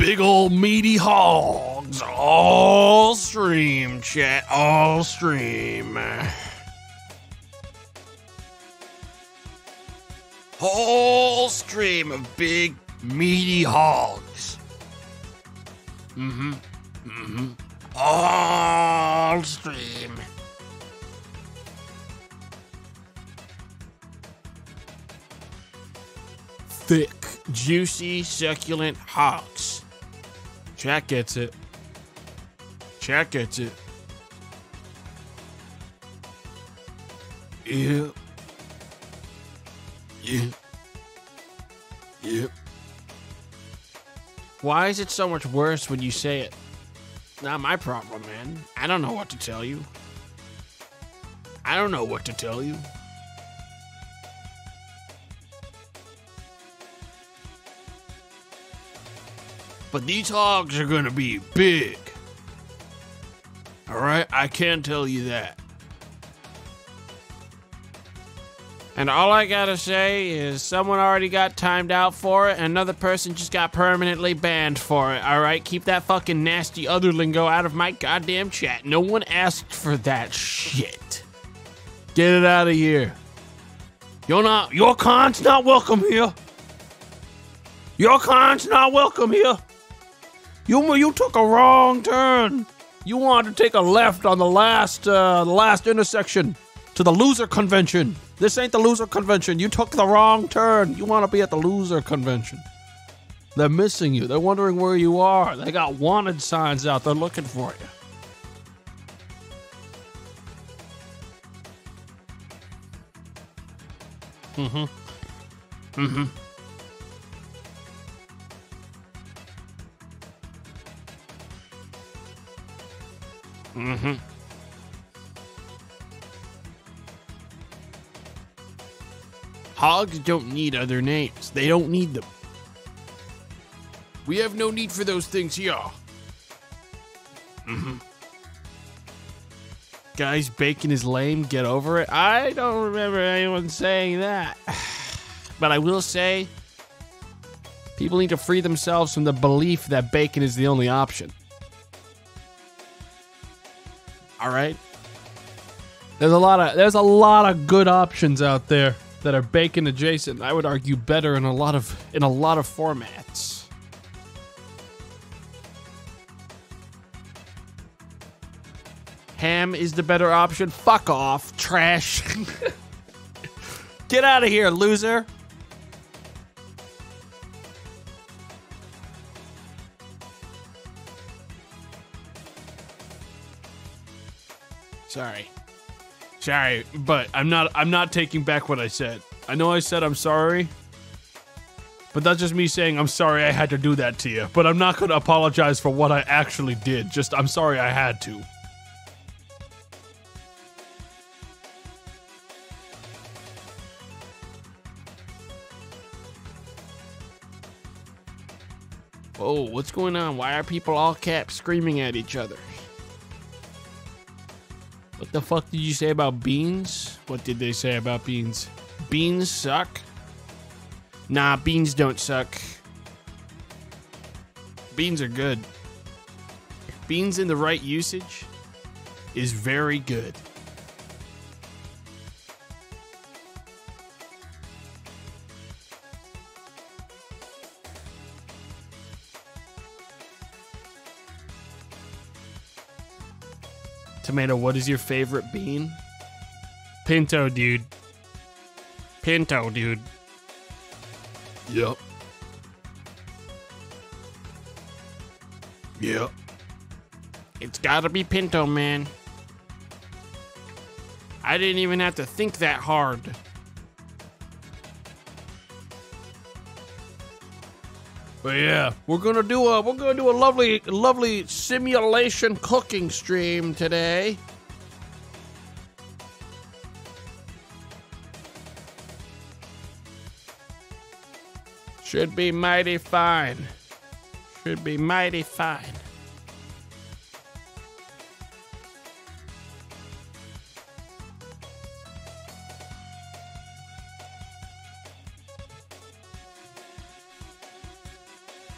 big old meaty hogs all stream, chat, all stream. Whole stream of big meaty hogs. Mm-hmm. Mm-hmm. All stream. Thick, juicy, succulent hogs. Chat gets it. Chat gets it. Yeah. Yeah. Yeah. Why is it so much worse when you say it? Not my problem, man. I don't know what to tell you. I don't know what to tell you. But these hogs are gonna be big. Alright, I can tell you that. And all I gotta say is someone already got timed out for it, and another person just got permanently banned for it, alright? Keep that fucking nasty other lingo out of my goddamn chat. No one asked for that shit. Get it out of here. You're not, your kind's not welcome here. Your kind's not welcome here. You took a wrong turn. You wanted to take a left on the last intersection to the loser convention. This ain't the loser convention. You took the wrong turn. You want to be at the loser convention. They're missing you. They're wondering where you are. They got wanted signs out. They're looking for you. Mm-hmm. Mm-hmm. Mm-hmm. Hogs don't need other names. They don't need them. We have no need for those things here. Mm-hmm. Guys, bacon is lame. Get over it. I don't remember anyone saying that. But I will say, people need to free themselves from the belief that bacon is the only option. All right? There's a lot of good options out there that are bacon adjacent. I would argue better in a lot of formats. Ham is the better option. Fuck off, trash. Get out of here, loser. Sorry. Sorry, but I'm not taking back what I said. I know I said I'm sorry, but that's just me saying I'm sorry I had to do that to you. But I'm not going to apologize for what I actually did. Just I'm sorry I had to. Whoa, what's going on? Why are people all caps screaming at each other? What the fuck did you say about beans? What did they say about beans? Beans suck? Nah, beans don't suck. Beans are good. Beans in the right usage is very good. Tomato, what is your favorite bean? Pinto, dude. Pinto, dude. Yep. Yep. It's gotta be pinto, man. I didn't even have to think that hard. But yeah, we're gonna do a lovely simulation cooking stream today. Should be mighty fine. Should be mighty fine.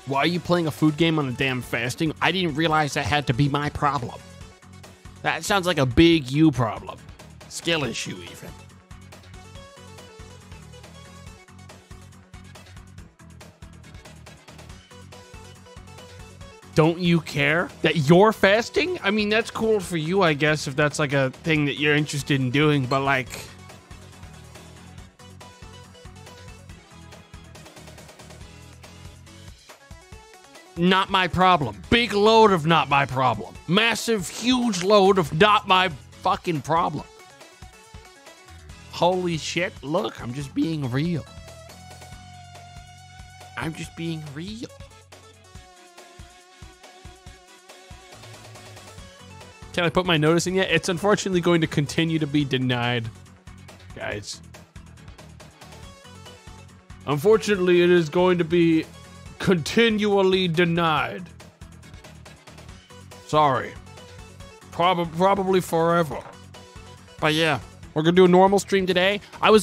Why are you playing a food game on a damn fasting? I didn't realize that had to be my problem. That sounds like a big you problem. Skill issue, even. Don't you care that you're fasting? I mean, that's cool for you, I guess, if that's like a thing that you're interested in doing, but like... not my problem. Big load of not my problem. Massive, huge load of not my fucking problem. Holy shit, look, I'm just being real. I'm just being real. Can I put my notice in yet? It's unfortunately going to continue to be denied, guys. Unfortunately, it is going to be continually denied. Sorry. Probably forever. But yeah, we're gonna do a normal stream today. I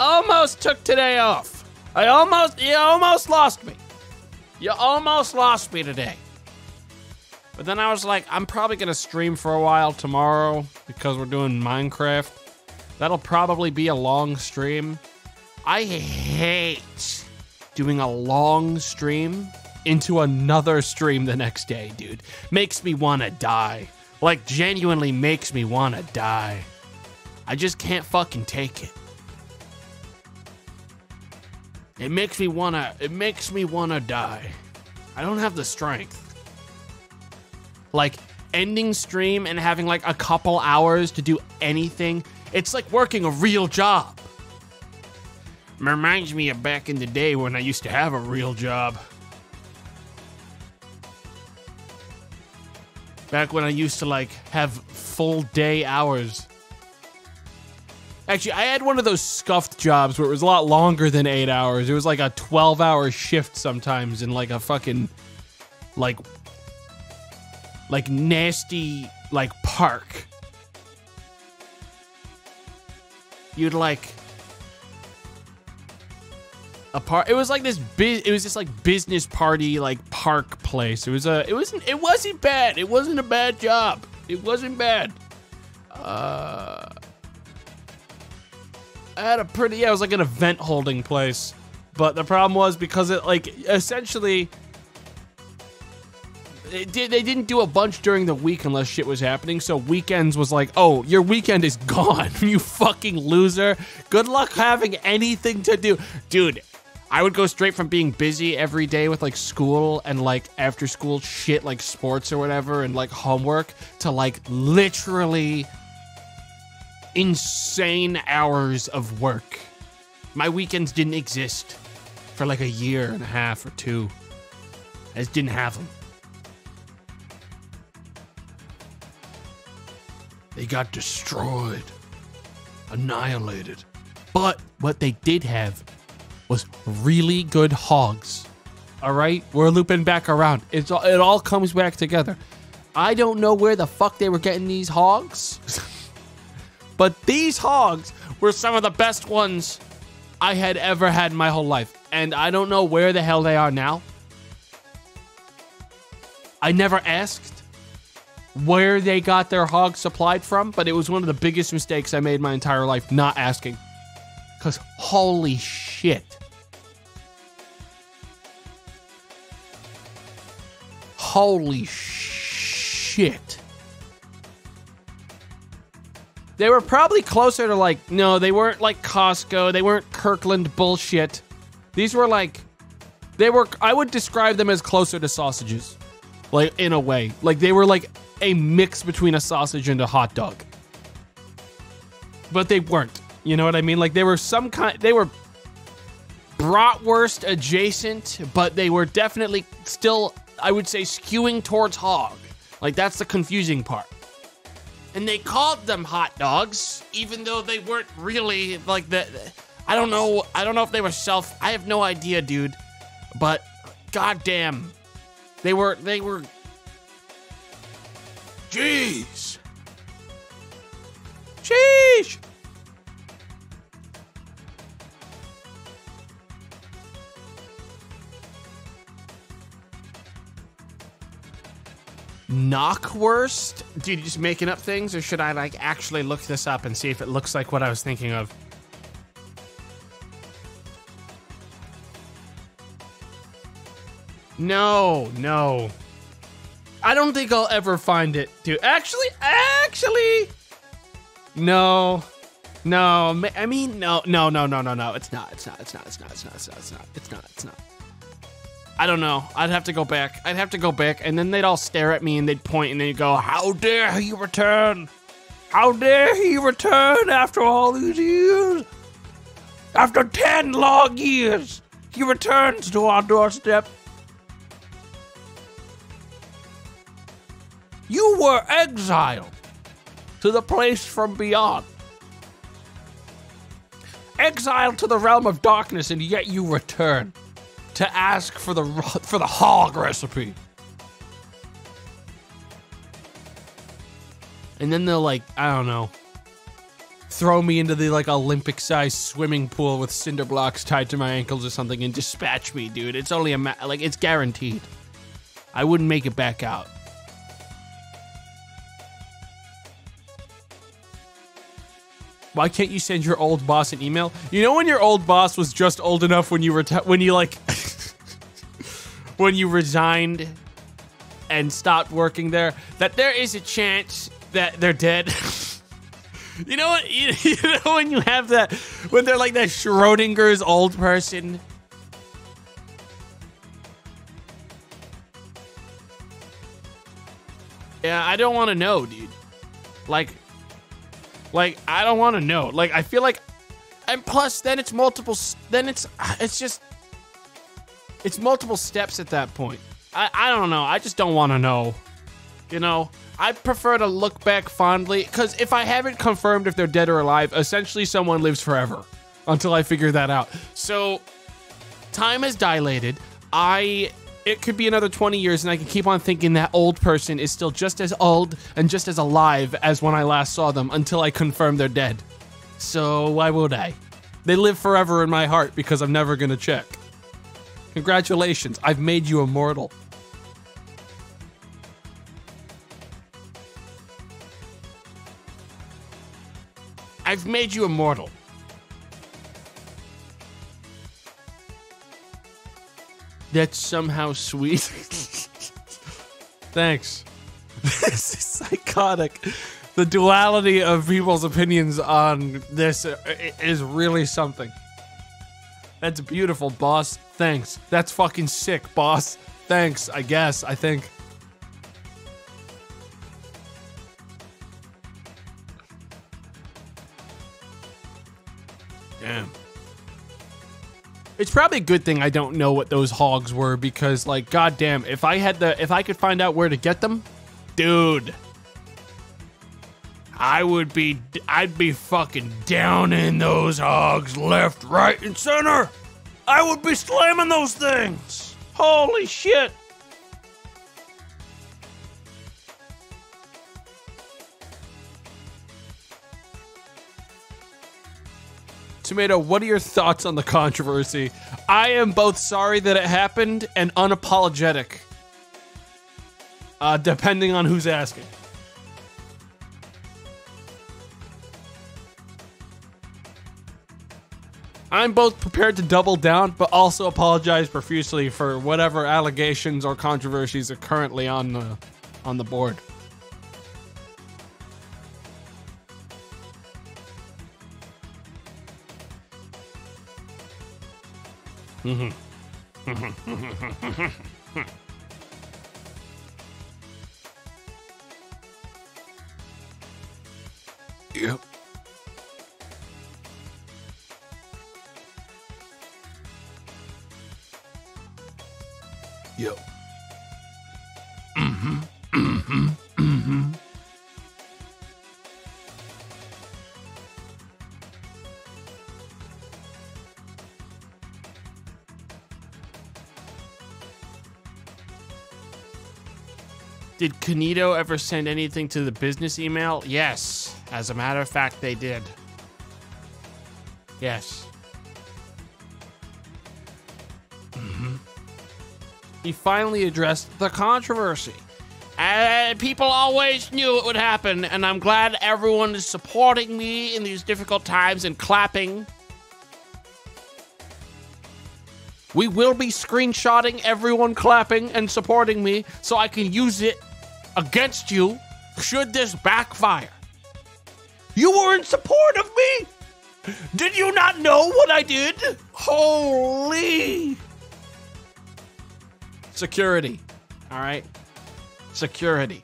almost took today off. You almost lost me. You almost lost me today. But then I was like, I'm probably gonna stream for a while tomorrow because we're doing Minecraft. That'll probably be a long stream. I hate doing a long stream into another stream the next day, dude. Makes me wanna die. Like, genuinely makes me wanna die. I just can't fucking take it. It makes me wanna die. I don't have the strength. Like, ending stream and having like a couple hours to do anything, it's like working a real job. Reminds me of back in the day when I used to have a real job. Back when I used to, like, have full day hours. Actually, I had one of those scuffed jobs where it was a lot longer than 8 hours. It was like a 12-hour shift sometimes in, like, a fucking, like nasty, like, park. You'd, like... It was like this. It was this like business party, like park place. It wasn't bad. It wasn't a bad job. It wasn't bad. I had a pretty. Yeah, it was like an event holding place, but the problem was because it like essentially. They didn't do a bunch during the week unless shit was happening, so weekends was like, oh, your weekend is gone, you fucking loser. Good luck having anything to do, dude. I would go straight from being busy every day with, like, school and, like, after-school shit, like, sports or whatever, and, like, homework, to, like, literally insane hours of work. My weekends didn't exist for, like, a year and a half or two. I just didn't have them. They got destroyed. Annihilated. But what they did have... was really good hogs. All right, we're looping back around. It all comes back together. I don't know where the fuck they were getting these hogs, but these hogs were some of the best ones I had ever had in my whole life. And I don't know where the hell they are now. I never asked where they got their hogs supplied from, but it was one of the biggest mistakes I made my entire life, not asking. Because holy shit. Holy shit. They were probably closer to like, no, they weren't like Costco. They weren't Kirkland bullshit. These were like, I would describe them as closer to sausages. Like, in a way. Like, they were like a mix between a sausage and a hot dog. But they weren't. You know what I mean? Like, they were some kind, they were bratwurst adjacent, but they were definitely still... I would say skewing towards hog. Like, that's the confusing part. And they called them hot dogs, even though they weren't really like that. I don't know if they were I have no idea, dude. But goddamn, they were. Jeez. Sheesh. Knockwurst? Dude, you just making up things, or should I like actually look this up and see if it looks like what I was thinking of? No, no. I don't think I'll ever find it, dude. Actually, no. No, I mean, no, it's not. I don't know. I'd have to go back, and then they'd all stare at me, and they'd point, and they'd go, "How dare he return? How dare he return after all these years? After 10 long years, he returns to our doorstep. You were exiled to the place from beyond. Exiled to the realm of darkness, and yet you return to ask for the hog recipe." And then they'll, like, I don't know, throw me into the, like, Olympic-sized swimming pool with cinder blocks tied to my ankles or something and dispatch me, dude. It's only a matter, like, it's guaranteed. I wouldn't make it back out. Why can't you send your old boss an email? You know when your old boss was just old enough when you resigned and stopped working there, that there is a chance that they're dead. You know what? You know when you have that, when they're like that Schrodinger's old person. Yeah, I don't want to know, dude. Like, I don't want to know. Like, I feel like, and plus, then it's multiple, then it's just, it's multiple steps at that point. I don't know. I just don't want to know. You know, I prefer to look back fondly, because if I haven't confirmed if they're dead or alive, essentially someone lives forever until I figure that out. So, time has dilated. It could be another 20 years, and I can keep on thinking that old person is still just as old and just as alive as when I last saw them until I confirm they're dead. So why would I? They live forever in my heart because I'm never gonna check. Congratulations, I've made you immortal. I've made you immortal. That's somehow sweet. Thanks. This is psychotic. The duality of people's opinions on this is really something. That's beautiful, boss. Thanks. That's fucking sick, boss. Thanks, I guess, I think. Damn. It's probably a good thing I don't know what those hogs were, because, like, goddamn, if I could find out where to get them, dude, I'd be fucking down in those hogs left, right, and center. I would be slamming those things. Holy shit. Tomato, what are your thoughts on the controversy? I am both sorry that it happened and unapologetic. Depending on who's asking. I'm both prepared to double down, but also apologize profusely for whatever allegations or controversies are currently on the board. Mm-hmm. Yep. Yep. Mm-hmm. Mm-hmm. Mm-hmm. Did Canito ever send anything to the business email? Yes. As a matter of fact, they did. Yes. Mm-hmm. He finally addressed the controversy. People always knew it would happen, and I'm glad everyone is supporting me in these difficult times and clapping. We will be screenshotting everyone clapping and supporting me so I can use it against you should this backfire. You were in support of me? Did you not know what I did? Holy. Security, all right? Security.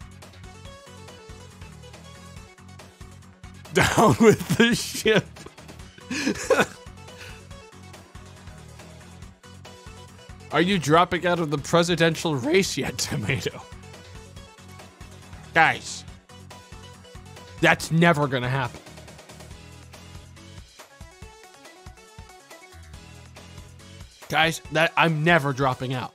Down with the ship. Are you dropping out of the presidential race yet, Tomato? Guys, that's never gonna happen. Guys, I'm never dropping out.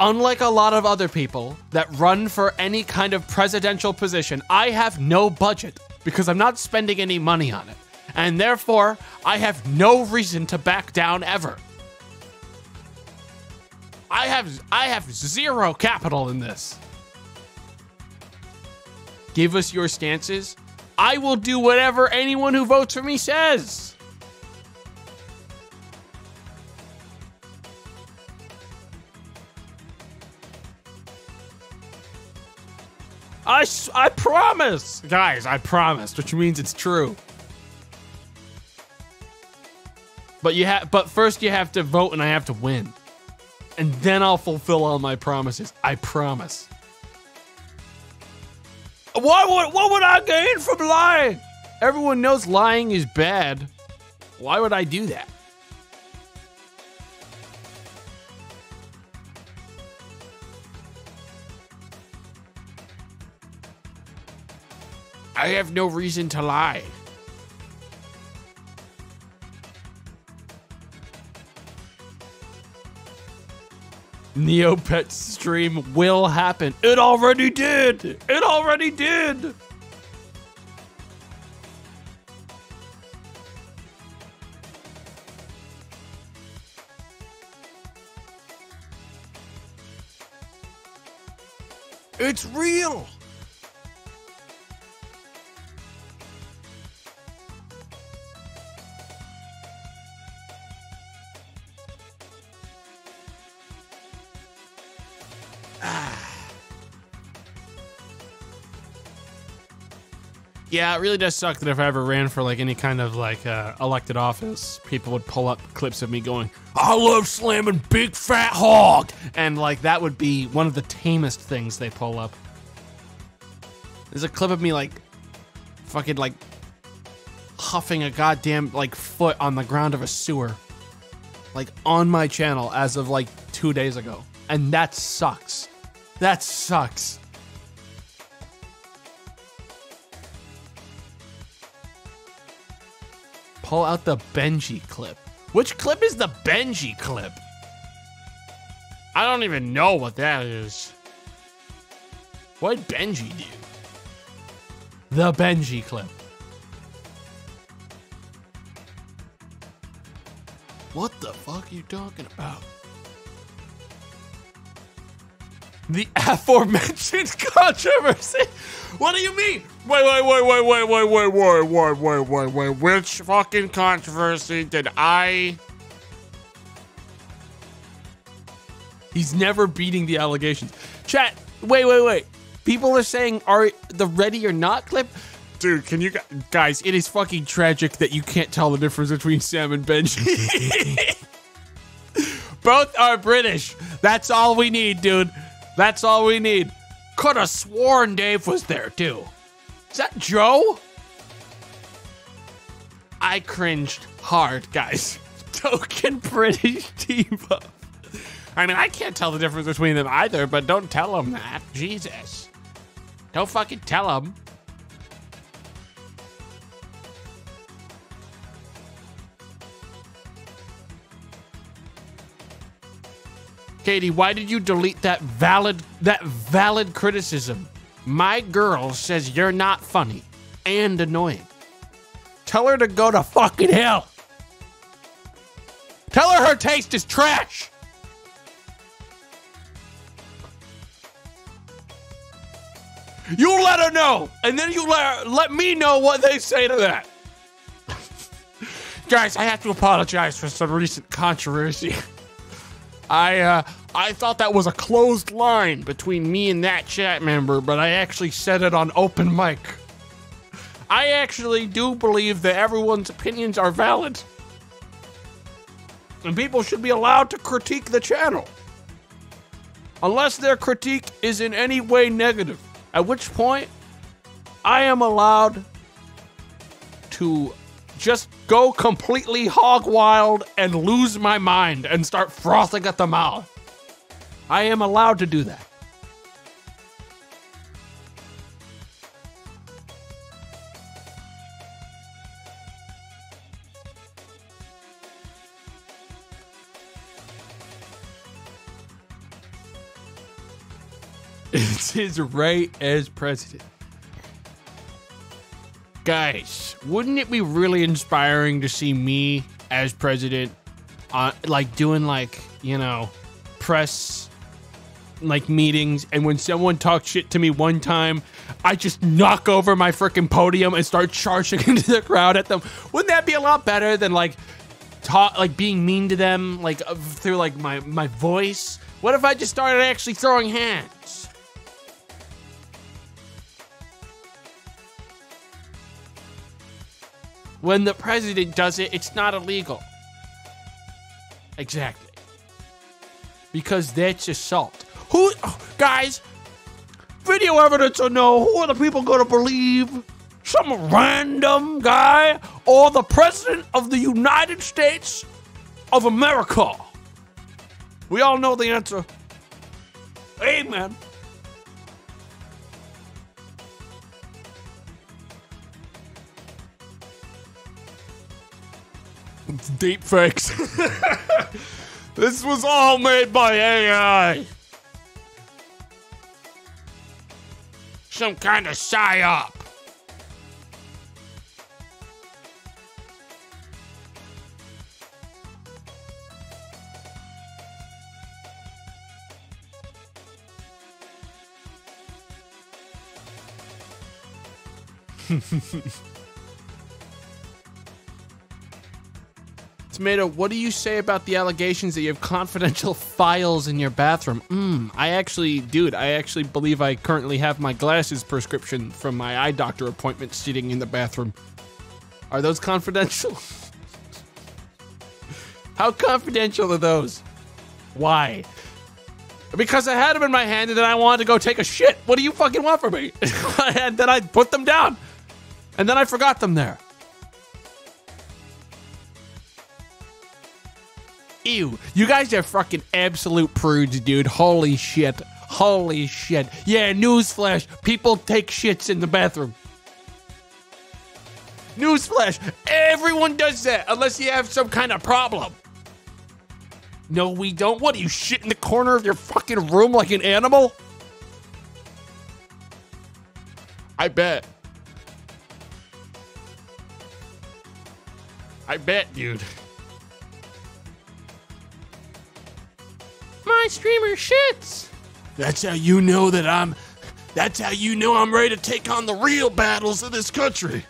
Unlike a lot of other people that run for any kind of presidential position, I have no budget because I'm not spending any money on it. And therefore, I have no reason to back down ever. I have zero capital in this. Give us your stances. I will do whatever anyone who votes for me says. I promise! Guys, I promised, which means it's true. But first you have to vote and I have to win. And then I'll fulfill all my promises. I promise. What would I gain from lying? Everyone knows lying is bad. Why would I do that? I have no reason to lie. Neopet stream will happen. It already did. It already did. It's real. Yeah, it really does suck that if I ever ran for like any kind of like elected office, people would pull up clips of me going, "I love slamming big fat hog," and like that would be one of the tamest things they pull up. There's a clip of me like fucking like huffing a goddamn like foot on the ground of a sewer, like on my channel as of like 2 days ago, and that sucks. That sucks. Pull out the Benji clip. Which clip is the Benji clip? I don't even know what that is. What did Benji do? The Benji clip. What the fuck are you talking about? The aforementioned controversy. What do you mean? Wait, which fucking controversy did I? He's never beating the allegations. Chat, wait. People are saying, are the ready or not clip? Dude, can you guys, it is fucking tragic that you can't tell the difference between Sam and Benji. Both are British. That's all we need, dude. That's all we need. Could have sworn Dave was there too. Is that Joe? I cringed hard, guys. Token British diva. I mean, I can't tell the difference between them either, but don't tell them that. Jesus. Don't fucking tell them. Katie, why did you delete that valid criticism? My girl says you're not funny and annoying. Tell her to go to fucking hell. Tell her taste is trash. You let her know, and then you let me know what they say to that. Guys, I have to apologize for some recent controversy. I thought that was a closed line between me and that chat member, but I actually said it on open mic. I actually do believe that everyone's opinions are valid, and people should be allowed to critique the channel, unless their critique is in any way negative. At which point, I am allowed to just go completely hog wild and lose my mind and start frothing at the mouth. I am allowed to do that. It's his right as president. Guys, wouldn't it be really inspiring to see me as president, like doing like, you know, press like meetings, and when someone talks shit to me one time, I just knock over my freaking podium and start charging into the crowd at them? Wouldn't that be a lot better than like being mean to them like through like my voice? What if I just started actually throwing hands? When the president does it, it's not illegal. Exactly. Because that's assault. Guys, video evidence or no, who are the people gonna believe? Some random guy or the president of the United States of America? We all know the answer. Amen. It's deep fakes. This was all made by AI. Some kind of psyop. Tomato, what do you say about the allegations that you have confidential files in your bathroom? I actually believe I currently have my glasses prescription from my eye doctor appointment sitting in the bathroom. Are those confidential? How confidential are those? Why? Because I had them in my hand and then I wanted to go take a shit. What do you fucking want from me? And then I put them down. And then I forgot them there. Ew, you guys are fucking absolute prudes, dude. Holy shit. Holy shit. Yeah, newsflash. People take shits in the bathroom. Newsflash. Everyone does that unless you have some kind of problem. No, we don't. What, do you shit in the corner of your fucking room like an animal? I bet, dude. My streamer shits. That's how you know that I'm ready to take on the real battles of this country.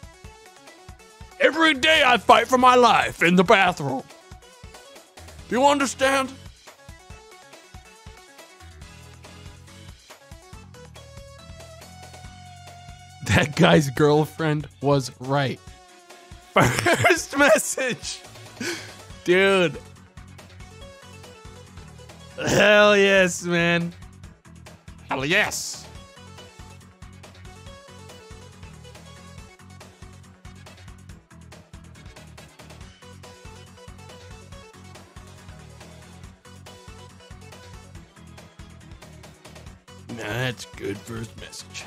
Every day I fight for my life in the bathroom. Do you understand? That guy's girlfriend was right. First message. Dude. Hell yes, man. Hell yes. Nah, that's good first message.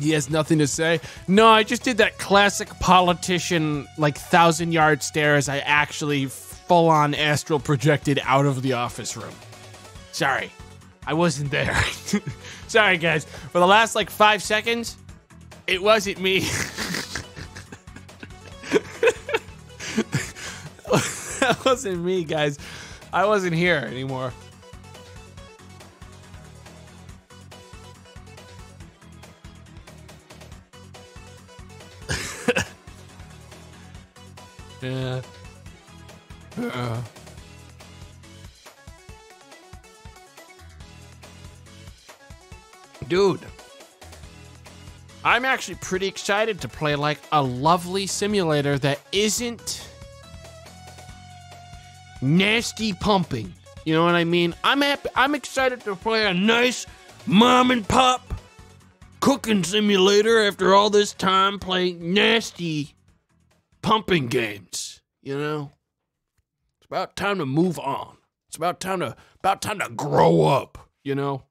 He has nothing to say. No, I just did that classic politician, like 1,000-yard stare as I actually full-on astral projected out of the office room. Sorry, I wasn't there. Sorry, guys. For the last like 5 seconds, It wasn't me. That wasn't me, guys. I wasn't here anymore. Yeah. Dude, I'm actually pretty excited to play like a lovely simulator that isn't nasty pumping. You know what I mean? I'm happy. I'm excited to play a nice mom and pop cooking simulator after all this time playing nasty pumping games. You know, it's about time to move on. It's about time to grow up. You know.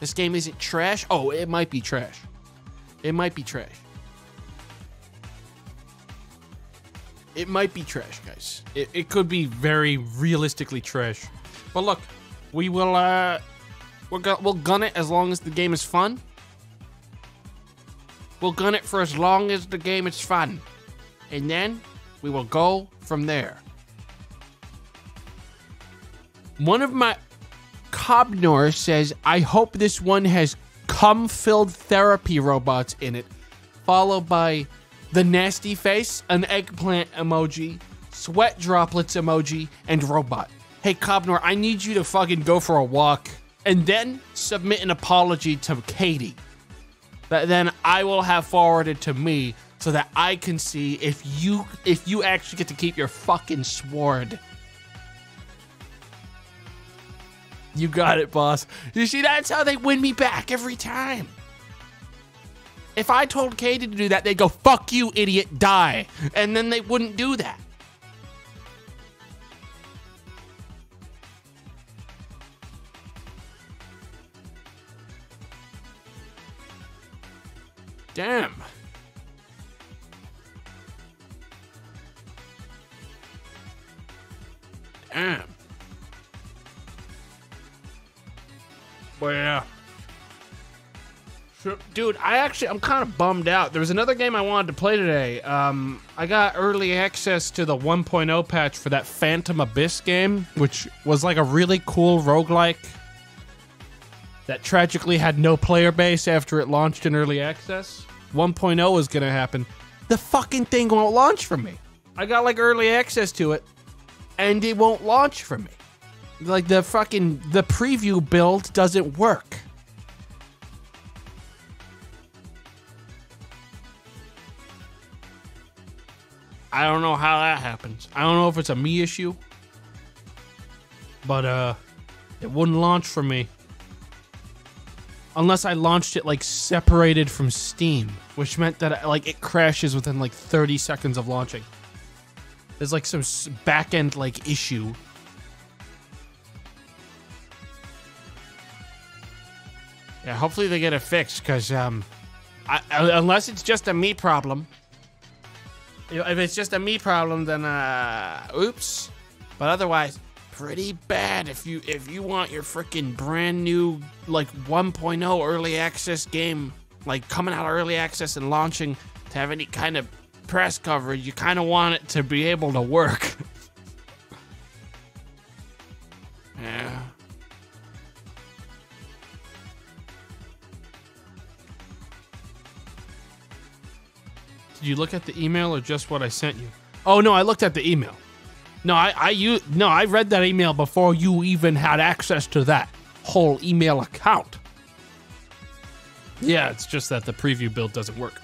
This game isn't trash. Oh, it might be trash. It might be trash. It might be trash, guys. It could be very realistically trash. But look, we will we'll gun it as long as the game is fun. We'll gun it for as long as the game is fun. And then we will go from there. One of my Cobnor says, I hope this one has cum-filled therapy robots in it, followed by the nasty face, an eggplant emoji, sweat droplets emoji, and robot. Hey, Cobnor, I need you to fucking go for a walk and then submit an apology to Katie that then I will have forwarded to me so that I can see if you actually get to keep your fucking sword. You got it, boss. You see, that's how they win me back every time. If I told Katie to do that, they'd go, fuck you, idiot, die. And then they wouldn't do that. Damn. Damn. Well, yeah. So, dude, I'm kind of bummed out. There was another game I wanted to play today. I got early access to the 1.0 patch for that Phantom Abyss game, which was like a really cool roguelike that tragically had no player base after it launched in early access. 1.0 was gonna happen. The fucking thing won't launch for me. I got like early access to it, and it won't launch for me. Like, the preview build doesn't work. I don't know how that happens. I don't know if it's a me issue. But, it wouldn't launch for me. Unless I launched it, like, separated from Steam. Which meant that, like, it crashes within, like, 30 seconds of launching. There's, like, some back-end, like, issue. Yeah, hopefully they get it fixed, because unless it's just a me problem. If it's just a me problem, then oops. But otherwise, pretty bad. If you want your freaking brand new like 1.0 early access game, like coming out of early access and launching, to have any kind of press coverage, you kind of want it to be able to work. Yeah. Did you look at the email or just what I sent you? Oh no, I looked at the email. No, I read that email before you even had access to that whole email account. Yeah, it's just that the preview build doesn't work.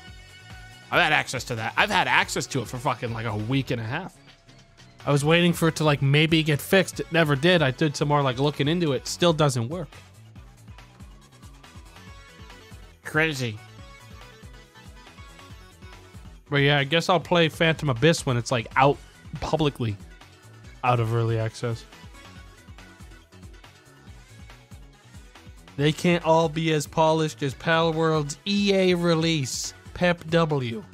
I've had access to that. I've had access to it for fucking like a week and a half. I was waiting for it to like maybe get fixed. It never did. I did some more like looking into it. Still doesn't work. Crazy. But yeah, I guess I'll play Phantom Abyss when it's like out publicly, out of early access. They can't all be as polished as Palworld's EA release, Pep W.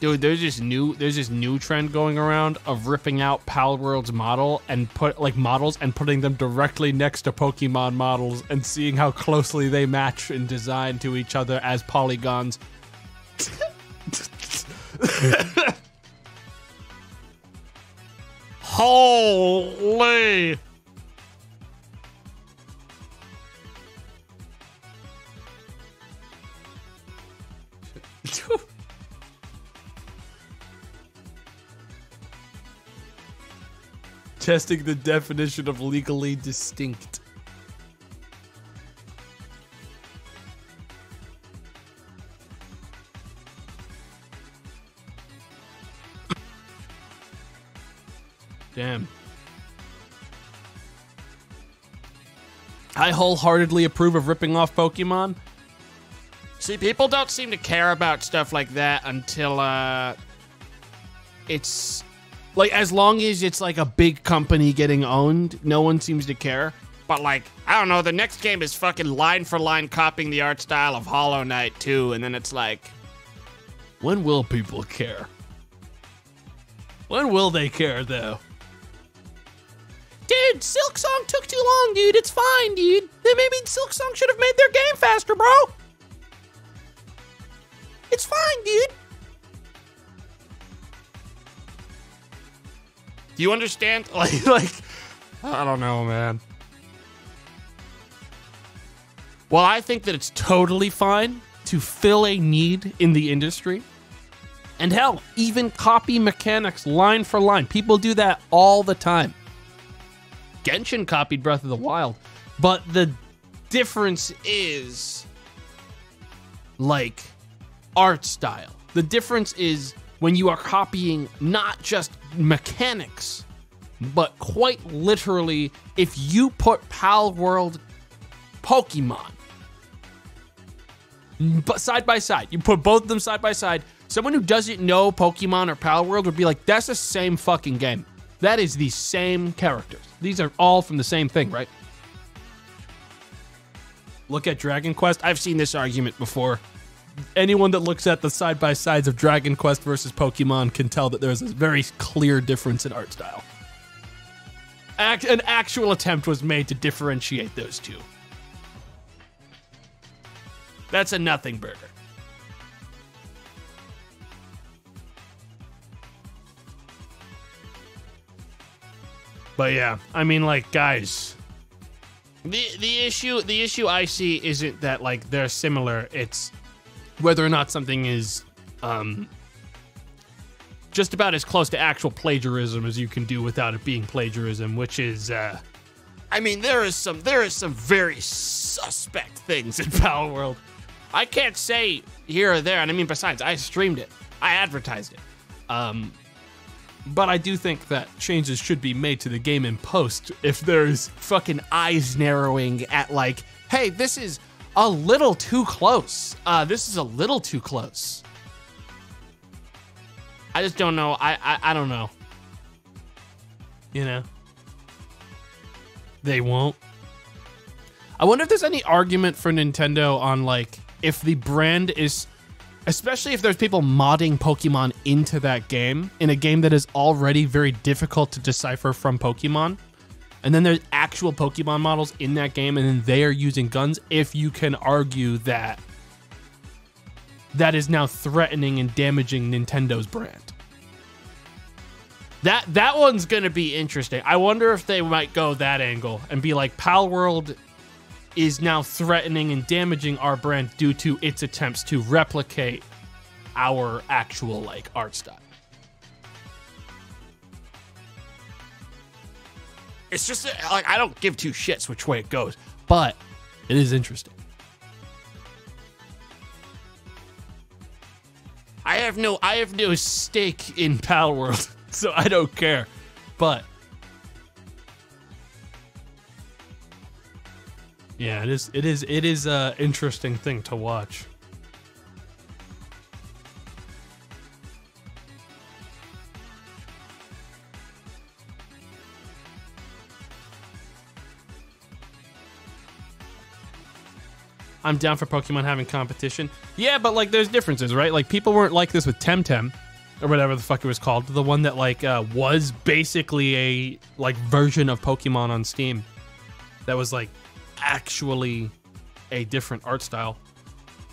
Dude, there's this new trend going around of ripping out Palworld's model and putting them directly next to Pokemon models and seeing how closely they match in design to each other as polygons. Holy! Testing the definition of legally distinct. Damn. I wholeheartedly approve of ripping off Pokemon. See, people don't seem to care about stuff like that until, it's... Like, as long as it's, like, a big company getting owned, no one seems to care. But, like, I don't know, the next game is fucking line-for-line copying the art style of Hollow Knight 2, and then it's like... When will people care? When will they care, though? Dude, Silk Song took too long, dude. It's fine, dude. Maybe Silk Song should have made their game faster, bro. It's fine, dude. Do you understand? Like, I don't know, man. Well, I think that it's totally fine to fill a need in the industry. And hell, even copy mechanics line for line. People do that all the time. Genshin copied Breath of the Wild. But the difference is, like, art style. The difference is when you are copying not just mechanics, but quite literally, if you put Palworld Pokemon but side by side, you put both of them side by side, someone who doesn't know Pokemon or Palworld would be like, that's the same fucking game. That is the same characters. These are all from the same thing, right? Look at Dragon Quest. I've seen this argument before. Anyone that looks at the side-by-sides of Dragon Quest versus Pokemon can tell that there's a very clear difference in art style. An actual attempt was made to differentiate those two. That's a nothing burger. But yeah, I mean, like, guys... The issue I see isn't that, like, they're similar, it's... whether or not something is just about as close to actual plagiarism as you can do without it being plagiarism, which is, I mean, there is some very suspect things in Palworld. I can't say here or there, and I mean, besides, I streamed it. I advertised it. But I do think that changes should be made to the game in post if there's fucking eyes narrowing at, like, hey, this is... a little too close. This is a little too close. I just don't know. I don't know. You know? They won't. I wonder if there's any argument for Nintendo on, like, if the brand is... especially if there's people modding Pokemon into that game, in a game that is already very difficult to decipher from Pokemon... and then there's actual Pokemon models in that game, and then they are using guns, if you can argue that that is now threatening and damaging Nintendo's brand. That one's going to be interesting. I wonder if they might go that angle and be like, Palworld is now threatening and damaging our brand due to its attempts to replicate our actual, like, art style. It's just, like, I don't give two shits which way it goes, but it is interesting. I have no stake in Palworld, so I don't care, but yeah, it is a interesting thing to watch. I'm down for Pokemon having competition. Yeah, but, like, there's differences, right? Like, people weren't like this with Temtem. or whatever the fuck it was called, the one that like was basically a like version of Pokemon on Steam that was like actually a different art style.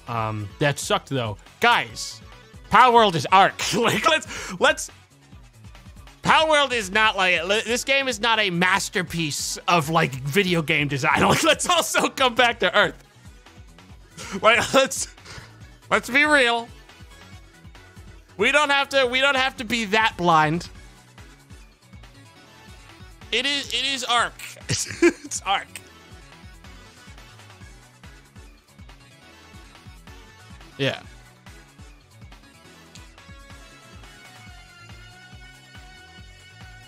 That sucked though, guys. Power World is arc. Like let's. Power World is not like, this game is not a masterpiece of like video game design. Like, let's also come back to Earth. Like, let's be real. We don't have to be that blind. It is arc. It's arc. Yeah.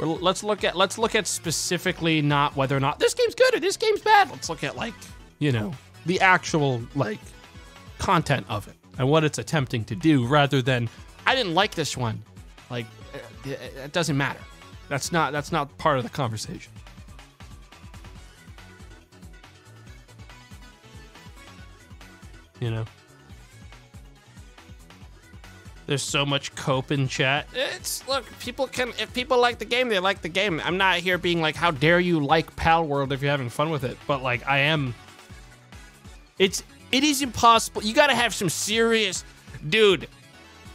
Let's look at specifically not whether or not this game's good or this game's bad. Let's look at like, you know, the actual like content of it and what it's attempting to do, rather than I didn't like this one. Like, it doesn't matter. That's not part of the conversation. You know. There's so much cope in chat. It's, look, people can, if people like the game, they like the game. I'm not here being like, how dare you like Pal World if you're having fun with it. But like, I am, it is impossible. You gotta have some serious, dude,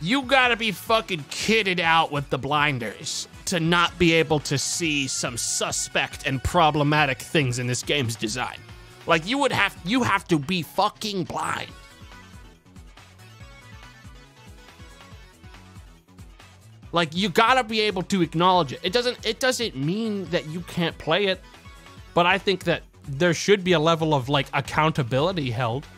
you gotta be fucking kitted out with the blinders to not be able to see some suspect and problematic things in this game's design. Like you have to be fucking blind. Like, you gotta be able to acknowledge it. It doesn't mean that you can't play it, but I think that there should be a level of like accountability held.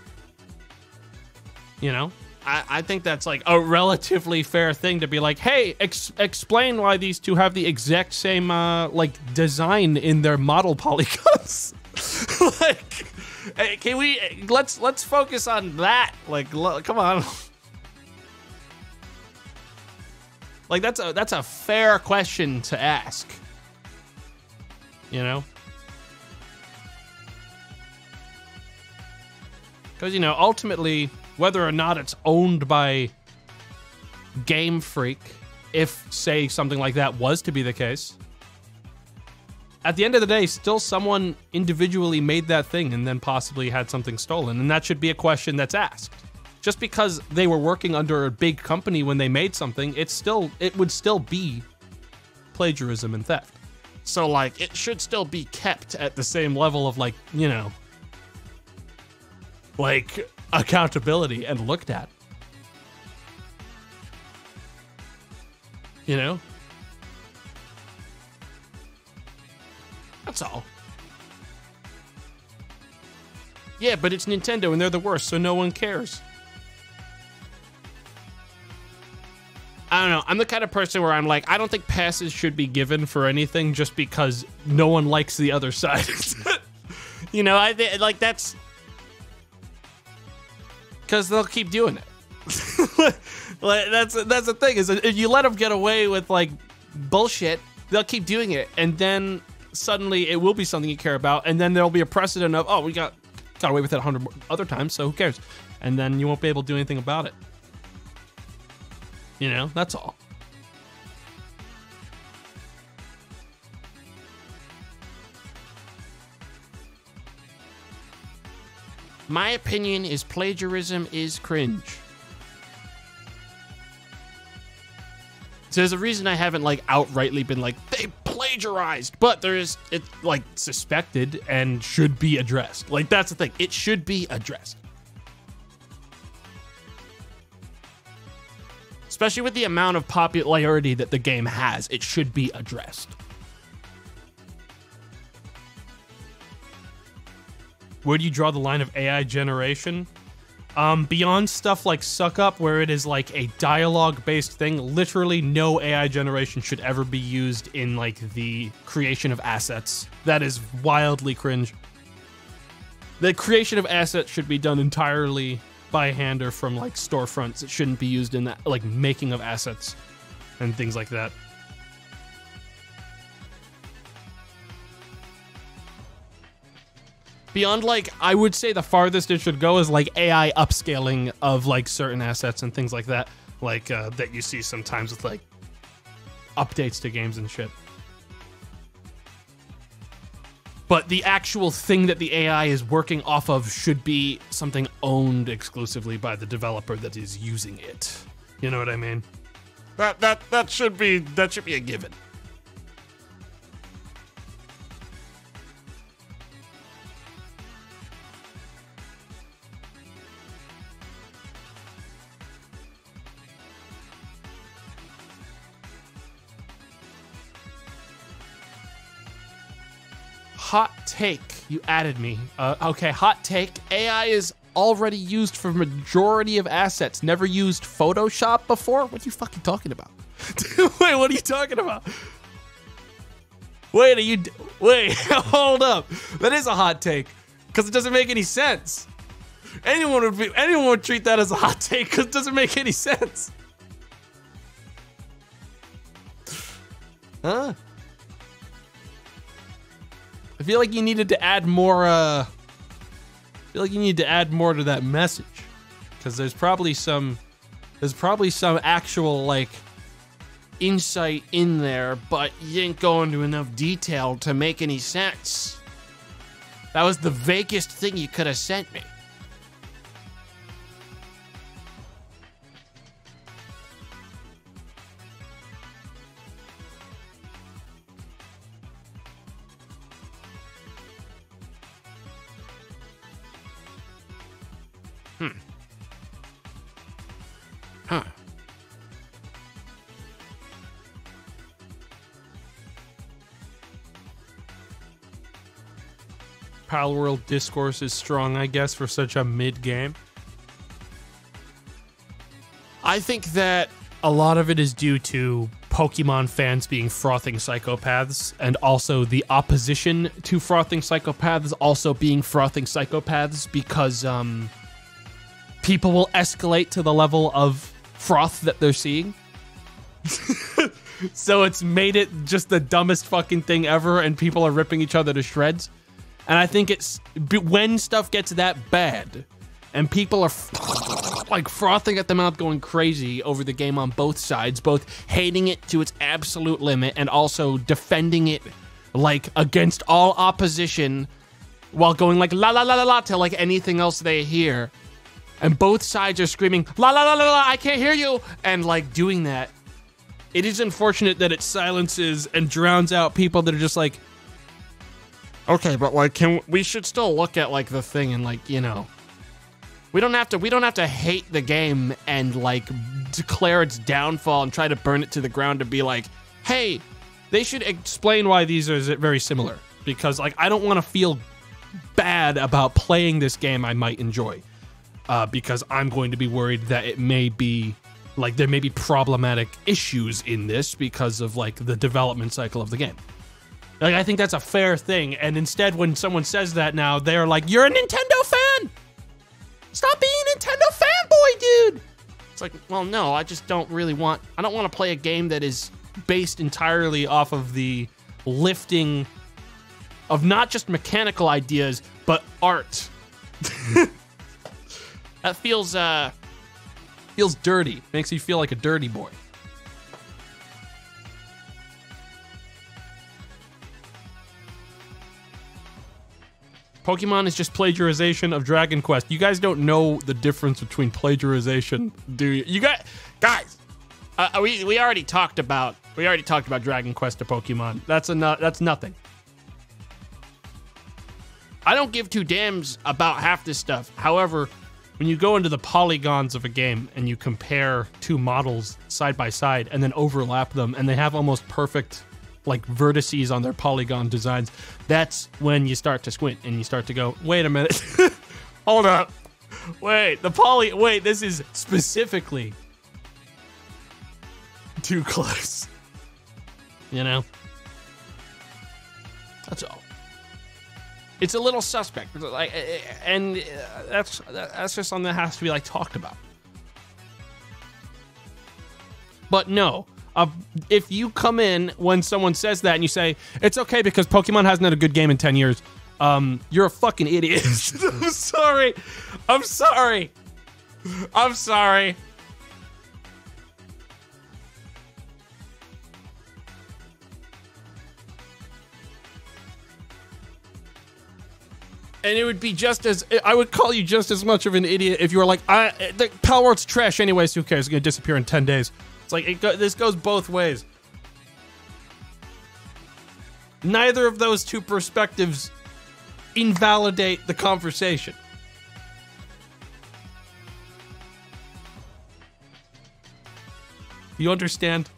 You know, I think that's like a relatively fair thing to be like, hey, explain why these two have the exact same like design in their model polygons. Like, hey, can we let's focus on that? Like, come on. Like, that's a fair question to ask, you know? Because, you know, ultimately, whether or not it's owned by Game Freak, if, say, something like that was to be the case, at the end of the day, still someone individually made that thing and then possibly had something stolen, and that should be a question that's asked. Just because they were working under a big company when they made something, it would still be plagiarism and theft. So like, it should still be kept at the same level of like, you know, like accountability and looked at. You know? That's all. Yeah, but it's Nintendo and they're the worst, so no one cares. I don't know. I'm the kind of person where I'm like, I don't think passes should be given for anything just because no one likes the other side. You know, like that's because they'll keep doing it. that's the thing, is if you let them get away with like bullshit, they'll keep doing it, and then suddenly it will be something you care about, and then there'll be a precedent of, oh, we got away with it 100 other times, so who cares? And then you won't be able to do anything about it. You know, that's all. My opinion is plagiarism is cringe. So there's a reason I haven't like outrightly been like, they plagiarized, but there is, it's like suspected and should be addressed. Like, that's the thing. It should be addressed. Especially with the amount of popularity that the game has, it should be addressed. Where do you draw the line of AI generation? Beyond stuff like Suck Up, where it is like a dialogue-based thing, literally no AI generation should ever be used in like the creation of assets. That is wildly cringe. The creation of assets should be done entirely by hand or from like storefronts. It shouldn't be used in that, like, making of assets and things like that. Beyond, like, I would say the farthest it should go is like AI upscaling of like certain assets and things like that. like that you see sometimes with like updates to games and shit. But the actual thing that the AI is working off of should be something owned exclusively by the developer that is using it. You know what I mean? That should be a given. Hot take. You added me. Okay, hot take. AI is already used for majority of assets. Never used Photoshop before? What are you fucking talking about? Wait, what are you talking about? Wait, wait, hold up. That is a hot take because it doesn't make any sense. Anyone would treat that as a hot take because it doesn't make any sense. Huh? I feel like you needed to add more, I feel like you need to add more to that message. Because there's probably some actual, like, insight in there, but you didn't go into enough detail to make any sense. That was the vaguest thing you could have sent me. Huh. Power World discourse is strong, I guess, for such a mid-game. I think that a lot of it is due to Pokemon fans being frothing psychopaths, and also the opposition to frothing psychopaths also being frothing psychopaths, because people will escalate to the level of froth that they're seeing. So it's made it just the dumbest fucking thing ever, and people are ripping each other to shreds. And I think it's when stuff gets that bad and people are like frothing at the mouth, going crazy over the game on both sides, both hating it to its absolute limit and also defending it like against all opposition, while going like la la la la la to like anything else they hear. And both sides are screaming, la la la la la, I can't hear you! And like doing that, it is unfortunate that it silences and drowns out people that are just like, okay, but like, we should still look at like the thing and like, you know, we don't have to hate the game and like declare its downfall and try to burn it to the ground to be like, hey, they should explain why these are very similar. Because like, I don't want to feel bad about playing this game I might enjoy. Because I'm going to be worried that it may be, like, there may be problematic issues in this because of, like, the development cycle of the game. Like, I think that's a fair thing, and instead when someone says that now, they're like, you're a Nintendo fan! Stop being a Nintendo fanboy, dude! It's like, well, no, I just don't really want... I don't want to play a game that is based entirely off of the lifting of not just mechanical ideas, but art. That feels dirty. Makes you feel like a dirty boy. Pokemon is just plagiarization of Dragon Quest. You guys don't know the difference between plagiarization, do you? You guys, we already talked about Dragon Quest to Pokemon. That's nothing. I don't give two damns about half this stuff. However, when you go into the polygons of a game and you compare two models side by side and then overlap them and they have almost perfect like vertices on their polygon designs, that's when you start to squint and you start to go, wait a minute, hold up, wait, this is specifically too close, you know? That's all. It's a little suspect, like, and that's just something that has to be like talked about. But no, if you come in when someone says that and you say it's okay because Pokemon hasn't had a good game in 10 years, you're a fucking idiot. I'm sorry. And it would be just as, I would call you just as much of an idiot if you were like, the Pal World's trash anyways, who cares, it's gonna disappear in 10 days. It's like, this goes both ways. Neither of those two perspectives invalidate the conversation. You understand?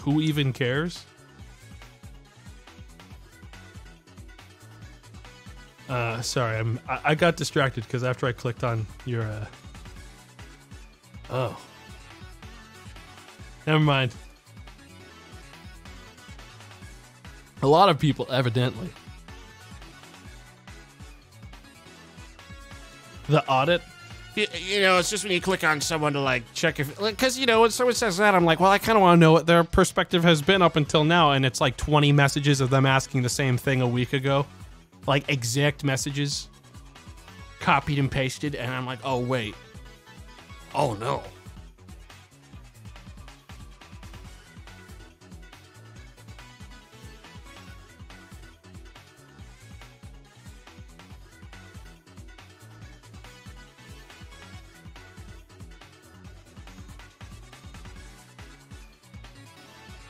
Who even cares? Sorry, I got distracted because after I clicked on your, oh. Never mind. A lot of people, evidently. The audit? You know, it's just when you click on someone to, like, check if... Because, you know, when someone says that, I'm like, well, I kind of want to know what their perspective has been up until now. And it's, like, 20 messages of them asking the same thing a week ago. Like, exact messages. Copied and pasted. And I'm like, oh, wait. Oh, no.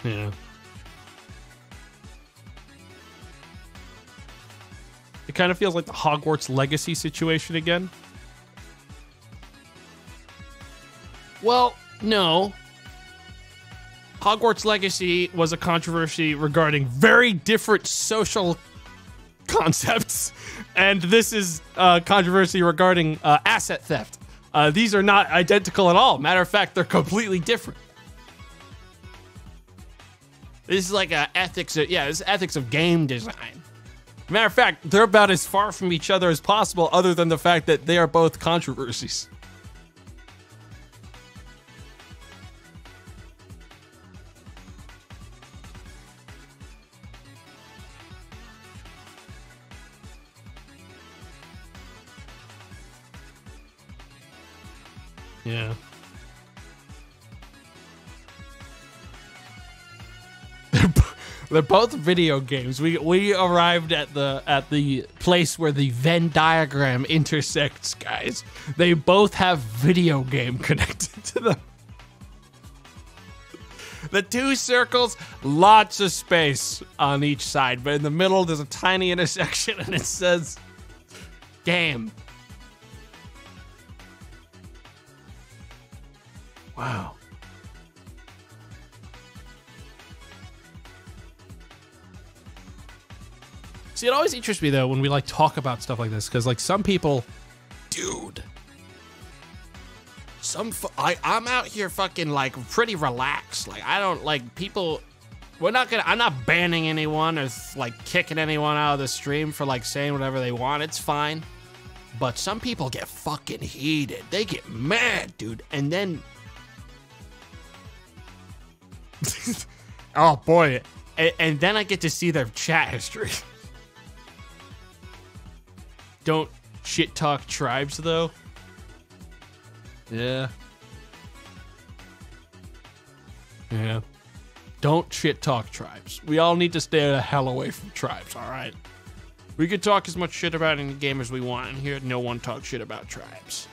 Yeah. It kind of feels like the Hogwarts Legacy situation again. Well, no. Hogwarts Legacy was a controversy regarding very different social concepts, and this is a controversy regarding asset theft. These are not identical at all. Matter of fact, they're completely different. This is like a ethics of, yeah, this is ethics of game design. Matter of fact, they're about as far from each other as possible, other than the fact that they are both controversies. Yeah. They're both video games. We arrived at the place where the Venn diagram intersects, guys. They both have video game connected to them. The two circles, lots of space on each side, but in the middle there's a tiny intersection and it says game. Wow. See, it always interests me, though, when we, like, talk about stuff like this, because, like, some people... Dude. I'm out here fucking, like, pretty relaxed. Like, I don't, like, people... We're not gonna... I'm not banning anyone or, like, kicking anyone out of the stream for, like, saying whatever they want. It's fine. But some people get fucking heated. They get mad, dude. And then... oh, boy. And then I get to see their chat history. Don't shit talk tribes, though. Yeah. Yeah. Don't shit talk tribes. We all need to stay the hell away from tribes, all right? We could talk as much shit about any game as we want in here. No one talks shit about tribes.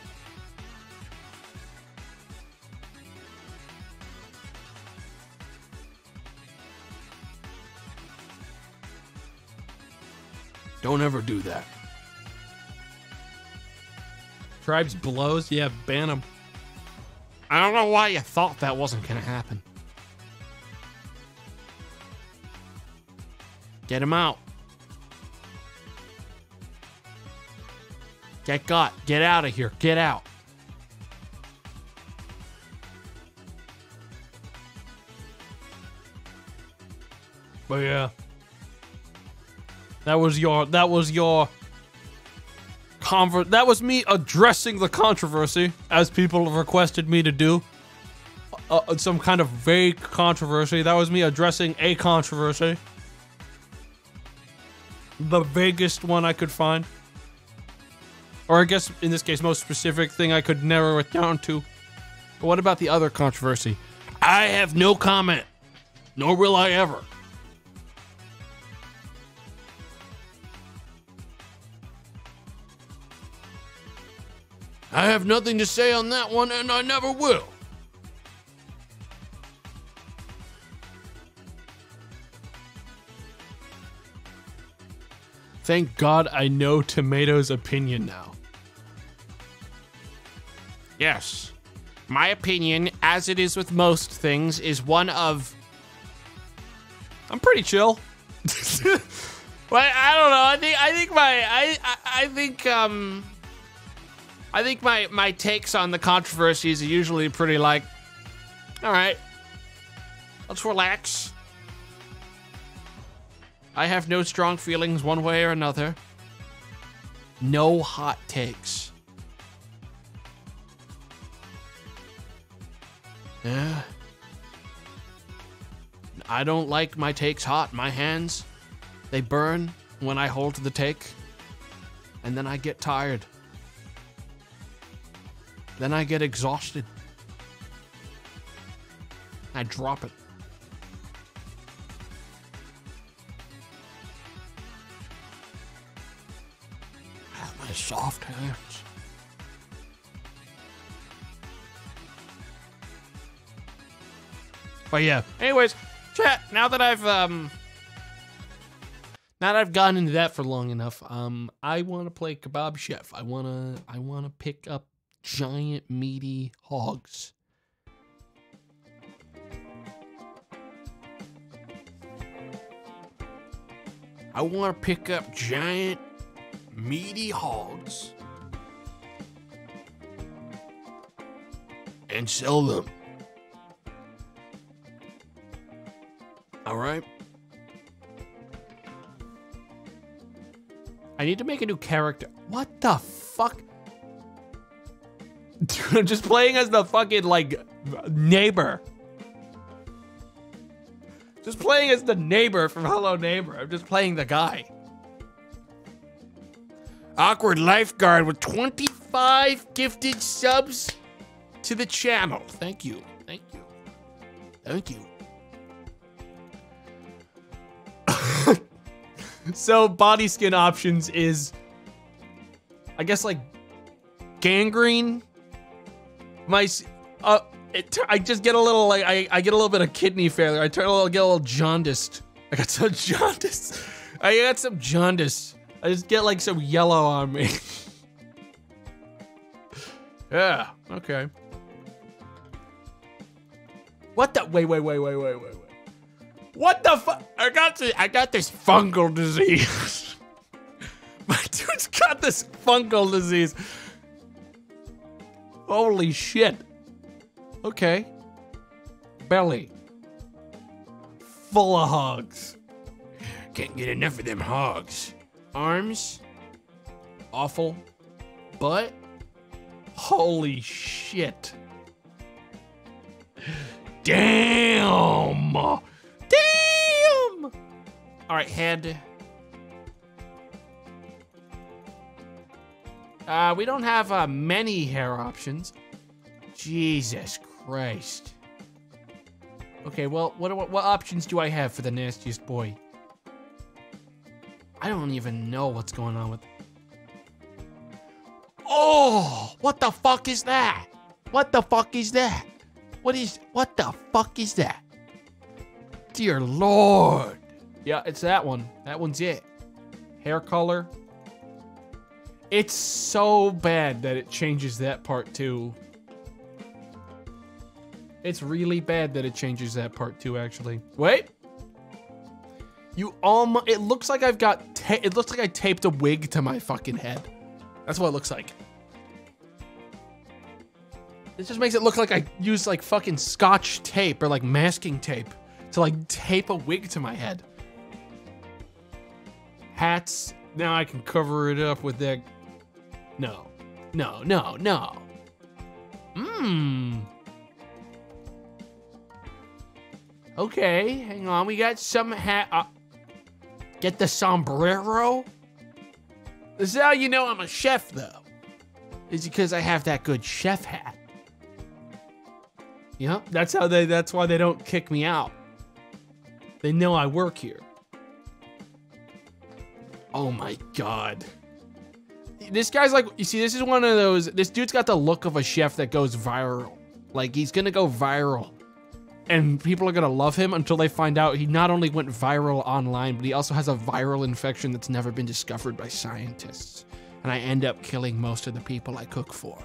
Don't ever do that. Tribes blows? Yeah, ban them. I don't know why you thought that wasn't gonna happen. Get him out. Get got. Get out of here. Get out. But yeah. That was your that was me addressing the controversy, as people requested me to do. Some kind of vague controversy. That was me addressing a controversy. The vaguest one I could find. Or I guess in this case, most specific thing I could narrow it down to. But what about the other controversy? I have no comment, nor will I ever. I have nothing to say on that one, and I never will. Thank God I know Tomato's opinion now. Yes. My opinion, as it is with most things, is one of... I'm pretty chill. Well, I don't know. I think my takes on the controversies are usually pretty like, all right, let's relax. I have no strong feelings one way or another. No hot takes. Yeah. I don't like my takes hot. My hands, they burn when I hold the take. And then I get tired. Then I get exhausted. I drop it. Oh, my soft hands. But yeah. Anyways, chat. Now that I've gotten into that for long enough, I want to play Kebab Chef. I wanna pick up giant meaty hogs. I want to pick up giant meaty hogs and sell them. All right. I need to make a new character. What the fuck? Dude, I'm just playing as the fucking, like, neighbor. Just playing as the neighbor from Hello Neighbor. I'm just playing the guy. Awkward Lifeguard with 25 gifted subs to the channel. Thank you. Thank you. Thank you. So, body skin options is, I guess, like, gangrene. I just get a little like I get a little bit of kidney failure. I get a little jaundiced. I got some jaundice. I just get like some yellow on me. Yeah. Okay. What the? Wait. What the fuck? I got this fungal disease. My dude's got this fungal disease. Holy shit. Okay. Belly. Full of hogs. Can't get enough of them hogs. Arms. Awful. Butt. Holy shit. Damn. Damn. All right, head. We don't have many hair options. Jesus Christ. Okay, well, what options do I have for the nastiest boy? I don't even know what's going on with... Oh! What the fuck is that? What the fuck is that? What the fuck is that? Dear Lord. Yeah, it's that one. That one's it. Hair color. It's so bad that it changes that part too. It's really bad that it changes that part too, actually. Wait. You almost, it looks like I've got, it looks like I taped a wig to my fucking head. That's what it looks like. It just makes it look like I used like fucking scotch tape or like masking tape to like tape a wig to my head. Hats. Now I can cover it up with that. No. Mmm. Okay, hang on. We got some hat. Get the sombrero. This is how you know I'm a chef, though. is because I have that good chef hat. Yeah, that's why they don't kick me out. They know I work here. Oh my God. This guy's like, you see, this is one of those, this dude's got the look of a chef that goes viral. Like, he's gonna go viral. And people are gonna love him until they find out he not only went viral online, but he also has a viral infection that's never been discovered by scientists. And I end up killing most of the people I cook for.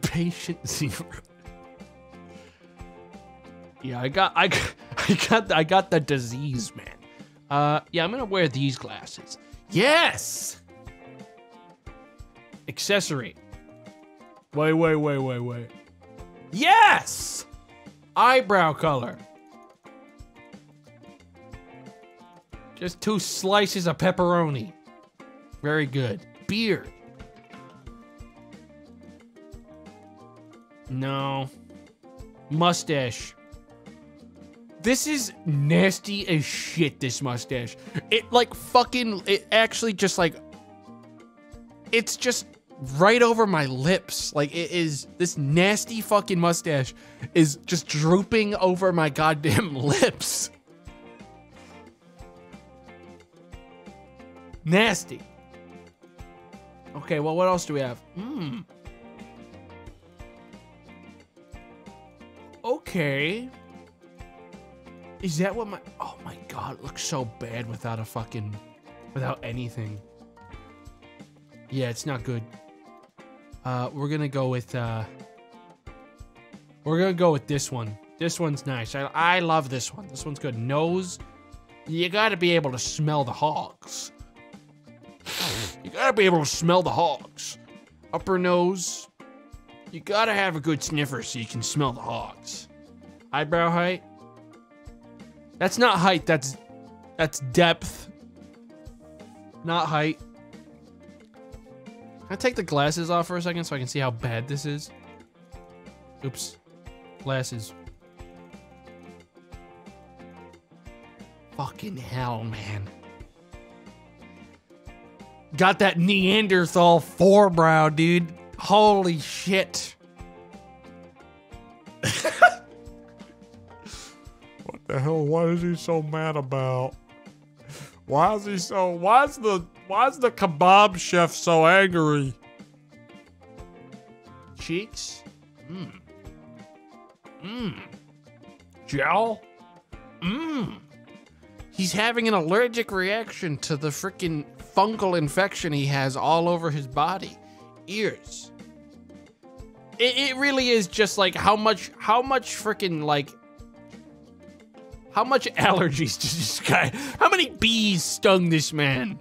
Patient zero. Yeah, I got the disease, man. Yeah, I'm gonna wear these glasses. Yes! Accessory. Wait. Yes! Eyebrow color. Just 2 slices of pepperoni. Very good. Beard. No. Mustache. This is nasty as shit, this mustache. It like fucking, it actually just like, it's just right over my lips. Like it is, this nasty fucking mustache is just drooping over my goddamn lips. Nasty. Okay, well, what else do we have? Okay. Is that what my, oh my God, it looks so bad without a fucking, without anything. Yeah, it's not good. We're gonna go with, we're gonna go with this one. This one's nice. I love this one. This one's good. Nose. You gotta be able to smell the hogs. You gotta be able to smell the hogs. Upper nose. You gotta have a good sniffer so you can smell the hogs. Eyebrow height. That's not height, that's depth. Not height. Can I take the glasses off for a second so I can see how bad this is? Oops. Glasses. Fucking hell, man. Got that Neanderthal forebrow, dude. Holy shit. What the hell? What is he so mad about? Why's the kebab chef so angry? Cheeks? Jowl? He's having an allergic reaction to the freaking fungal infection he has all over his body. Ears. It really is just like how much freaking like, how much allergies does this guy? How many bees stung this man?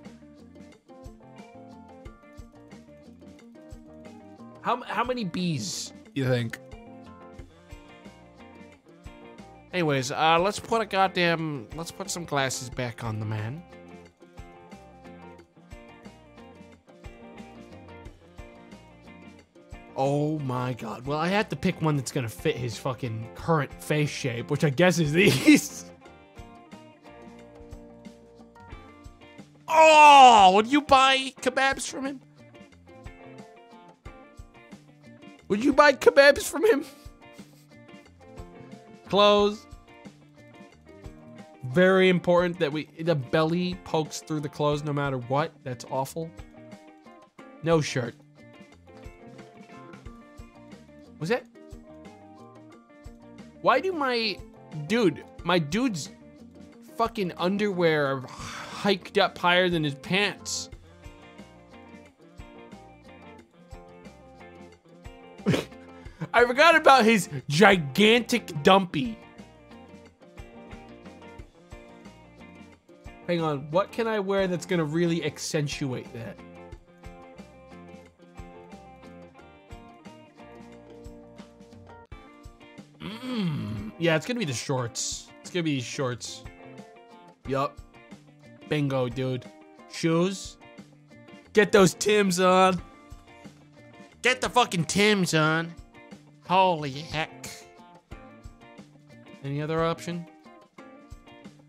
How many bees you think? Anyways, let's put a goddamn, let's put some glasses back on the man. Oh my God. Well, I had to pick one that's gonna fit his fucking current face shape, which I guess is these. Oh, would you buy kebabs from him? Would you buy kebabs from him? Clothes. Very important that we, the belly pokes through the clothes no matter what. That's awful. No shirt. Was that? Why do my dude, my dude's fucking underwear are hiked up higher than his pants? I forgot about his gigantic dumpy. Hang on, what can I wear that's gonna really accentuate that? Yeah, it's gonna be the shorts. It's gonna be shorts. Yup. Bingo, dude. Shoes. Get those Tims on. Get the fucking Tims on. Holy heck. Any other option?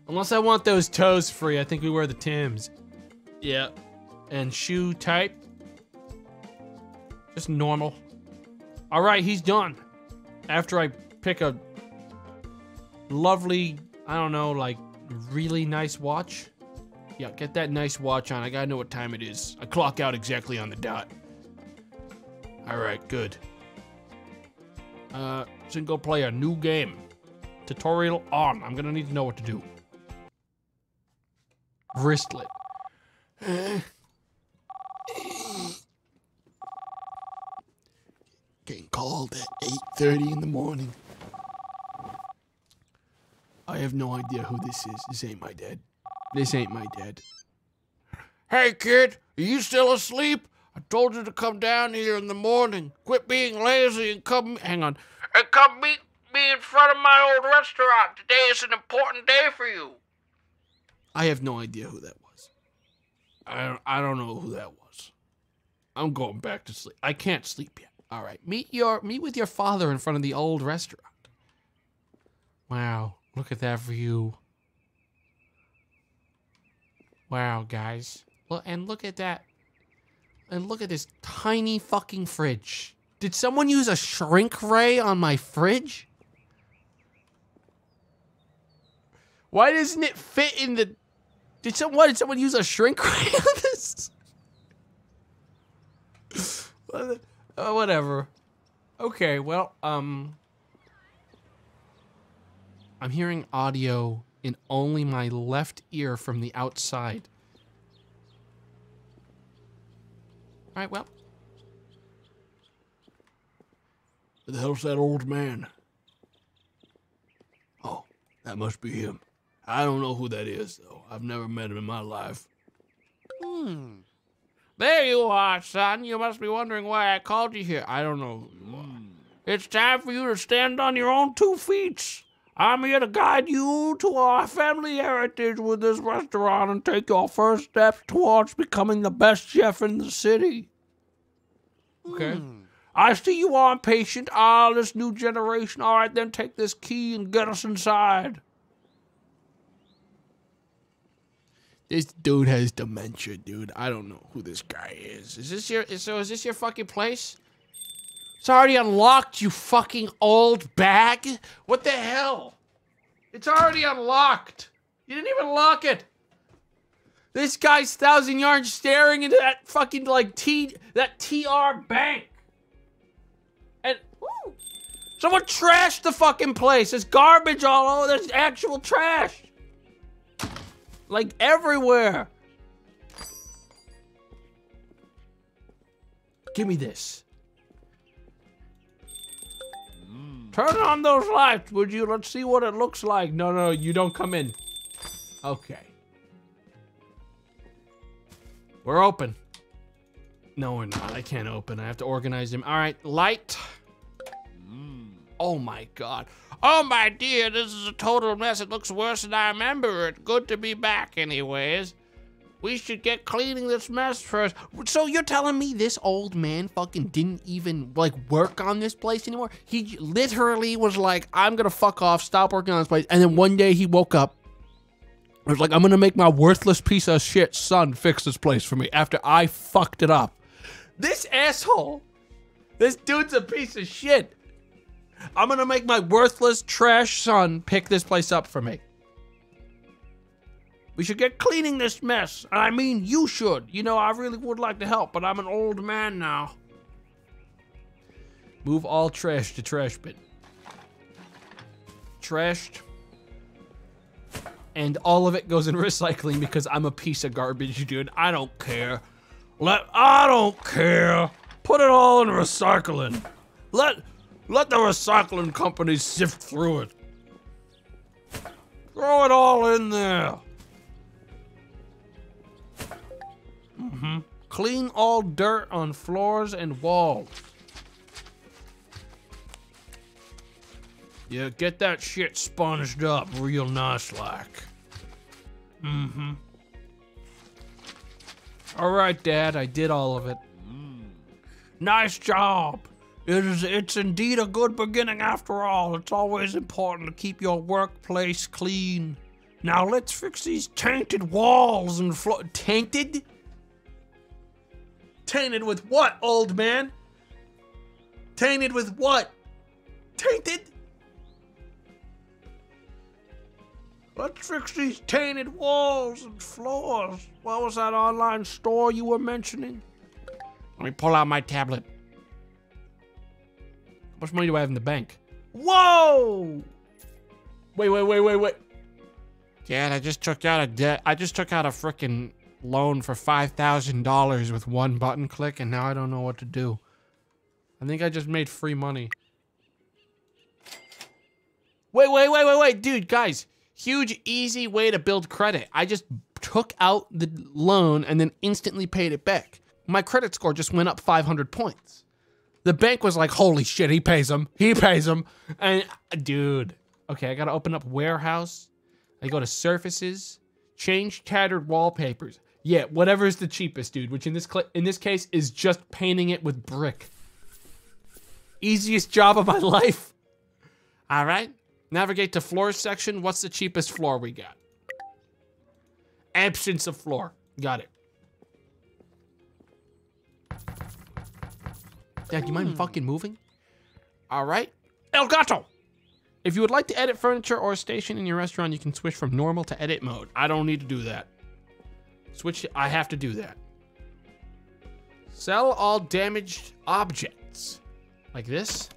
Unless I want those toes free. I think we wear the Tims. Yeah. And shoe type. Just normal. All right, he's done. After I pick a lovely, I don't know, like really nice watch. Yeah, get that nice watch on. I gotta know what time it is. I clock out exactly on the dot. All right, good. Single player, new game. Tutorial on. I'm gonna need to know what to do. Wristlet. Getting called at 8:30 in the morning. I have no idea who this is. This ain't my dad. This ain't my dad. Hey, kid, are you still asleep? I told you to come down here in the morning. Quit being lazy and come... Hang on. And come meet me in front of my old restaurant. Today is an important day for you. I have no idea who that was. I don't know who that was. I'm going back to sleep. I can't sleep yet. All right. Meet with your father in front of the old restaurant. Wow. Look at that view. Wow, guys. Well, and look at that. And look at this tiny fucking fridge. Did someone use a shrink ray on my fridge? Why doesn't it fit in the... Did someone use a shrink ray on this? Whatever. Okay, well, I'm hearing audio in only my left ear from the outside. All right, well. Where the hell's that old man? Oh, that must be him. I don't know who that is, though. I've never met him in my life. There you are, son. You must be wondering why I called you here. I don't know. It's time for you to stand on your own two feet. I'm here to guide you to our family heritage with this restaurant and take your first steps towards becoming the best chef in the city. Okay. I see you are impatient. Ah, this new generation. All right, then take this key and get us inside. This dude has dementia, dude. I don't know who this guy is. Is this your fucking place? It's already unlocked, you fucking old bag. What the hell? It's already unlocked. You didn't even lock it. This guy's 1,000 yards staring into that fucking like TR bank. And woo, someone trashed the fucking place. There's garbage all over. There's actual trash. Like everywhere. Give me this. Turn on those lights, would you? Let's see what it looks like. No, no, you don't come in. Okay. We're open. No, we're not. I can't open. I have to organize him. All right, light. Oh, my God. Oh, my dear, this is a total mess. It looks worse than I remember it. Good to be back, anyways. We should get cleaning this mess first. So you're telling me this old man fucking didn't even, like, work on this place anymore? He literally was like, I'm gonna fuck off, stop working on this place. And then one day he woke up. I was like, I'm gonna make my worthless piece of shit son fix this place for me after I fucked it up. This asshole. This dude's a piece of shit. I'm gonna make my worthless trash son pick this place up for me. We should get cleaning this mess. I mean, you should. You know, I really would like to help, but I'm an old man now. Move all trash to trash bin. Trashed. And all of it goes in recycling because I'm a piece of garbage, dude. I don't care. I don't care. Put it all in recycling. Let the recycling company sift through it. Throw it all in there. Mm-hmm. Clean all dirt on floors and walls. Yeah, get that shit sponged up real nice like. Mm-hmm. All right, Dad, I did all of it. Nice job. It's indeed a good beginning after all. It's always important to keep your workplace clean. Now let's fix these tainted walls and floor. Tainted? Tainted with what, old man? Tainted with what? Tainted? Let's fix these tainted walls and floors. What was that online store you were mentioning? Let me pull out my tablet. How much money do I have in the bank? Whoa! Wait. Dad, I just took out a debt. I just took out a frickin' loan for $5,000 with one button click, and now I don't know what to do. I think I just made free money. Wait, dude, guys. Huge, easy way to build credit. I just took out the loan and then instantly paid it back. My credit score just went up 500 points. The bank was like, holy shit, he pays them. He pays them. And, dude. Okay, I gotta open up warehouse. I go to surfaces. Change tattered wallpapers. Yeah, whatever is the cheapest, dude, which in this case is just painting it with brick. Easiest job of my life. All right. Navigate to floor section. What's the cheapest floor we got? Absence of floor. Got it. Dad, you mind fucking moving? All right. Elgato. If you would like to edit furniture or a station in your restaurant, you can switch from normal to edit mode. I don't need to do that. Switch. I have to do that. Sell all damaged objects. Like this.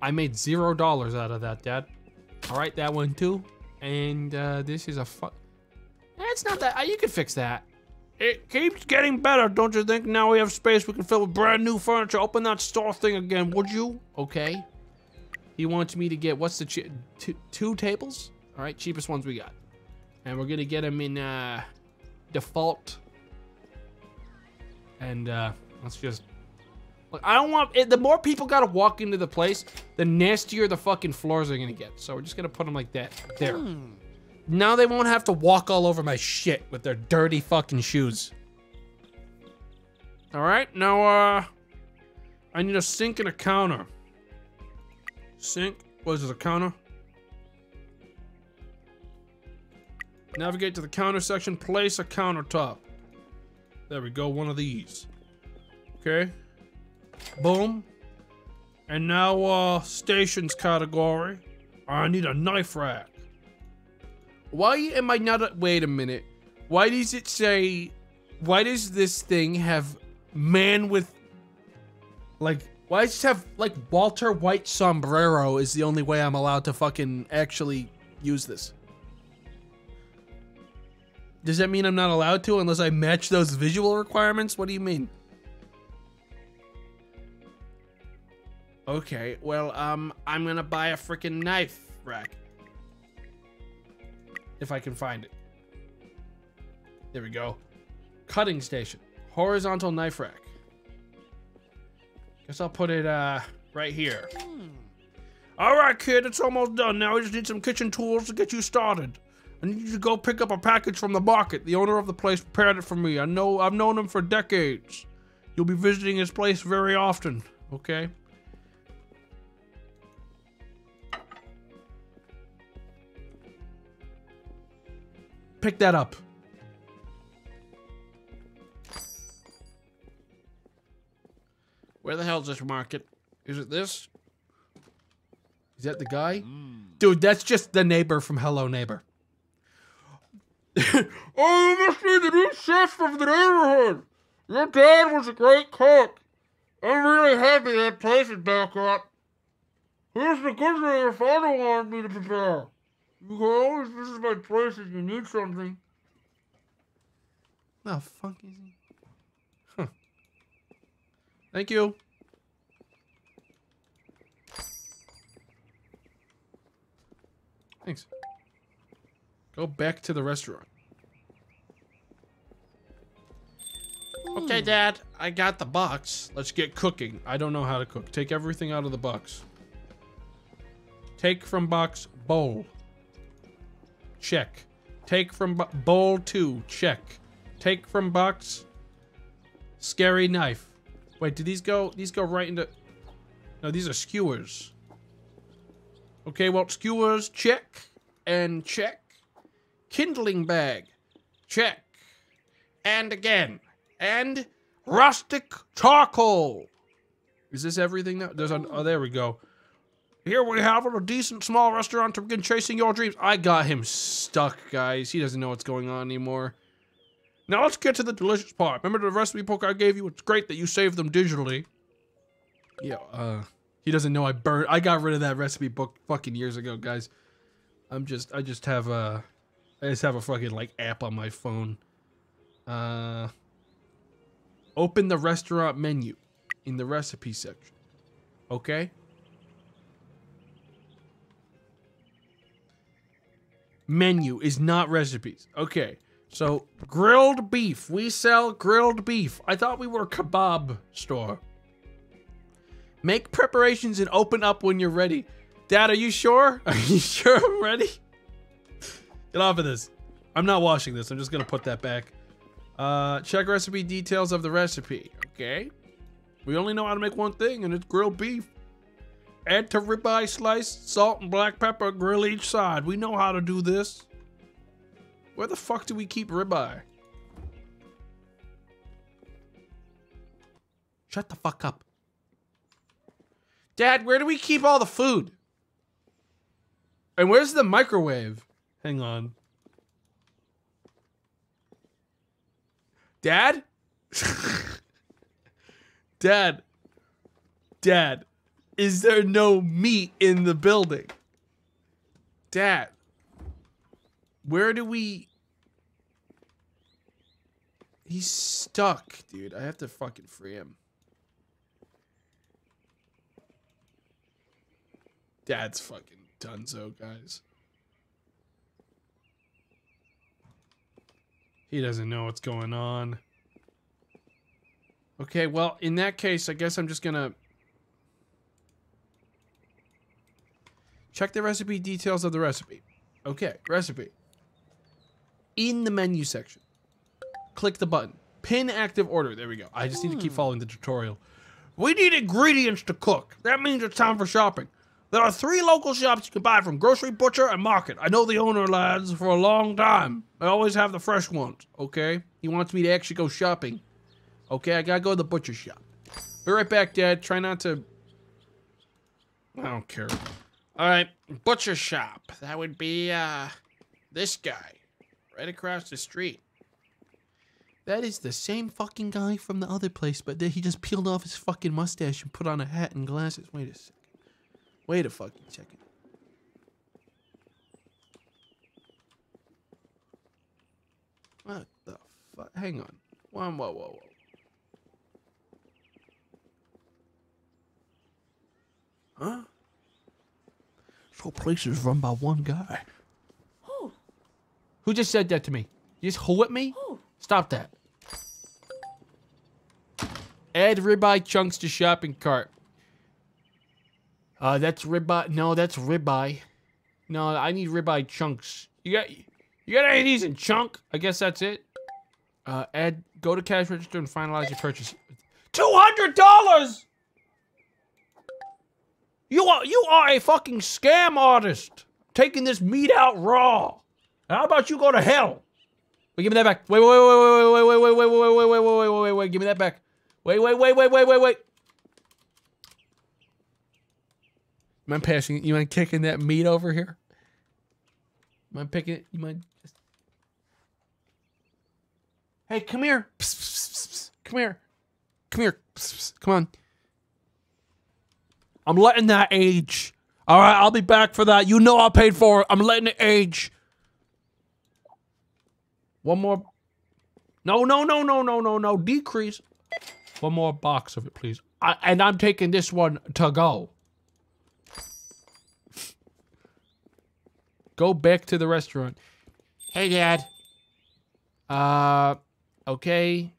I made $0 out of that, Dad. All right, that one too. And this is a fuck. It's not that, you could fix that. It keeps getting better, don't you think? Now we have space we can fill with brand new furniture. Open that store thing again, would you? Okay. He wants me to get, what's the, two tables? All right, cheapest ones we got. And we're gonna get them in default. And let's just, look, I don't want, the more people gotta walk into the place, the nastier the fucking floors are gonna get. So we're just gonna put them like that, there. Now they won't have to walk all over my shit with their dirty fucking shoes. All right, now I need a sink and a counter. Sink, what is it, a counter? Navigate to the counter section, place a countertop. There we go, one of these. Okay. Boom. And now, stations category. I need a knife rack. Why am I not, wait a minute. Why does it say, why does this thing have man with, like, why does it have, like, Walter White sombrero is the only way I'm allowed to fucking actually use this? Does that mean I'm not allowed to unless I match those visual requirements? What do you mean? Okay, well, I'm gonna buy a freaking knife rack. If I can find it. There we go. Cutting station. Horizontal knife rack. Guess I'll put it, right here. All right, kid, it's almost done. Now we just need some kitchen tools to get you started. I need you to go pick up a package from the market. The owner of the place prepared it for me. I know, I've known him for decades. You'll be visiting his place very often, okay? Pick that up. Where the hell is this market? Is it this? Is that the guy? Dude, that's just the neighbor from Hello Neighbor. Oh, you must be the new chef of the neighborhood. Your dad was a great cook. I'm really happy that place is back up. Here's the good thing your father wanted me to prepare. You can always visit my place if you need something. The fuck is he? Huh. Thank you. Thanks. Go back to the restaurant. Okay, Dad. I got the box. Let's get cooking. I don't know how to cook. Take everything out of the box. Take from box, bowl. Check. Take from bowl 2. Check. Take from box. Scary knife. Wait, do these go? These go right into. No, these are skewers. Okay, well, skewers. Check and check kindling bag. Check. And again. And rustic charcoal. Is this everything? There's an, oh, there we go. Here we have a decent small restaurant to begin chasing your dreams. I got him stuck, guys. He doesn't know what's going on anymore. Now let's get to the delicious part. Remember the recipe book I gave you? It's great that you saved them digitally. Yeah, he doesn't know I got rid of that recipe book fucking years ago, guys. I just have a fucking like app on my phone. Open the restaurant menu in the recipe section. Okay? Menu is not recipes. Okay, so grilled beef. We sell grilled beef. I thought we were a kebab store. Make preparations and open up when you're ready. Dad, are you sure? Are you sure I'm ready? Get off of this. I'm not washing this. I'm just gonna put that back. Check recipe details of the recipe. Okay. We only know how to make one thing, and it's grilled beef. Add to ribeye slice, salt and black pepper, grill each side. We know how to do this. Where the fuck do we keep ribeye? Shut the fuck up. Dad, where do we keep all the food? And where's the microwave? Hang on. Dad? Dad. Dad. Is there no meat in the building? Dad, where do we... He's stuck, dude. I have to fucking free him. Dad's fucking donezo, guys. He doesn't know what's going on. Okay, well, in that case, I guess I'm just gonna... Check the recipe details of the recipe. Okay, recipe. In the menu section. Click the button. Pin active order. There we go. I just need to keep following the tutorial. We need ingredients to cook. That means it's time for shopping. There are 3 local shops you can buy from: grocery, butcher, and market. I know the owner, lads, for a long time. I always have the fresh ones, okay? He wants me to actually go shopping. Okay, I gotta go to the butcher shop. Be right back, Dad. Try not to... I don't care. All right, butcher shop. That would be this guy right across the street. That is the same fucking guy from the other place, but then he just peeled off his fucking mustache and put on a hat and glasses. Wait a second. Wait a fucking second. What the fuck? Hang on. Whoa. Huh? Whole place is run by one guy. Who? Who just said that to me? You just who at me? Who? Stop that. Add ribeye chunks to shopping cart. That's ribeye. No, that's ribeye. No, I need ribeye chunks. You got any of these in chunk? I guess that's it. Add. Go to cash register and finalize your purchase. $200. You are a fucking scam artist, taking this meat out raw. And how about you go to hell? Wait, give me that back. Wait, give me that back. Wait. You mind passing? You mind kicking that meat over here? You mind picking it? You mind? Hey, come here. Come here. Come here. Come on. I'm letting that age. All right, I'll be back for that. You know I paid for it. I'm letting it age. One more. No. Decrease. One more box of it, please. And I'm taking this one to go. Go back to the restaurant. Hey, Dad. Okay.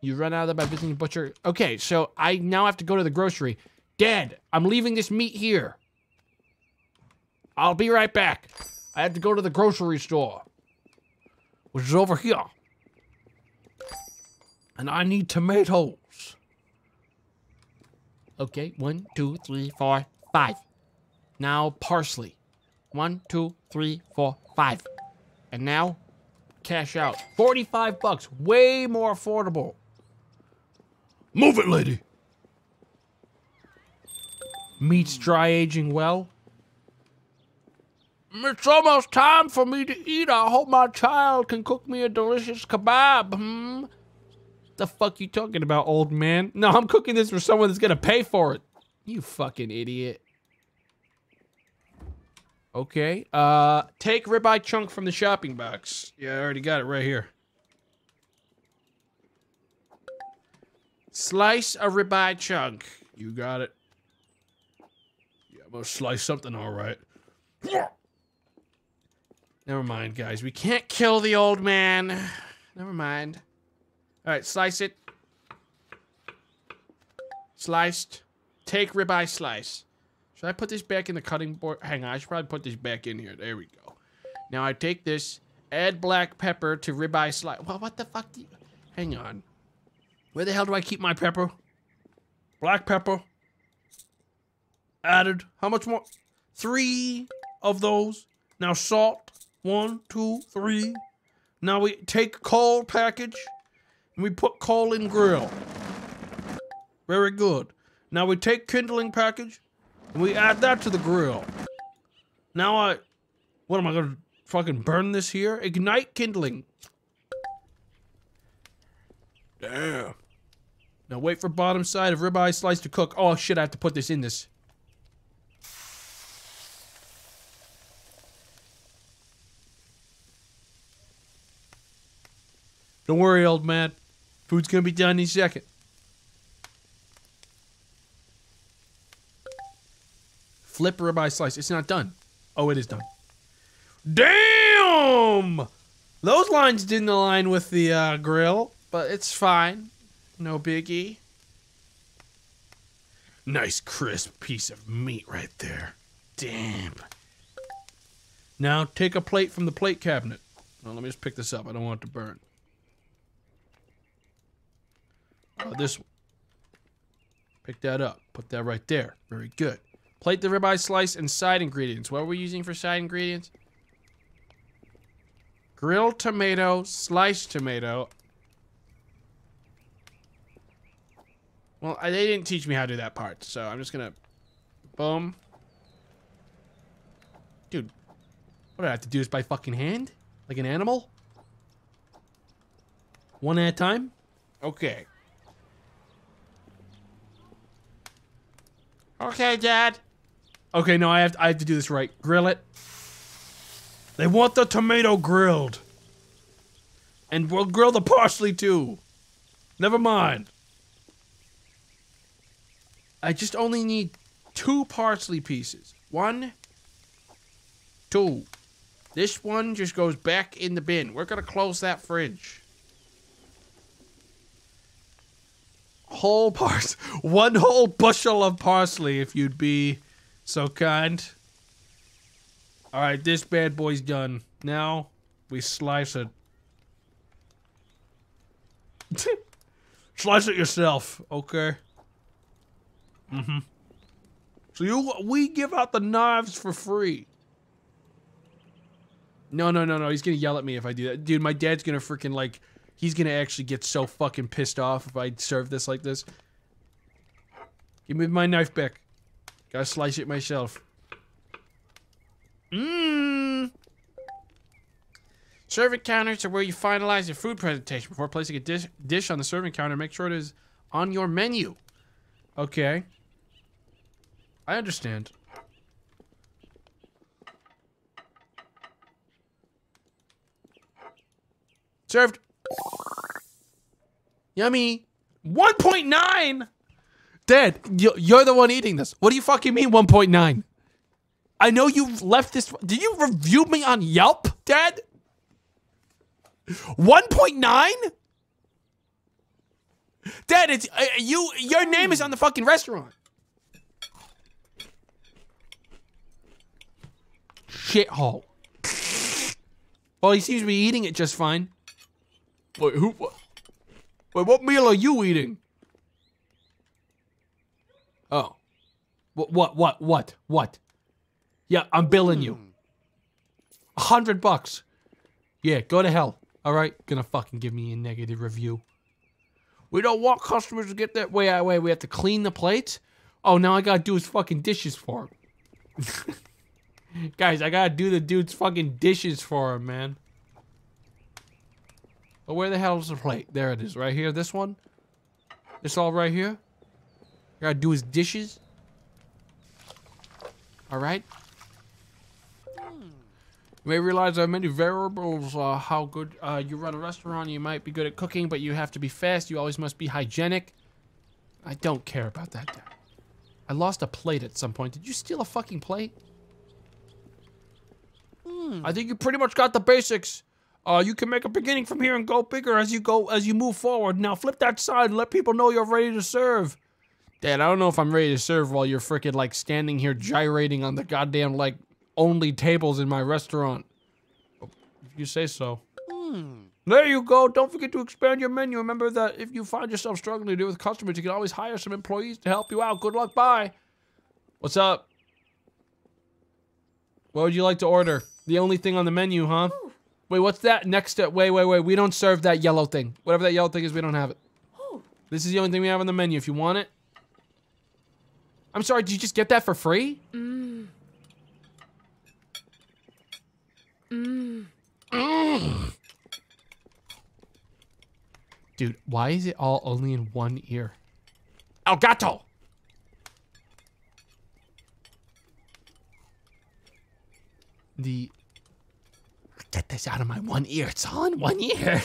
You run out of that by visiting the butcher. Okay, so I now have to go to the grocery. Dad, I'm leaving this meat here. I'll be right back. I have to go to the grocery store, which is over here. And I need tomatoes. Okay, 1, 2, 3, 4, 5. Now parsley. 1, 2, 3, 4, 5. And now, cash out. 45 bucks, way more affordable. Move it, lady. Meat's dry aging well. It's almost time for me to eat. I hope my child can cook me a delicious kebab. The fuck you talking about, old man? No, I'm cooking this for someone that's gonna pay for it. You fucking idiot. Okay, take ribeye chunk from the shopping box. Yeah, I already got it right here. Slice a ribeye chunk. You got it. Yeah, I'm gonna slice something, all right. Never mind, guys. We can't kill the old man. Never mind. All right, slice it. Sliced. Take ribeye slice. Should I put this back in the cutting board? Hang on, I should probably put this back in here. There we go. Now I take this, add black pepper to ribeye slice. Well, what the fuck do you... Hang on. Where the hell do I keep my pepper? Black pepper. Added. How much more? 3 of those. Now salt. 1, 2, 3. Now we take coal package, and we put coal in grill. Very good. Now we take kindling package, and we add that to the grill. Now I... What am I gonna fucking burn this here? Ignite kindling. Damn. Now wait for bottom side of ribeye slice to cook. Oh shit, I have to put this in this. Don't worry, old man. Food's gonna be done any second. Flip ribeye slice. It's not done. Oh, it is done. Damn! Those lines didn't align with the grill, but it's fine. No biggie. Nice crisp piece of meat right there. Damn. Now take a plate from the plate cabinet. Well, let me just pick this up. I don't want it to burn. This one. Pick that up. Put that right there. Very good. Plate the ribeye slice and side ingredients. What are we using for side ingredients? Grilled tomato, sliced tomato. Well, they didn't teach me how to do that part, so I'm just gonna... Boom. Dude, what do I have to do this by fucking hand? Like an animal? One at a time? Okay. Okay, Dad. Okay, no, I have to do this right. Grill it. They want the tomato grilled. And we'll grill the parsley, too. Never mind. I just only need 2 parsley pieces. 1, 2. This one just goes back in the bin. We're gonna close that fridge. Whole parsley. 1 whole bushel of parsley, if you'd be so kind. Alright, this bad boy's done. Now, we slice it. Slice it yourself, okay? Mm-hmm. So we give out the knives for free. No, he's gonna yell at me if I do that. Dude, my dad's gonna freaking, like... He's gonna actually get so fucking pissed off if I serve this like this. Give me my knife back. Gotta slice it myself. Mmm. Serving counters are where you finalize your food presentation. Before placing a dish on the serving counter, make sure it is on your menu. Okay. I understand. Served. Yummy. 1.9! Dad, you're the one eating this. What do you fucking mean 1.9? I know you've left this... Did you review me on Yelp, Dad? 1.9? Dad, it's... your name is on the fucking restaurant. Shithole. Well, he seems to be eating it just fine. Wait, what meal are you eating? Oh. What? Yeah, I'm billing you. $100 bucks. Yeah, go to hell. All right, gonna fucking give me a negative review. We don't want customers to get that way out of the way. We have to clean the plates. Oh, now I gotta do his fucking dishes for him. Guys, I gotta do the dude's fucking dishes for him, man. But where the hell's the plate? There it is, right here. This one. This all right here. Gotta do his dishes. All right. You may realize there are many variables how good you run a restaurant. You might be good at cooking, but you have to be fast. You always must be hygienic. I don't care about that. Dad. I lost a plate at some point. Did you steal a fucking plate? I think you pretty much got the basics. You can make a beginning from here and go bigger as you go, as you move forward. Now flip that side and let people know you're ready to serve. Dad, I don't know if I'm ready to serve while you're frickin' like standing here gyrating on the goddamn like only tables in my restaurant. If you say so. There you go. Don't forget to expand your menu. Remember that if you find yourself struggling to deal with customers, you can always hire some employees to help you out. Good luck. Bye. What's up? What would you like to order? The only thing on the menu, huh? Ooh. Wait, what's that? Next step. Wait, wait, wait. We don't serve that yellow thing. Whatever that yellow thing is, we don't have it. Ooh. This is the only thing we have on the menu. If you want it. I'm sorry, did you just get that for free? Dude, why is it all only in one ear? El gato! Get this out of my one ear. It's all in one ear.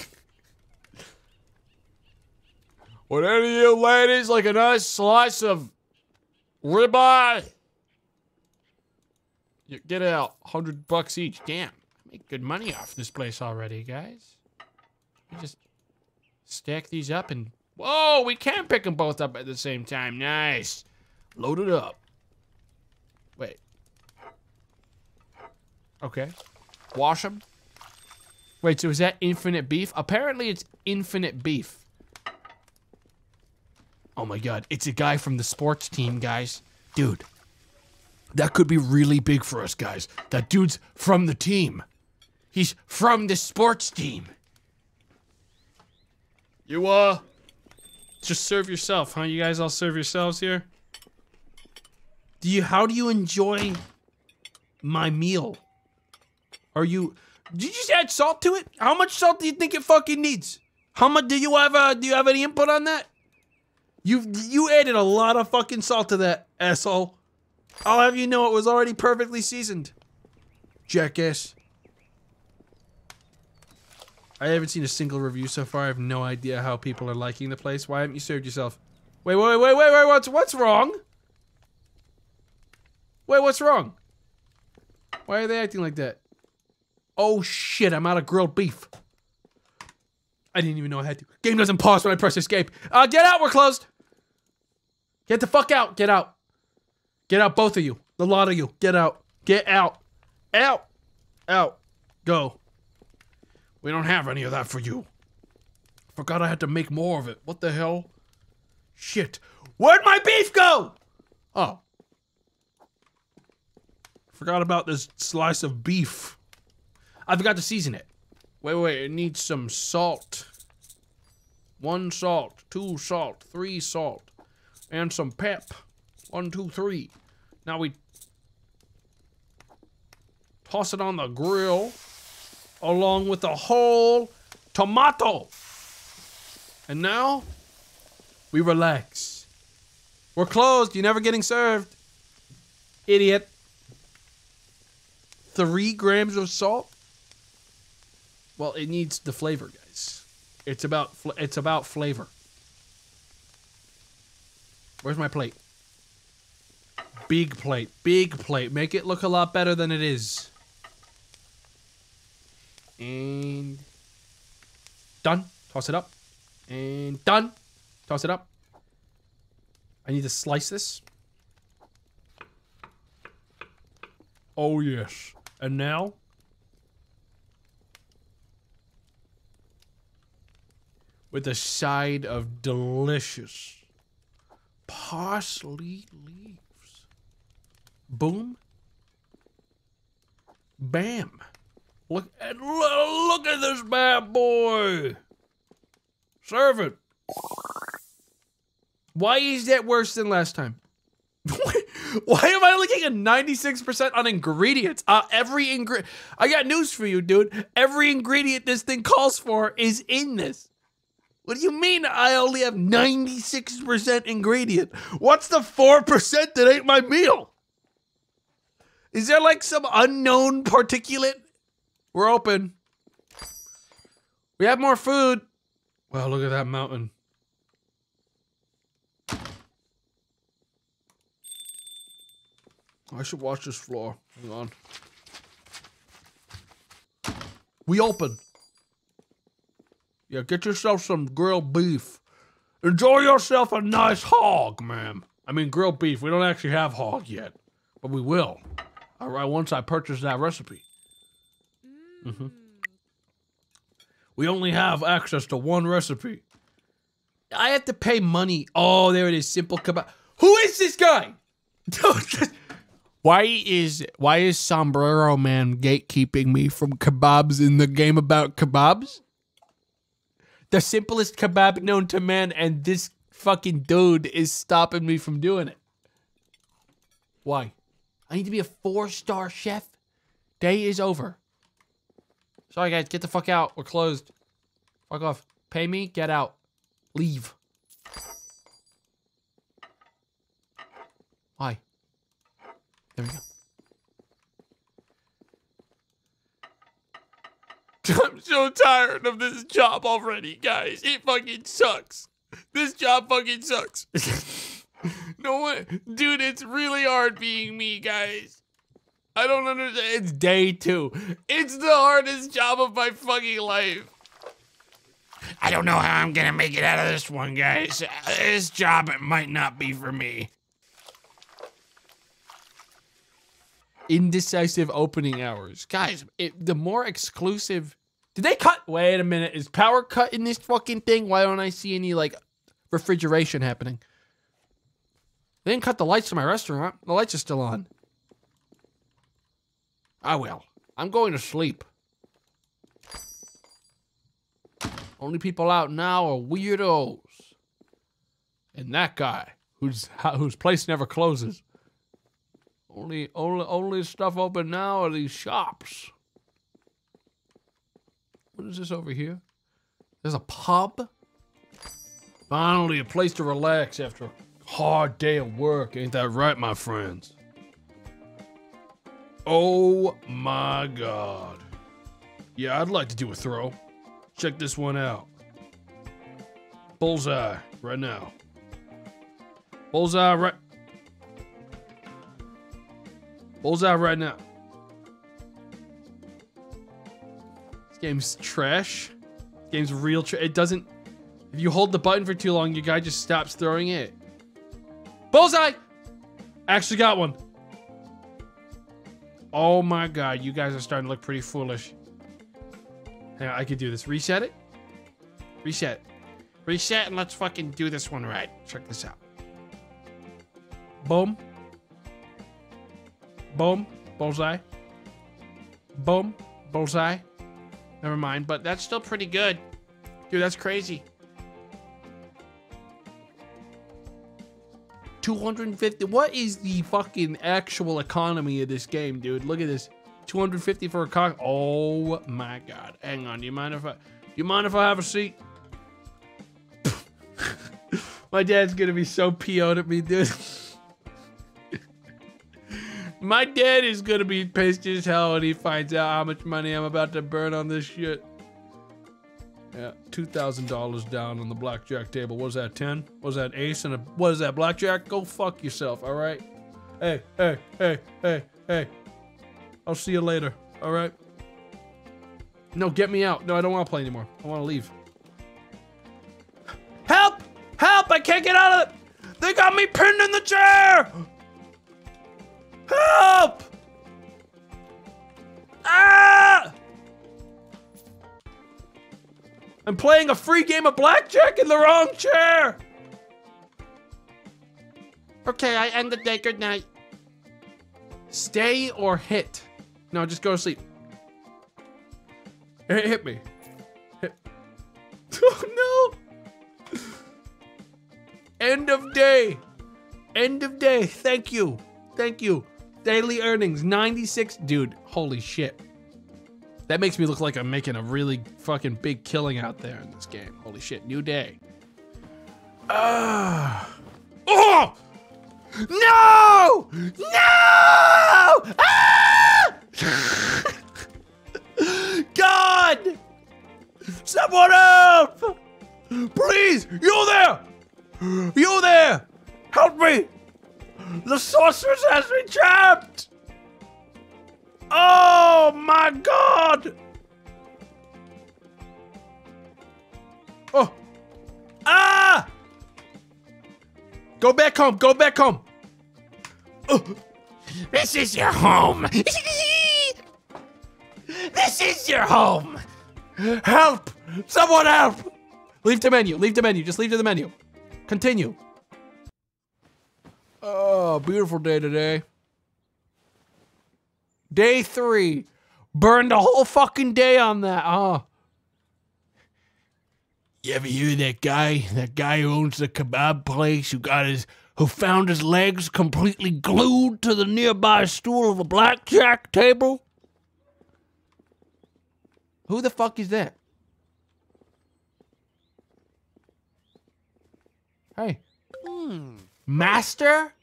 Would any of you ladies like a nice slice of ribeye? You get out. $100 bucks each. Damn. Make good money off this place already, guys. You just stack these up and... Whoa, we can pick them both up at the same time. Nice. Load it up. Wait. Okay. Wash them. Wait, so is that infinite beef? Apparently it's infinite beef. Oh my god, it's a guy from the sports team, guys. Dude. That could be really big for us, guys. That dude's from the team. He's from the sports team. You, just serve yourself, huh? You guys all serve yourselves here? How do you enjoy my meal? Did you just add salt to it? How much salt do you think it fucking needs? How much do you have any input on that? You added a lot of fucking salt to that, asshole. I'll have you know it was already perfectly seasoned. Jackass. I haven't seen a single review so far. I have no idea how people are liking the place. Why haven't you served yourself? Wait, wait, wait, wait, wait, what's wrong? Wait, what's wrong? Why are they acting like that? Oh shit, I'm out of grilled beef. I didn't even know I had to. Game doesn't pause when I press escape. Get out, we're closed. Get the fuck out, get out. Get out, both of you. The lot of you. Get out. Get out. Out. Out. Go. We don't have any of that for you. Forgot I had to make more of it. What the hell? Shit. Where'd my beef go? Oh. Forgot about this slice of beef. I forgot to season it. Wait, wait. It needs some salt. 1 salt, 2 salt, 3 salt. And some pep. 1, 2, 3. Now we toss it on the grill along with the whole tomato. And now we relax. We're closed. You're never getting served. Idiot. 3 grams of salt? Well, it needs the flavor, guys. It's about flavor. Where's my plate? Big plate. Big plate. Make it look a lot better than it is. And... done. Toss it up. And done. Toss it up. I need to slice this. Oh, yes. And now... with a side of delicious parsley leaves. Boom. Bam. Look at this bad boy. Serve it. Why is that worse than last time? Why am I looking at 96% on ingredients? I got news for you, dude. Every ingredient this thing calls for is in this. What do you mean I only have 96% ingredient? What's the 4% that ain't my meal? Is there like some unknown particulate? We're open. We have more food. Wow, look at that mountain. I should watch this floor. Hang on. We open. Yeah, get yourself some grilled beef. Enjoy yourself a nice hog, ma'am. I mean, grilled beef. We don't actually have hog yet, but we will. All right, once I purchase that recipe. Mm-hmm. We only have access to one recipe. I have to pay money. Oh, there it is. Simple kebab. Who is this guy? Why is Sombrero Man gatekeeping me from kebabs in the game about kebabs? The simplest kebab known to man, and this fucking dude is stopping me from doing it. Why? I need to be a 4-star chef. Day is over. Sorry guys, get the fuck out. We're closed. Fuck off. Pay me, get out. Leave. Why? There we go. I'm so tired of this job already, guys. It fucking sucks. This job fucking sucks. No one, dude, it's really hard being me, guys. I don't understand. It's day 2. It's the hardest job of my fucking life. I don't know how I'm gonna make it out of this one, guys. This job, it might not be for me. Indecisive opening hours. Guys, the more exclusive... Did they cut? Wait a minute. Is power cut in this fucking thing? Why don't I see any, like, refrigeration happening? They didn't cut the lights to my restaurant. The lights are still on. I will. I'm going to sleep. Only people out now are weirdos. And that guy, whose place never closes. Only stuff open now are these shops. What is this over here? There's a pub? Finally, a place to relax after a hard day of work. Ain't that right, my friends? Oh my God. Yeah, I'd like to do a throw. Check this one out. Bullseye, right now. Bullseye, right... Bullseye right now. This game's trash. This game's real trash. It doesn't... If you hold the button for too long, your guy just stops throwing it. Bullseye! Actually got one. Oh my God, you guys are starting to look pretty foolish. Hang on, I could do this. Reset it? Reset. Reset and let's fucking do this one right. Check this out. Boom. Boom, bullseye. Boom, bullseye. Never mind, but that's still pretty good. Dude, that's crazy. 250, what is the fucking actual economy of this game, dude? Look at this, 250 for a cock. Oh my God, hang on, do you mind if I have a seat? My dad's gonna be so PO'd at me, dude. My dad is gonna be pissed as hell when he finds out how much money I'm about to burn on this shit. Yeah, $2,000 down on the blackjack table. What was that, 10? What was that, ace and a... What is that, blackjack? Go fuck yourself, all right? Hey, hey, hey, hey, hey. I'll see you later, all right? No, get me out. No, I don't want to play anymore. I want to leave. Help! Help! I can't get out of it! They got me pinned in the chair! Help! Ah! I'm playing a free game of blackjack in the wrong chair! Okay, I end the day. Good night. Stay or hit? No, just go to sleep. It hit me. Oh no! End of day. End of day. Thank you. Thank you. Daily earnings, 96. Dude, holy shit. That makes me look like I'm making a really fucking big killing out there in this game. Holy shit, new day. Oh! No! No! Ah! God! Someone help! Please! You there! You there! Help me! The sorceress has me trapped! Oh my god! Oh! Ah! Go back home! Go back home! Oh. This is your home! This is your home! Help! Someone help! Leave the menu! Leave the menu! Just leave to the menu! Continue! Oh, beautiful day today. Day 3. Burned a whole fucking day on that, huh? You ever hear that guy? That guy who owns the kebab place, who found his legs completely glued to the nearby stool of a blackjack table? Who the fuck is that? Hey. Master?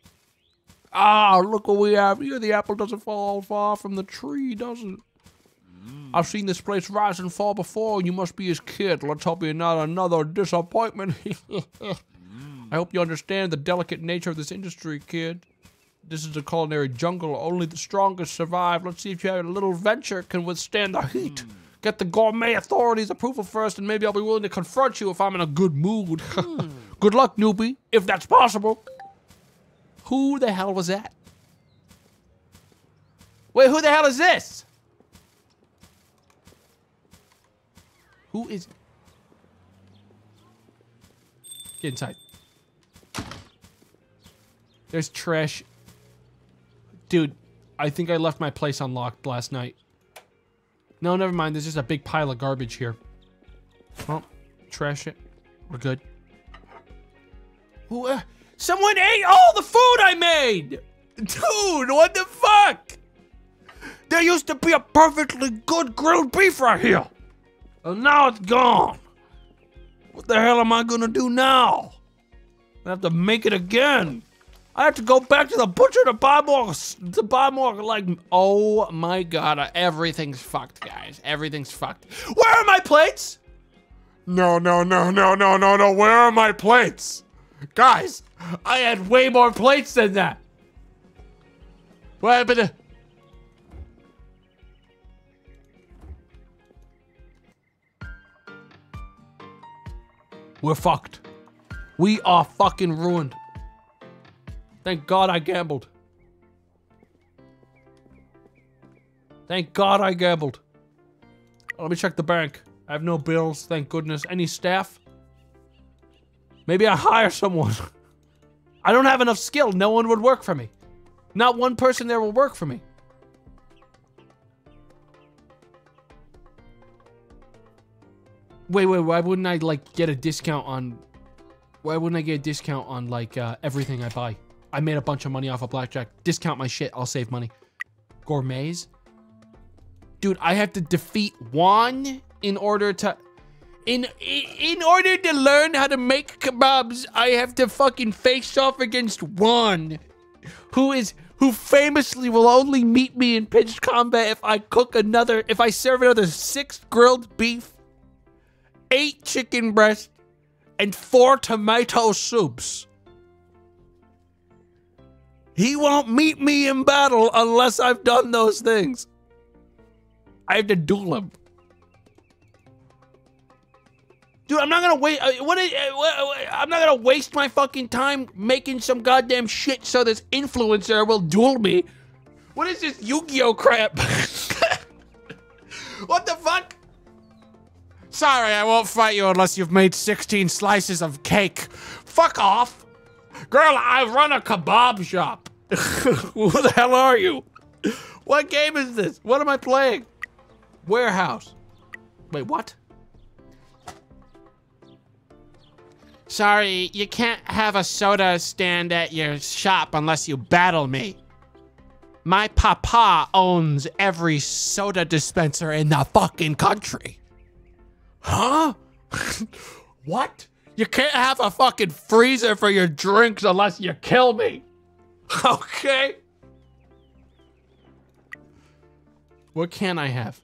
Ah, look what we have here. The apple doesn't fall far from the tree, does it? I've seen this place rise and fall before, and you must be his kid. Let's hope you're not another disappointment. I hope you understand the delicate nature of this industry, kid. This is a culinary jungle. Only the strongest survive. Let's see if your little venture can withstand the heat. Get the gourmet authorities' approval first, and maybe I'll be willing to confront you if I'm in a good mood. Good luck, newbie, if that's possible. Who the hell was that? Wait, who the hell is this? Who is it? Get inside. There's trash. Dude, I think I left my place unlocked last night. No, never mind. There's just a big pile of garbage here. Well, trash it. We're good. Who, someone ate all the food I made! Dude, what the fuck? There used to be a perfectly good grilled beef right here. And now it's gone. What the hell am I gonna do now? I have to make it again. I have to go back to the butcher to buy more, like, oh my god, everything's fucked, guys. Everything's fucked. Where are my plates? No, where are my plates? Guys, I had way more plates than that. What happened to... We're fucked. We are fucking ruined. Thank God I gambled. Thank God I gambled. Let me check the bank. I have no bills, thank goodness. Any staff? Maybe I hire someone. I don't have enough skill. No one would work for me. Not one person there will work for me. Wait, why wouldn't I, like, get a discount on... Why wouldn't I get a discount on, like, everything I buy? I made a bunch of money off of blackjack. Discount my shit. I'll save money. Gourmets? Dude, I have to defeat one in order to... In order to learn how to make kebabs, I have to fucking face off against one who famously will only meet me in pitched combat if I cook another, if I serve another 6 grilled beef, 8 chicken breasts, and 4 tomato soups. He won't meet me in battle unless I've done those things. I have to duel him. Dude, I'm not gonna wait. I'm not gonna waste my fucking time making some goddamn shit so this influencer will duel me. What is this Yu-Gi-Oh crap? What the fuck? Sorry, I won't fight you unless you've made 16 slices of cake. Fuck off, girl. I run a kebab shop. Who the hell are you? What game is this? What am I playing? Warehouse. Wait, what? Sorry, you can't have a soda stand at your shop unless you battle me. My papa owns every soda dispenser in the fucking country. Huh? What? You can't have a fucking freezer for your drinks unless you kill me. Okay. What can I have?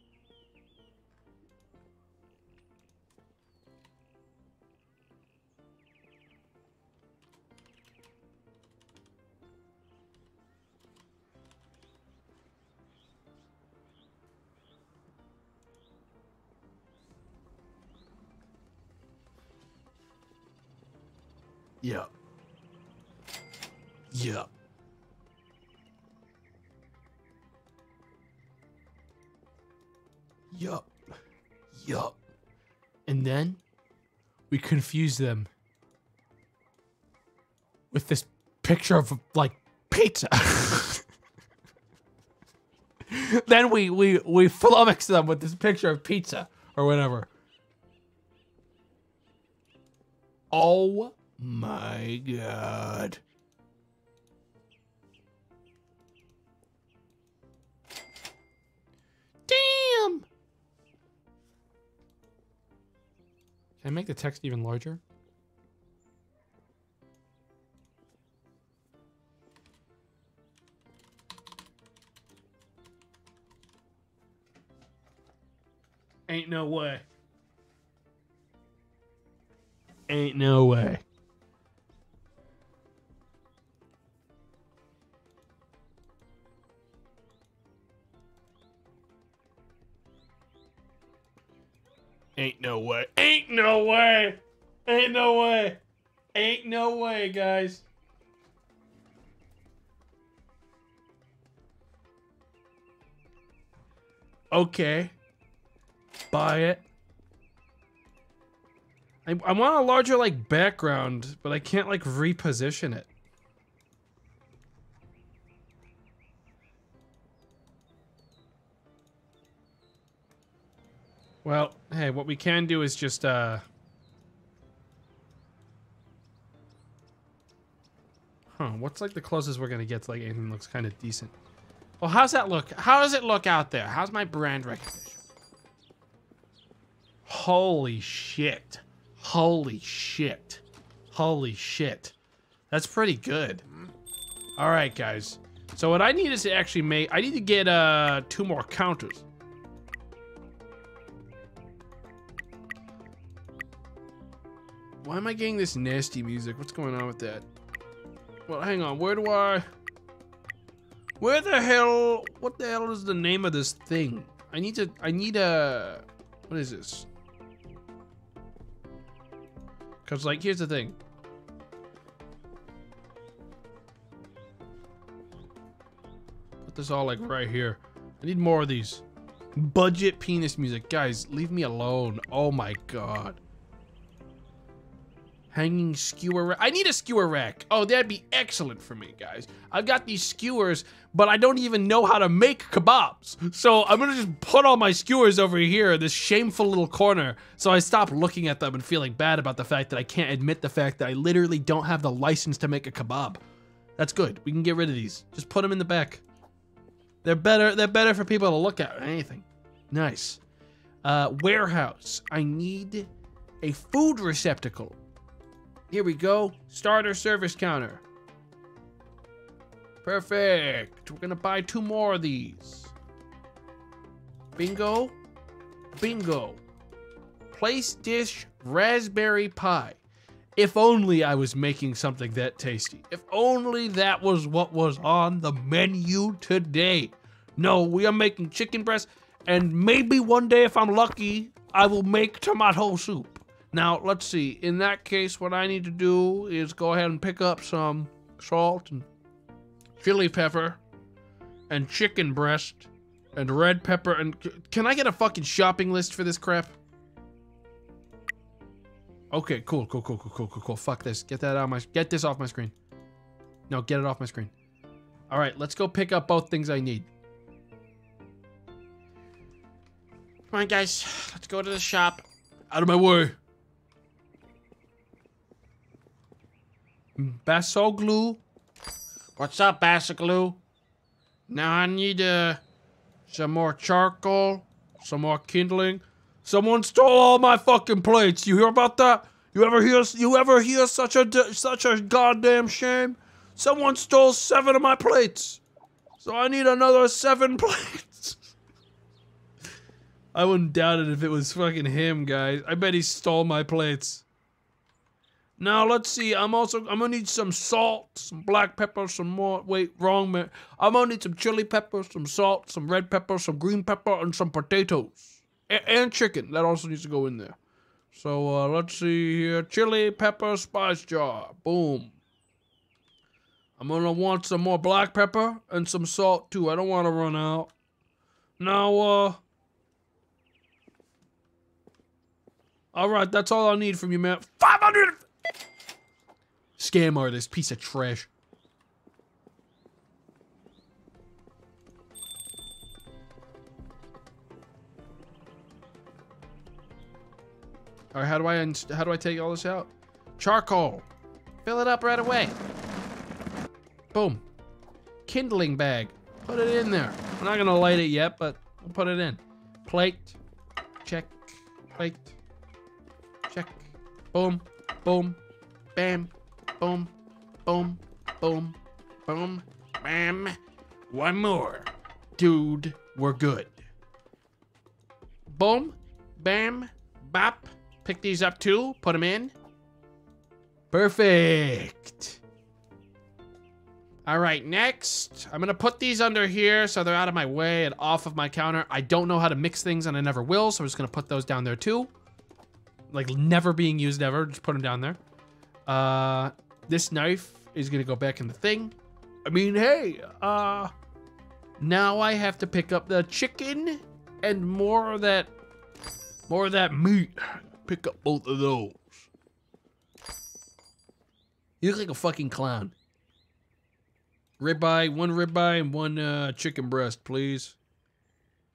Yeah. Yeah. Yup. Yup. And then we confuse them with this picture of like pizza. Then we flummox them with this picture of pizza or whatever. Oh my God. Damn. Can I make the text even larger? Ain't no way. Ain't no way. Ain't no way. Ain't no way. Ain't no way. Ain't no way, guys. Okay. Buy it. I want a larger, like, background, but I can't, like, reposition it. Well, hey, what we can do is just, what's, like, the closest we're gonna get to, like, anything looks kind of decent? Well, how's that look? How does it look out there? How's my brand recognition? Holy shit. Holy shit. Holy shit. That's pretty good. All right, guys. So what I need is to actually make... I need to get, 2 more counters. Why am I getting this nasty music? What's going on with that? Well, hang on. Where do I... Where the hell... What the hell is the name of this thing? I need a... What is this? Because, like, here's the thing. Put this all, like, right here. I need more of these. Budget penis music. Guys, leave me alone. Oh, my God. Hanging skewer rack. I need a skewer rack. Oh, that'd be excellent for me, guys. I've got these skewers, but I don't even know how to make kebabs. So I'm gonna just put all my skewers over here in this shameful little corner so I stop looking at them and feeling bad about the fact that I can't admit the fact that I literally don't have the license to make a kebab. That's good. We can get rid of these. Just put them in the back. They're better for people to look at than anything. Nice. Warehouse. I need a food receptacle. Here we go. Starter service counter. Perfect. We're gonna buy 2 more of these. Bingo. Bingo. Place dish raspberry pie. If only I was making something that tasty. If only that was what was on the menu today. No, we are making chicken breast, and maybe one day if I'm lucky, I will make tomato soup. Now, let's see. In that case, what I need to do is go ahead and pick up some salt and chili pepper and chicken breast and red pepper and... Can I get a fucking shopping list for this crap? Okay, cool. Fuck this. Get that out of my... Get this off my screen. No, get it off my screen. All right, let's go pick up both things I need. Come on, guys. Let's go to the shop. Out of my way. Basso glue. What's up, Basso glue? Now I need some more charcoal, some more kindling. Someone stole all my fucking plates. You hear about that? You ever hear such a goddamn shame? Someone stole 7 of my plates. So I need another 7 plates. I wouldn't doubt it if it was fucking him, guys. I bet he stole my plates. Now let's see. I'm gonna need some salt, some black pepper, some more. Wait, wrong man. I'm gonna need some chili pepper, some salt, some red pepper, some green pepper, and some potatoes and chicken. That also needs to go in there. So let's see here. Chili pepper spice jar. Boom. I'm gonna want some more black pepper and some salt too. I don't want to run out. Now all right, that's all I need from you, man. 500. Scam artist, piece of trash. All right, how do I take all this out? Charcoal. Fill it up right away. Boom. Kindling bag. Put it in there. I'm not gonna light it yet, but I'll put it in. Plate. Check. Plate. Check. Boom. Boom. Bam. Boom. Boom. Boom. Boom. Bam. One more. Dude, we're good. Boom. Bam. Bop. Pick these up too. Put them in. Perfect. All right, next, I'm gonna put these under here so they're out of my way and off of my counter. I don't know how to mix things and I never will, so I'm just gonna put those down there too. Like never being used ever, just put them down there. This knife is gonna go back in the thing. I mean, hey, now I have to pick up the chicken and more of that meat. Pick up both of those. You look like a fucking clown. Ribeye, one ribeye and one chicken breast, please.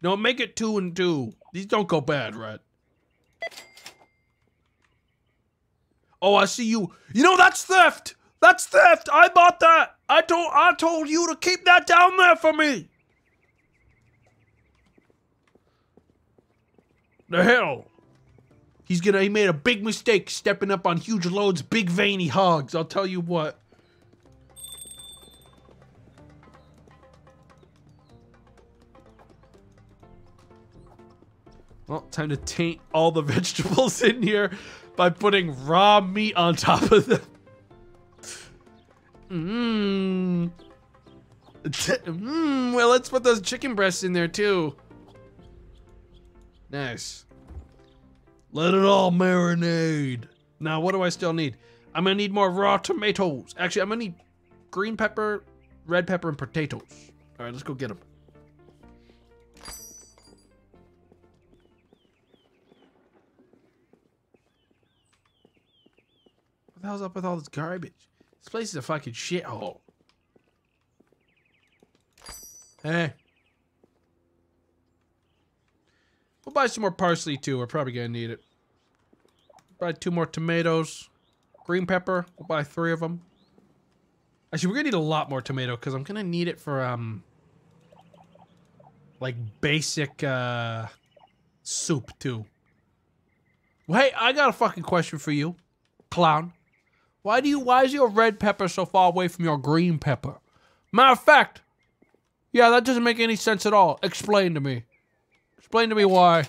No, make it 2 and 2. These don't go bad, right? Oh, I see you. You know that's theft. That's theft. I bought that. I told you to keep that down there for me. The hell. He made a big mistake stepping up on huge loads, big veiny hogs. I'll tell you what. Well, time to taint all the vegetables in here by putting raw meat on top of them. Mmm. Mmm. Well, let's put those chicken breasts in there too. Nice. Let it all marinate. Now, what do I still need? I'm gonna need more raw tomatoes. Actually, I'm gonna need green pepper, red pepper, and potatoes. All right, let's go get them. What the hell's up with all this garbage? This place is a fucking shithole. Hey. We'll buy some more parsley too. We're probably gonna need it. Buy 2 more tomatoes. Green pepper. We'll buy 3 of them. Actually, we're gonna need a lot more tomato because I'm gonna need it for like basic soup too. Well, hey, I got a fucking question for you, clown. Why is your red pepper so far away from your green pepper? Matter of fact, yeah, that doesn't make any sense at all. Explain to me. Explain to me why.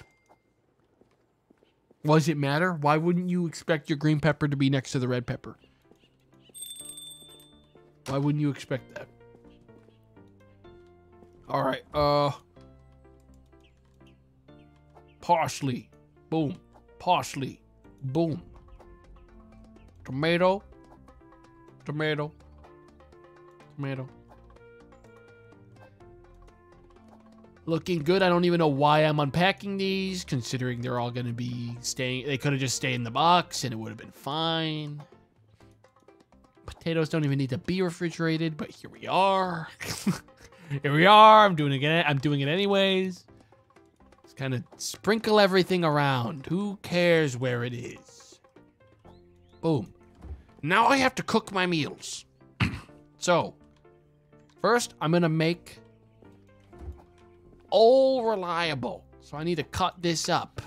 Why does it matter? Why wouldn't you expect your green pepper to be next to the red pepper? Why wouldn't you expect that? All right, parsley. Boom. Parsley. Boom. Tomato, tomato, tomato. Looking good. I don't even know why I'm unpacking these, considering they're all gonna be staying. They could have just stayed in the box and it would have been fine. Potatoes don't even need to be refrigerated, but here we are. Here we are. I'm doing it again. I'm doing it anyways. kind of sprinkle everything around. Who cares where it is? Boom. Now I have to cook my meals. So, first I'm gonna make all reliable. So I need to cut this up.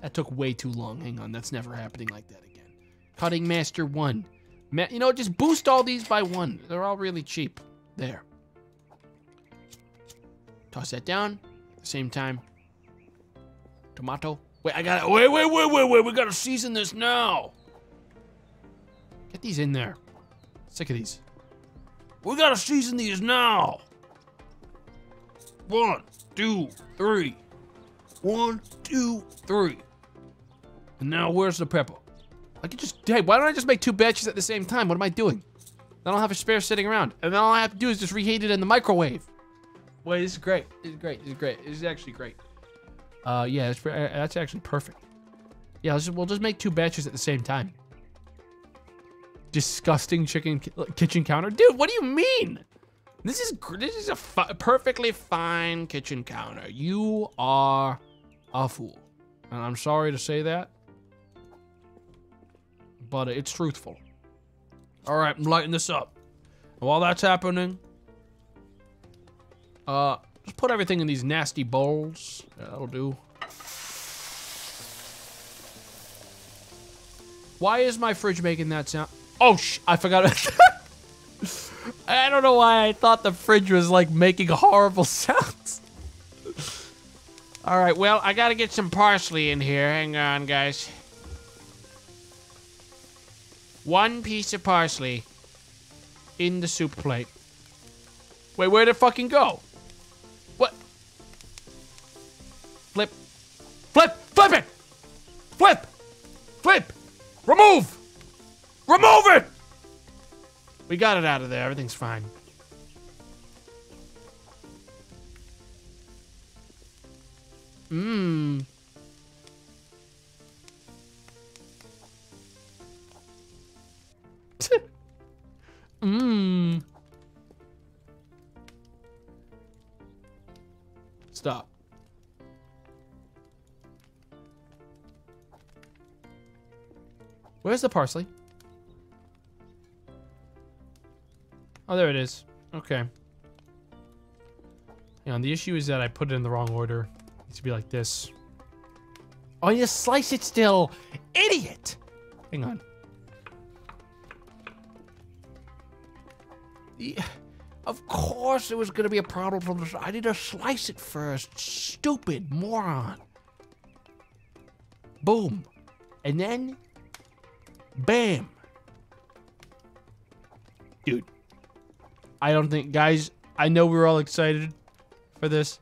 That took way too long. Hang on, that's never happening like that again. Cutting Master 1. You know, just boost all these by 1. They're all really cheap. There. Toss that down. At the same time. Tomato. Wait, I gotta... Wait. We gotta season this now. Get these in there. Sick of these. We gotta season these now. 1, 2, 3. 1, 2, 3. And now where's the pepper? I could just, hey, why don't I just make 2 batches at the same time? What am I doing? Then I'll have a spare sitting around. And then all I have to do is just reheat it in the microwave. Wait, this is great. This is great. This is great. This is actually great. Yeah, that's actually perfect. Yeah, we'll just make 2 batches at the same time. Disgusting kitchen counter. Dude, what do you mean? This is a perfectly fine kitchen counter. You are a fool. And I'm sorry to say that. But it's truthful. All right, I'm lighting this up. And while that's happening, just put everything in these nasty bowls. Yeah, that'll do. Why is my fridge making that sound? Oh, I forgot it. I don't know why I thought the fridge was, like, making horrible sounds. All right, well, I gotta get some parsley in here. Hang on, guys. 1 piece of parsley in the soup plate. Wait, where'd it fucking go? What? Flip. Flip! Flip it! Flip! Flip! Remove! Remove it! We got it out of there. Everything's fine. Mmm. Mmm. Stop. Where's the parsley? Oh, there it is. Okay. Hang on, the issue is that I put it in the wrong order. It needs to be like this. Oh, you slice it still! Idiot! Hang on. Yeah, of course it was gonna be a problem from the start. I need to slice it first. Stupid moron. Boom. And then... bam. Dude. I don't think, guys, I know we're all excited for this.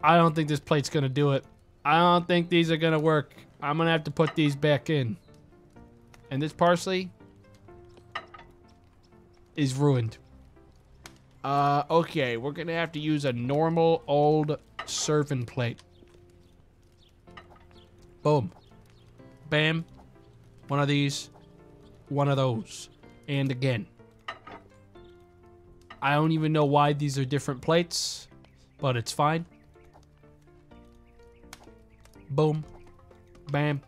I don't think this plate's gonna do it. I don't think these are gonna work. I'm gonna have to put these back in. And this parsley is ruined. Okay, we're gonna have to use a normal old serving plate. Boom. Bam. 1 of these. 1 of those. And again. I don't even know why these are different plates, but it's fine. Boom. Bam.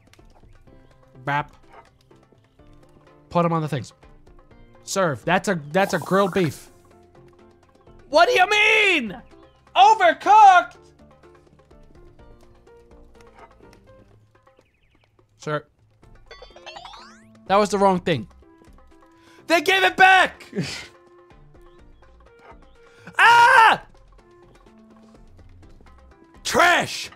Bap. Put them on the things. Serve. That's a grilled beef. What do you mean? Overcooked? Sir. That was the wrong thing. They gave it back! Ah! Trash!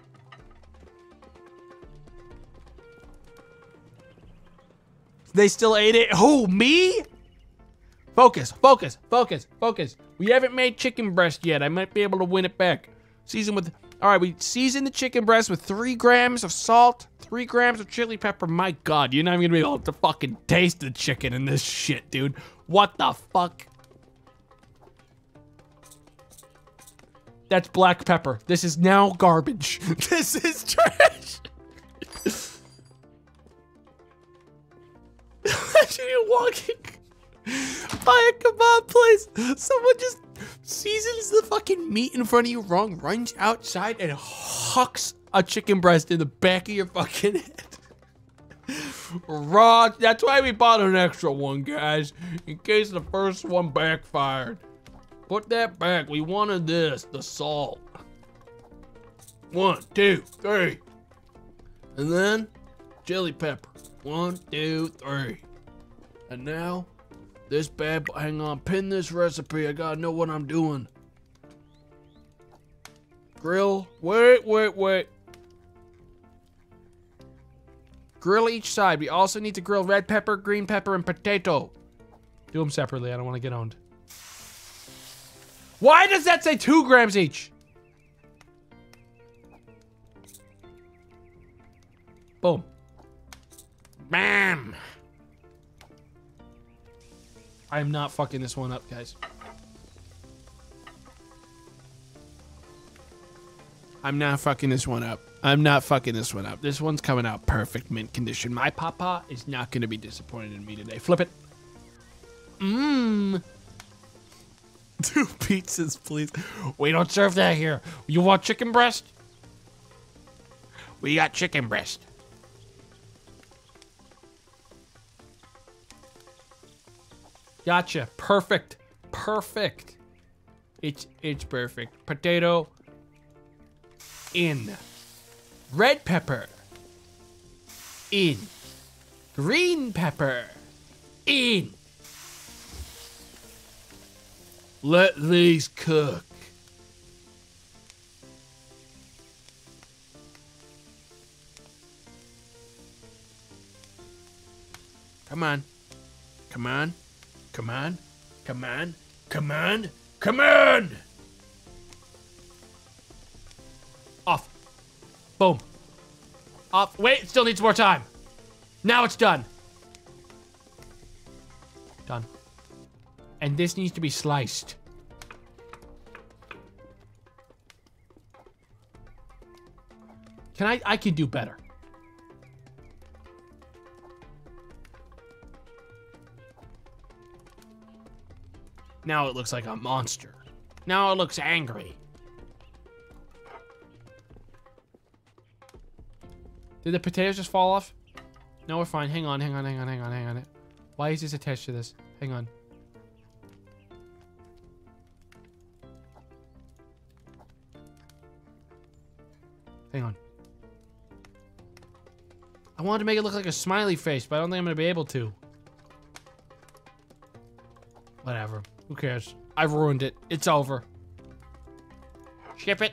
They still ate it. Who, me? Focus, focus, focus, focus. We haven't made chicken breast yet. I might be able to win it back. Season with, all right, we season the chicken breast with 3 grams of salt, 3 grams of chili pepper. My God, you're not even gonna be able to fucking taste the chicken in this shit, dude. What the fuck? That's black pepper. This is now garbage. This is trash. Imagine you're walking by a kebab place. Someone just seasons the fucking meat in front of you wrong, runs outside and hucks a chicken breast in the back of your fucking head. Raw. That's why we bought an extra one, guys, in case the first one backfired. Put that back. We wanted this, the salt. 1, 2, 3. And then chili pepper. 1, 2, 3. And now this bad boy. Hang on, pin this recipe. I gotta know what I'm doing. Grill. Wait. Grill each side. We also need to grill red pepper, green pepper, and potato. Do them separately. I don't want to get owned. Why does that say 2 grams each? Boom. Bam. I'm not fucking this one up, guys. I'm not fucking this one up. This one's coming out perfect mint condition. My papa is not going to be disappointed in me today. Flip it. Mmm. 2 pizzas, please. We don't serve that here. You want chicken breast? We got chicken breast. Gotcha. Perfect. Perfect. It's perfect. Potato. In. Red pepper. In. Green pepper. In. Let these cook. Come on. Come on. Come on, come on, come on, come on! Off. Boom. Off. Wait, it still needs more time. Now it's done. Done. And this needs to be sliced. Can I can do better. Now it looks like a monster. Now it looks angry. Did the potatoes just fall off? No, we're fine. Hang on. Why is this attached to this? Hang on. I wanted to make it look like a smiley face, but I don't think I'm going to be able to. Whatever. Who cares? I've ruined it. It's over. Ship it.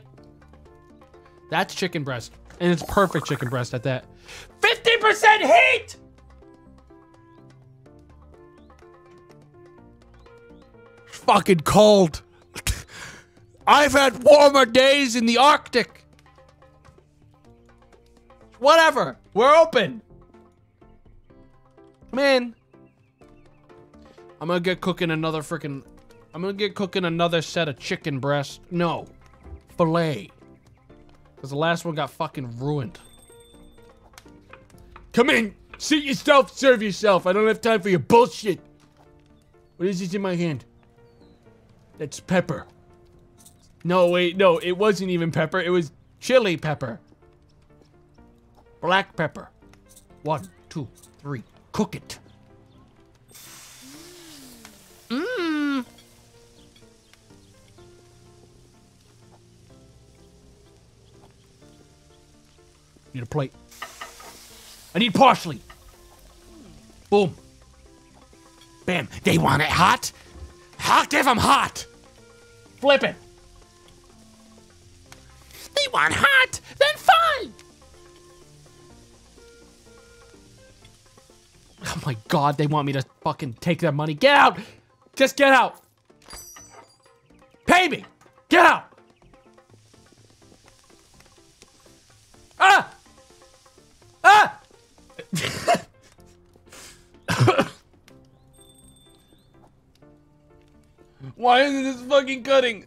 That's chicken breast. And it's perfect chicken breast at that. 50% heat! It's fucking cold. I've had warmer days in the Arctic. Whatever. We're open. Come in. I'm gonna get cooking another freaking. I'm gonna get cooking another set of chicken breast. No, fillet. Cause the last one got fucking ruined. Come in, seat yourself, serve yourself. I don't have time for your bullshit. What is this in my hand? That's pepper. No, wait, no, it wasn't even pepper. It was chili pepper. Black pepper. 1, 2, 3. Cook it. Mmm. Need a plate. I need parsley. Boom. Bam. They want it hot? Hot if I'm hot. Flip it. They want hot? Then fine. Oh my God, they want me to fucking take their money. Get out. Just get out. Pay me. Get out. Ah! Ah! Why isn't this fucking cutting?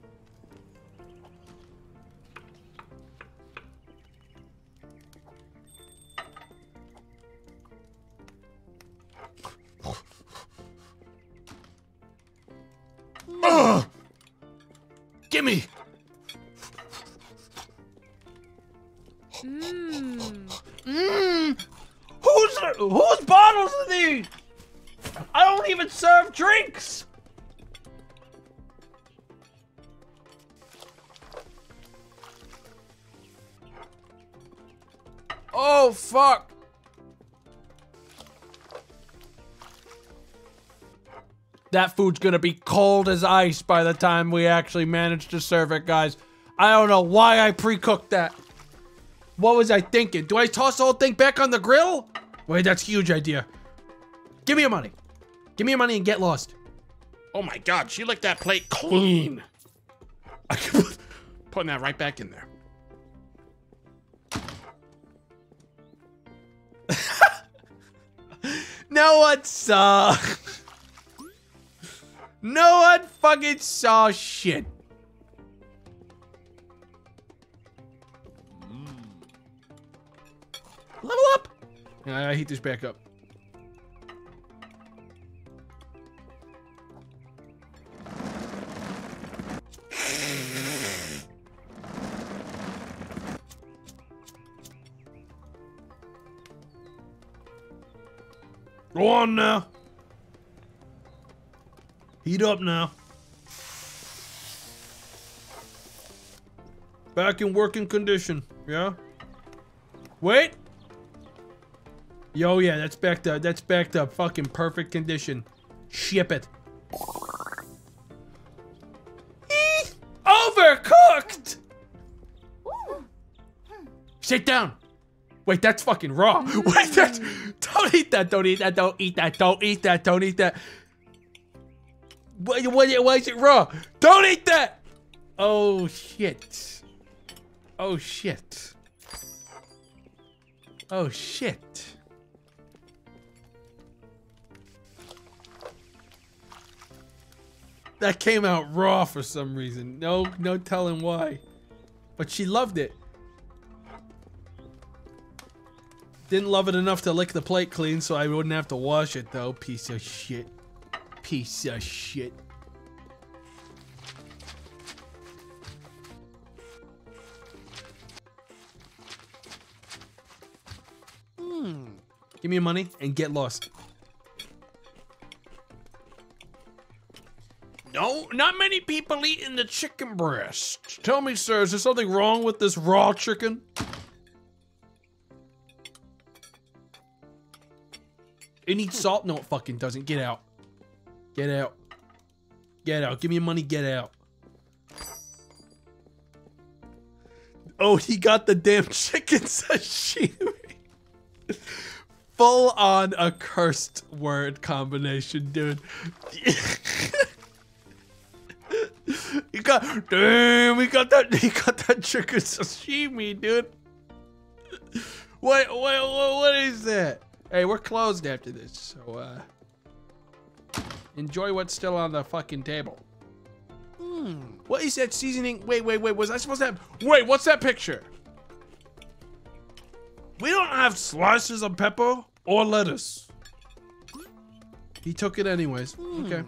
Whose bottles are these? I don't even serve drinks. Oh, fuck. That food's gonna be cold as ice by the time we actually manage to serve it, guys. I don't know why I pre-cooked that. What was I thinking? Do I toss the whole thing back on the grill? Wait, that's a huge idea. Give me your money. Give me your money and get lost. Oh my God, she licked that plate clean. I can put that right back in there. No one saw. No one fucking saw shit. Level up. I heat this back up. Go on now. Heat up now. Back in working condition. Yeah. Wait. Yo, yeah, that's backed up. That's backed up. Fucking perfect condition. Ship it. Overcooked. Ooh. Sit down. Wait, that's fucking raw. Wait, that's... Don't eat that, don't eat that, don't eat that, don't eat that, don't eat that. Why is it raw? Don't eat that! Oh, shit. Oh, shit. Oh, shit. That came out raw for some reason. No telling why. But she loved it. Didn't love it enough to lick the plate clean, so I wouldn't have to wash it, though. Piece of shit. Piece of shit. Mm. Give me your money and get lost. No, not many people eating the chicken breast. Tell me, sir, is there something wrong with this raw chicken? It needs salt? No, it fucking doesn't. Get out. Get out. Get out. Give me your money. Get out. Oh, he got the damn chicken sashimi. Full on a cursed word combination, dude. You got... Damn, we got that... He got that chicken sashimi, dude. What is that? Hey, we're closed after this, so, enjoy what's still on the fucking table. Mm. What is that seasoning? Wait, was I supposed to have... Wait, what's that picture? We don't have slices of pepper or lettuce. He took it anyways. Mm. Okay.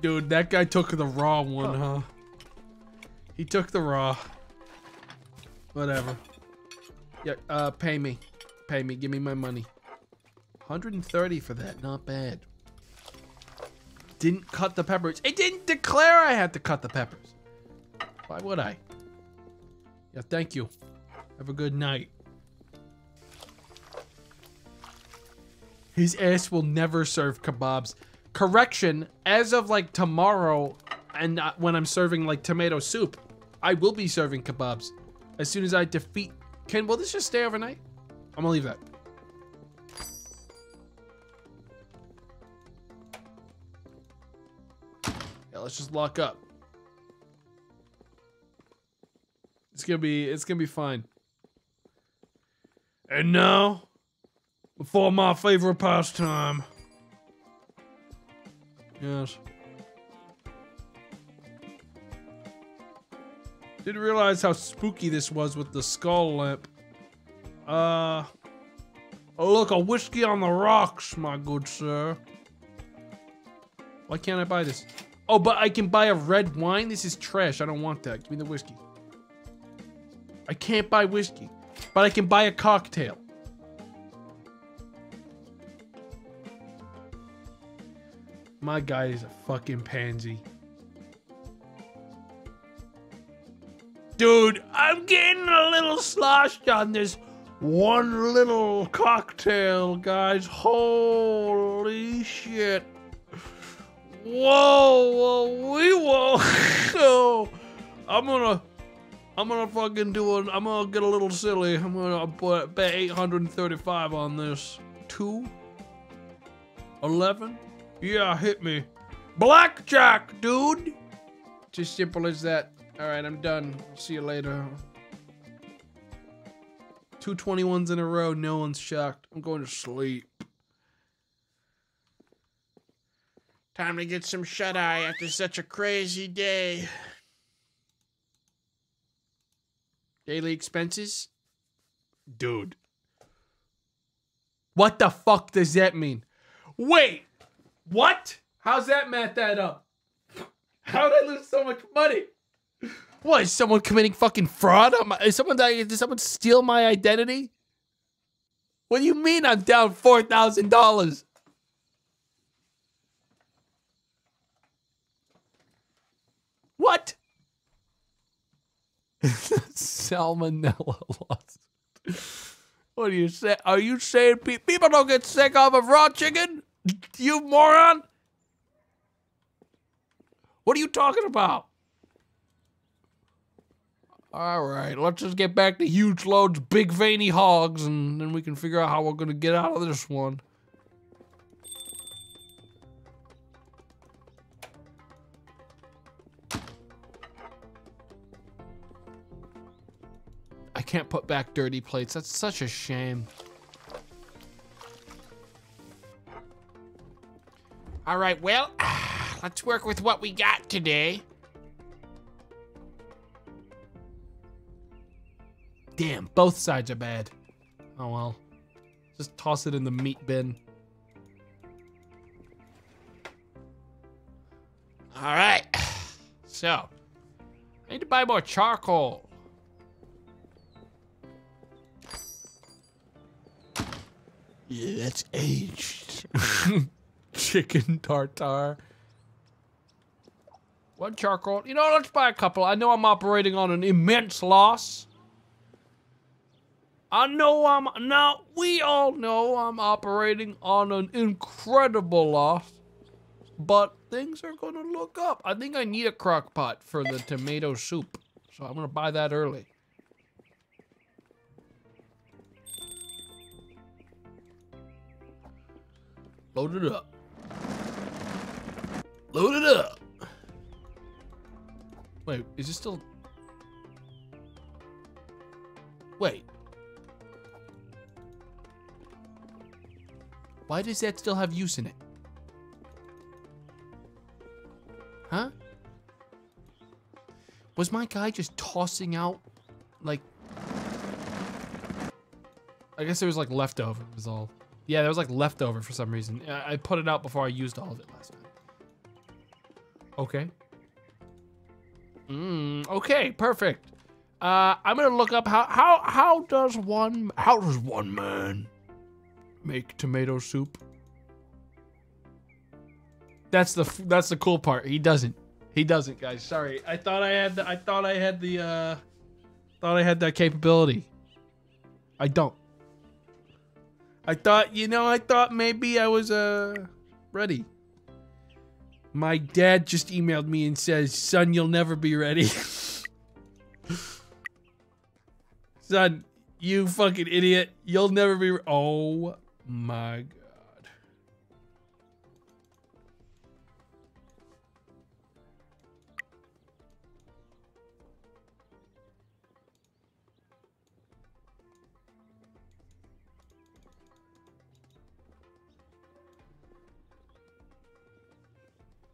Dude, that guy took the raw one, huh? He took the raw. Whatever. Yeah, pay me. Pay me. Give me my money. 130 for that. Not bad. Didn't cut the peppers. It didn't declare I had to cut the peppers. Why would I? Yeah, thank you. Have a good night. His ass will never serve kebabs. Correction, as of like tomorrow and when I'm serving like tomato soup, I will be serving kebabs. As soon as I defeat... Can, will this just stay overnight? I'm gonna leave that. Yeah, let's just lock up. It's gonna be fine. And now, before my favorite pastime. Yes. Didn't realize how spooky this was with the skull lamp. Oh look, a whiskey on the rocks, my good sir. Why can't I buy this? Oh, but I can buy a red wine? This is trash, I don't want that. Give me the whiskey. I can't buy whiskey, but I can buy a cocktail. My guy is a fucking pansy. Dude, I'm getting a little sloshed on this one little cocktail, guys. Holy shit. Whoa, whoa, wee, whoa. So, I'm gonna fucking do it. I'm gonna get a little silly. I'm gonna bet 835 on this. 2, 11. Yeah, hit me. Blackjack, dude. Just simple as that. All right, I'm done. See you later. 2 21s in a row. No one's shocked. I'm going to sleep. Time to get some shut eye after such a crazy day. Daily expenses? Dude. What the fuck does that mean? Wait! What? How's that math that up? How did I lose so much money? What, is someone committing fucking fraud? Did someone steal my identity? What do you mean I'm down $4,000? What? Salmonella lost. What do you say? Are you saying people don't get sick off of raw chicken? You moron! What are you talking about? All right, let's just get back to huge loads, big veiny hogs, and then we can figure out how we're gonna get out of this one. I can't put back dirty plates. That's such a shame. All right, well, let's work with what we got today. Damn, both sides are bad. Oh well, just toss it in the meat bin. All right, so I need to buy more charcoal. Yeah, that's aged. Chicken tartare. One charcoal. You know, let's buy a couple. I know I'm operating on an immense loss. We all know I'm operating on an incredible loss. But things are gonna look up. I think I need a crock pot for the tomato soup. So I'm gonna buy that early. Load it up. Load it up. Wait, is this still? Wait. Why does that still have use in it? Huh? Was my guy just tossing out, like? I guess there was like leftover, was all. Yeah, there was like leftover for some reason. I put it out before I used all of it last night. Okay. Okay, perfect. I'm gonna look up how does one man make tomato soup? That's the cool part. He doesn't, guys. Sorry. I thought I had that capability. I don't. I thought maybe I was, ready. My dad just emailed me and says, son, you'll never be ready. Son, you fucking idiot. You'll never be. Oh my God.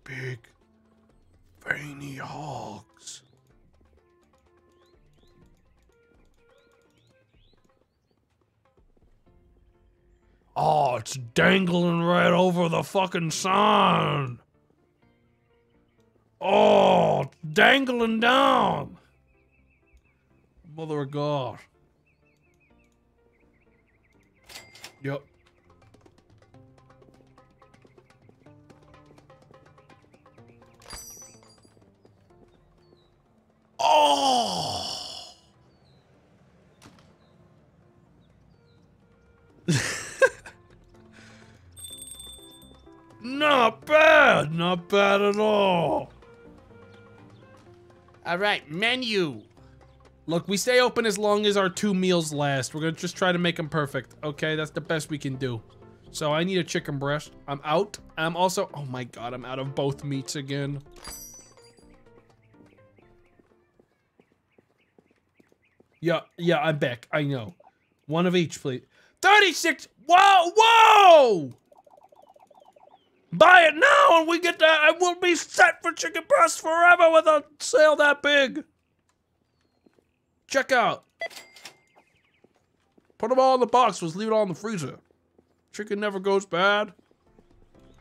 Big, veiny hogs. Oh, it's dangling right over the fucking sun. Oh, it's dangling down. Mother of God. Yep. Oh! Not bad! Not bad at all! Alright, menu! Look, we stay open as long as our two meals last. We're gonna just try to make them perfect. Okay, that's the best we can do. So I need a chicken breast. I'm out. I'm also... Oh my god, I'm out of both meats again. Yeah, I'm back. I know. One of each, please. 36! Whoa! Whoa! Buy it now and we get that. I will be set for chicken breast forever with a sale that big. Check out. Put them all in the box. Let's leave it all in the freezer. Chicken never goes bad.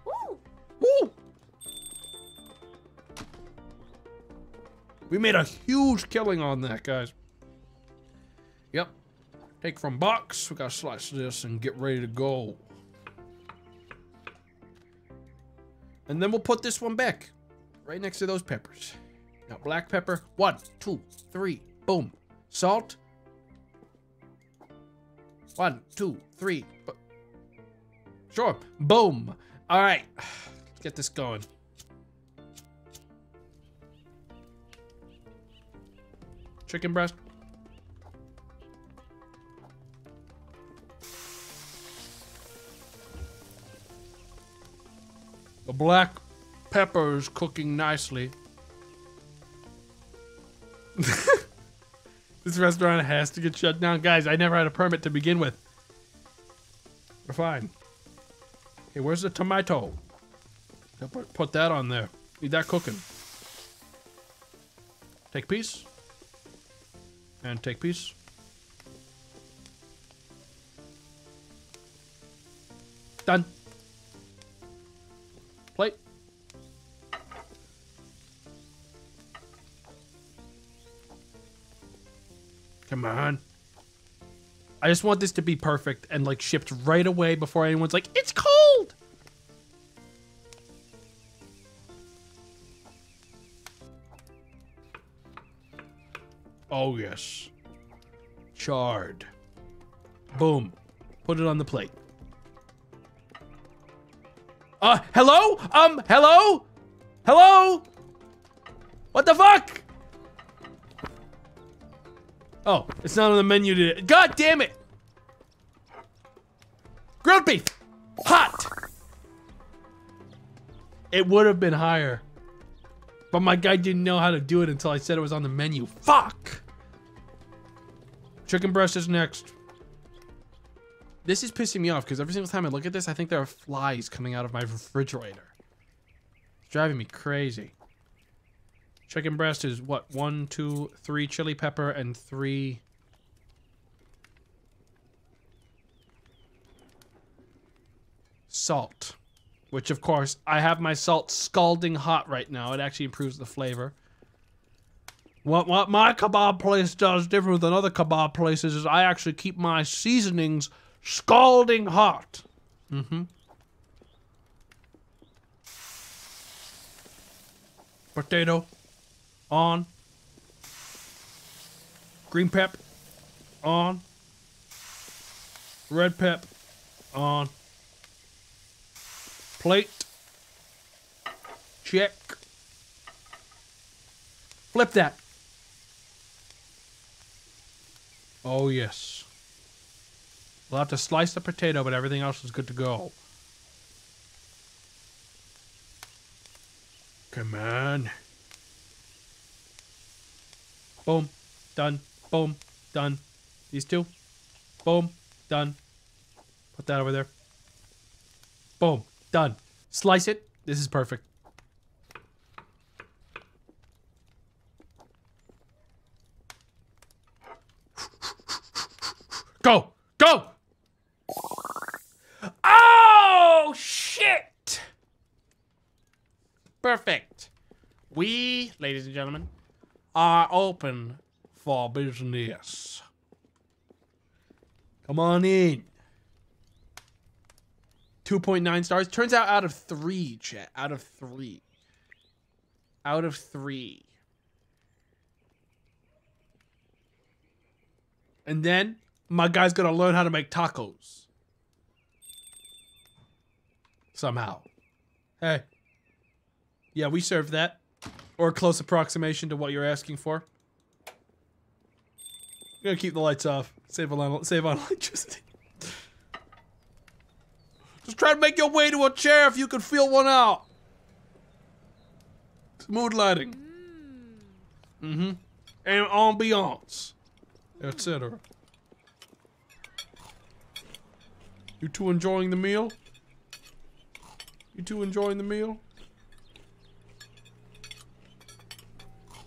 Woo! Woo! We made a huge killing on that, guys. Yep. Take from box. We gotta slice this and get ready to go. And then we'll put this one back. Right next to those peppers. Now, black pepper. 1, 2, 3. Boom. Salt. 1, 2, 3. Sure. Boom. All right. Let's get this going. Chicken breast. The black pepper is cooking nicely. This restaurant has to get shut down. Guys, I never had a permit to begin with. We're fine. Hey, where's the tomato? Put that on there. Need that cooking. Take piece. And take piece. Done. Plate. Come on. I just want this to be perfect and like shipped right away before anyone's like, it's cold. Oh yes. Charred. Boom. Put it on the plate. Hello? Hello? Hello? What the fuck? Oh, it's not on the menu today. God damn it! Grilled beef! Hot! It would have been higher. But my guy didn't know how to do it until I said it was on the menu. Fuck! Chicken breast is next. This is pissing me off because every single time I look at this, I think there are flies coming out of my refrigerator. It's driving me crazy. Chicken breast is what? 1, 2, 3 chili pepper and 3. Salt. Which, of course, I have my salt scalding hot right now. It actually improves the flavor. What my kebab place does different than other kebab places is I actually keep my seasonings scalding hot. Mm-hmm. Potato. On. Green pep. On. Red pep. On. Plate. Check. Flip that. Oh, yes. We'll have to slice the potato, but everything else is good to go. Come on. Boom. Done. Boom. Done. These two. Boom. Done. Put that over there. Boom. Done. Slice it. This is perfect. Go. Go. Oh, shit. Perfect. We, ladies and gentlemen, are open for business. Come on in. 2.9 stars. Turns out of 3, chat. Out of 3. Out of 3. And then my guy's gonna learn how to make tacos. Somehow. Hey. Yeah, we serve that. Or a close approximation to what you're asking for. I'm gonna keep the lights off. Save on electricity. Just try to make your way to a chair if you can feel one out. Mood lighting. Mm-hmm. And ambiance. Etc. You two enjoying the meal? You two enjoying the meal?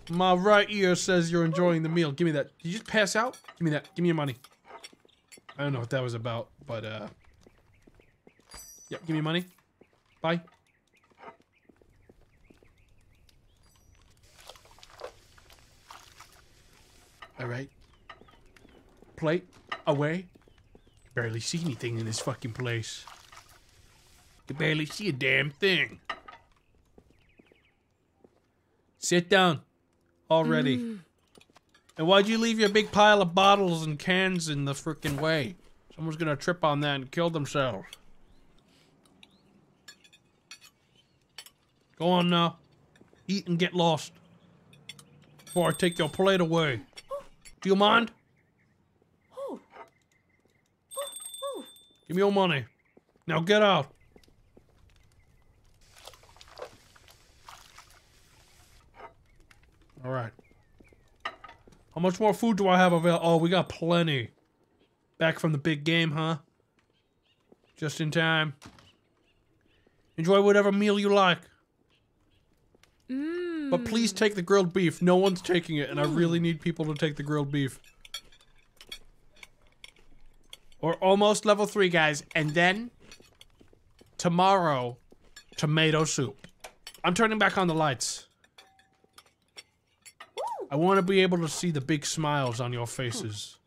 My right ear says you're enjoying the meal. Give me that. Did you just pass out? Give me that. Give me your money. I don't know what that was about, but yeah, give me money. Bye. All right. Plate away. Barely see anything in this fucking place. You barely see a damn thing. Sit down. Already. And why'd you leave your big pile of bottles and cans in the frickin' way? Someone's gonna trip on that and kill themselves. Go on now. Eat and get lost. Before I take your plate away. Do you mind? Give me your money. Now get out. All right. How much more food do I have available? Oh, we got plenty. Back from the big game, huh? Just in time. Enjoy whatever meal you like. But please take the grilled beef. No one's taking it, and I really need people to take the grilled beef. We're almost level 3, guys. And then, tomorrow, tomato soup. I'm turning back on the lights. I want to be able to see the big smiles on your faces.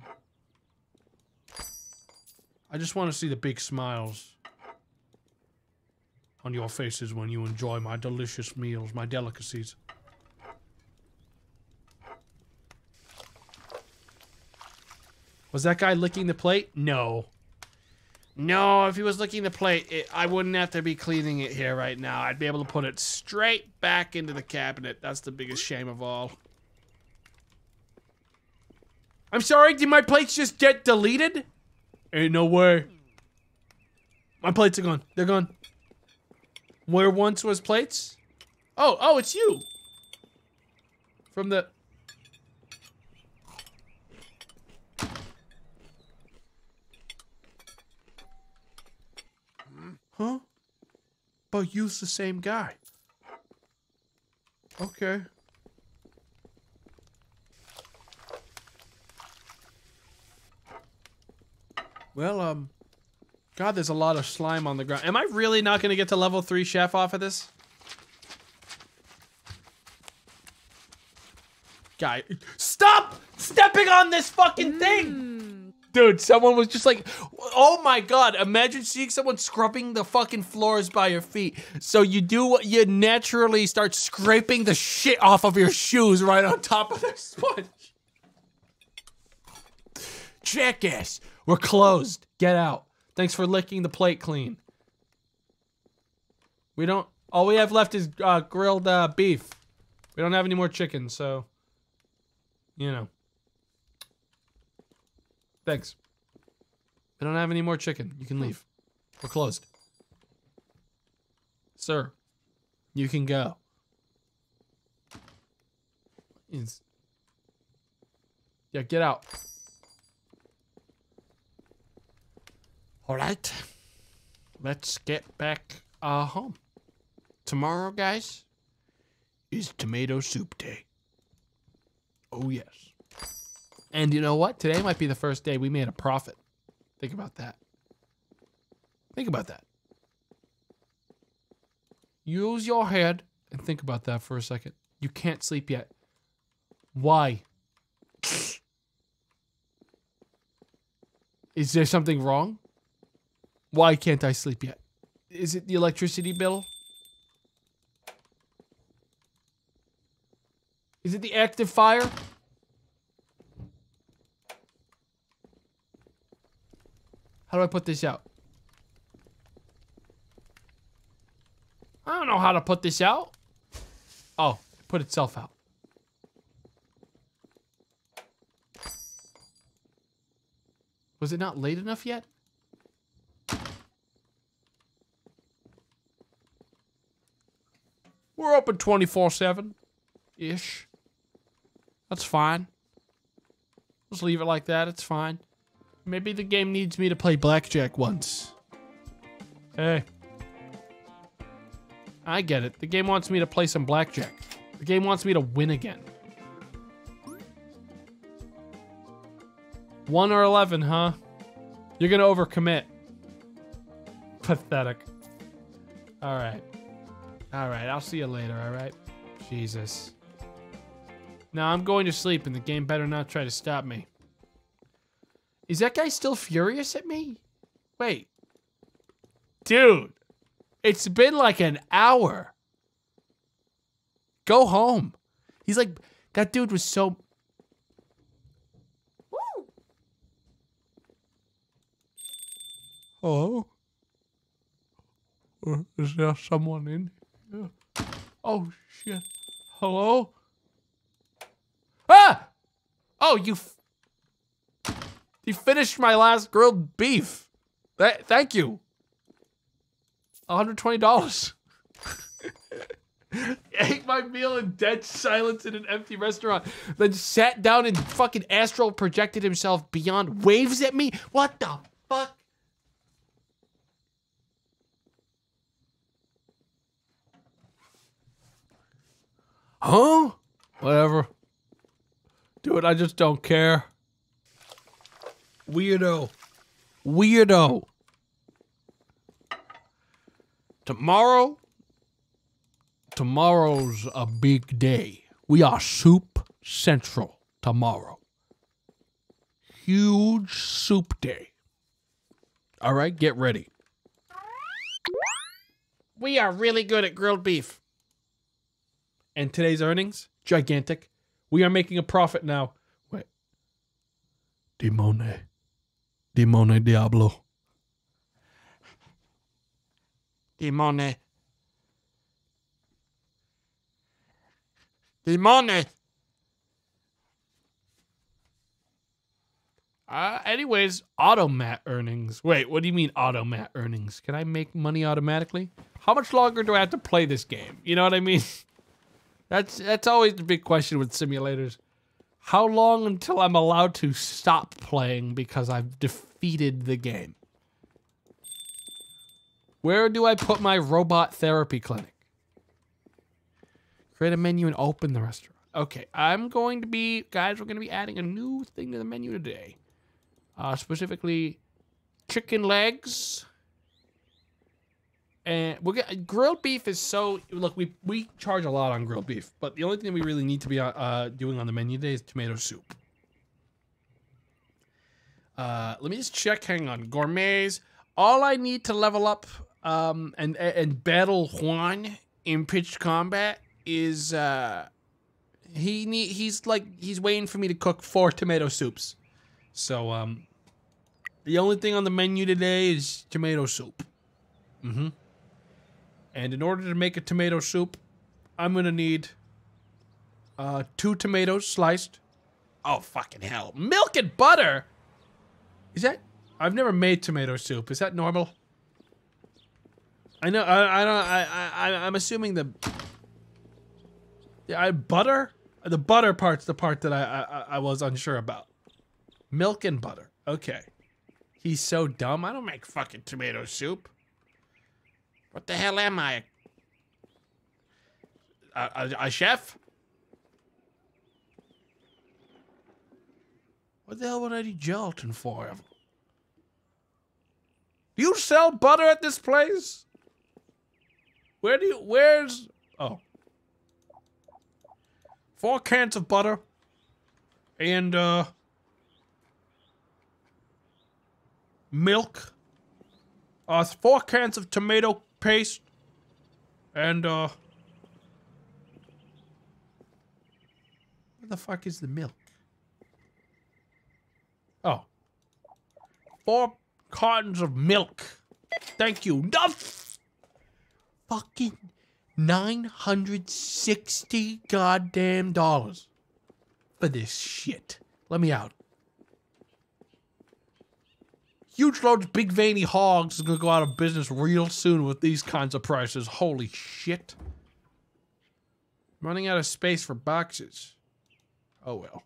I just want to see the big smiles on your faces when you enjoy my delicious meals, my delicacies. Was that guy licking the plate? No. No, if he was licking the plate, I wouldn't have to be cleaning it here right now. I'd be able to put it straight back into the cabinet. That's the biggest shame of all. I'm sorry, did my plates just get deleted? Ain't no way. My plates are gone. They're gone. Where once was plates? Oh, it's you. From the... Huh? But you're the same guy. Okay. Well, God, there's a lot of slime on the ground. Am I really not going to get to level 3 chef off of this? Guy, stop stepping on this fucking thing! Dude, someone was just like, oh my God, imagine seeing someone scrubbing the fucking floors by your feet. So you do what you naturally start scraping the shit off of your shoes right on top of their sponge. Jackass. We're closed. Get out. Thanks for licking the plate clean. We don't... All we have left is grilled beef. We don't have any more chicken, so... You know. Thanks. We don't have any more chicken. You can leave. We're closed. Sir, you can go. Yeah, get out. Alright, let's get back home. Tomorrow, guys, is tomato soup day. Oh, yes. And you know what? Today might be the first day we made a profit. Think about that. Think about that. Use your head and think about that for a second. You can't sleep yet. Why? Is there something wrong? Why can't I sleep yet? Is it the electricity bill? Is it the active fire? How do I put this out? I don't know how to put this out. Oh, it put itself out. Was it not late enough yet? We're open 24/7-ish. That's fine. Just leave it like that. It's fine. Maybe the game needs me to play blackjack once. Hey. I get it. The game wants me to play some blackjack. The game wants me to win again. 1 or 11, huh? You're gonna overcommit. Pathetic. Alright. Alright, I'll see you later, alright? Jesus. Now I'm going to sleep and the game better not try to stop me. Is that guy still furious at me? Wait. Dude. It's been like an hour. Go home. He's like, that dude was so... Woo. Hello? Is there someone in here? Oh, shit. Hello? Ah! Oh, you finished my last grilled beef. Thank you. $120. Ate my meal in dead silence in an empty restaurant, then sat down and fucking astral projected himself beyond waves at me. What the fuck? Huh? Whatever. Dude, I just don't care. Weirdo. Weirdo. Tomorrow's a big day. We are Soup Central tomorrow. Huge soup day. All right, get ready. We are really good at grilled beef. And today's earnings, gigantic. We are making a profit now. Wait. Demone. Demone Diablo. Demone. Demone. Anyways, automat earnings. Wait, what do you mean automat earnings? Can I make money automatically? How much longer do I have to play this game? You know what I mean? That's always the big question with simulators. How long until I'm allowed to stop playing because I've defeated the game? Where do I put my robot therapy clinic? Create a menu and open the restaurant. Okay, I'm going to be... Guys, we're going to be adding a new thing to the menu today. Specifically, chicken legs. And we'll get grilled beef is so look we charge a lot on grilled beef, but the only thing we really need to be doing on the menu today is tomato soup. Let me just check. Hang on, gourmets. All I need to level up and battle Juan in pitched combat is he's waiting for me to cook 4 tomato soups. So the only thing on the menu today is tomato soup. Mm-hmm. And in order to make a tomato soup, I'm going to need 2 tomatoes sliced. Oh, fucking hell. Milk and butter? Is that... I've never made tomato soup. Is that normal? I know... I'm assuming the... Yeah, butter? The butter part's the part that I was unsure about. Milk and butter. Okay. He's so dumb. I don't make fucking tomato soup. What the hell am I? A chef? What the hell would I need gelatin for? Do you sell butter at this place? Where's... Oh. 4 cans of butter. And, milk. 4 cans of tomato paste and where the fuck is the milk? Oh. 4 cartons of milk. Thank you. Nuff! Fucking $960 goddamn dollars for this shit. Let me out. Huge loads of big veiny hogs is gonna go out of business real soon with these kinds of prices. Holy shit. Running out of space for boxes. Oh well.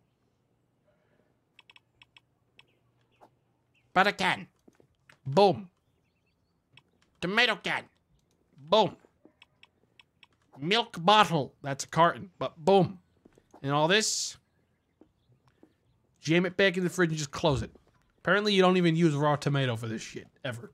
Butter can. Boom. Tomato can. Boom. Milk bottle. That's a carton, but boom. And all this. Jam it back in the fridge and just close it. Apparently, you don't even use raw tomato for this shit, ever.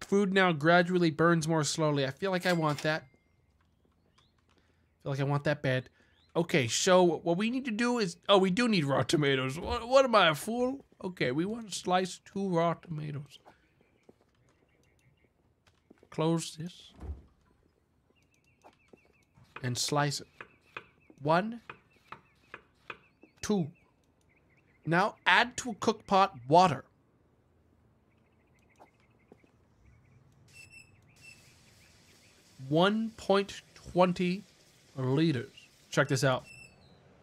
Food now gradually burns more slowly. I feel like I want that. I feel like I want that bad. Okay, so what we need to do is... Oh, we do need raw tomatoes. What am I, a fool? Okay, we want to slice 2 raw tomatoes. Close this. And slice it. 1, 2. Now add to a cook pot water. (1.20 liters). Check this out.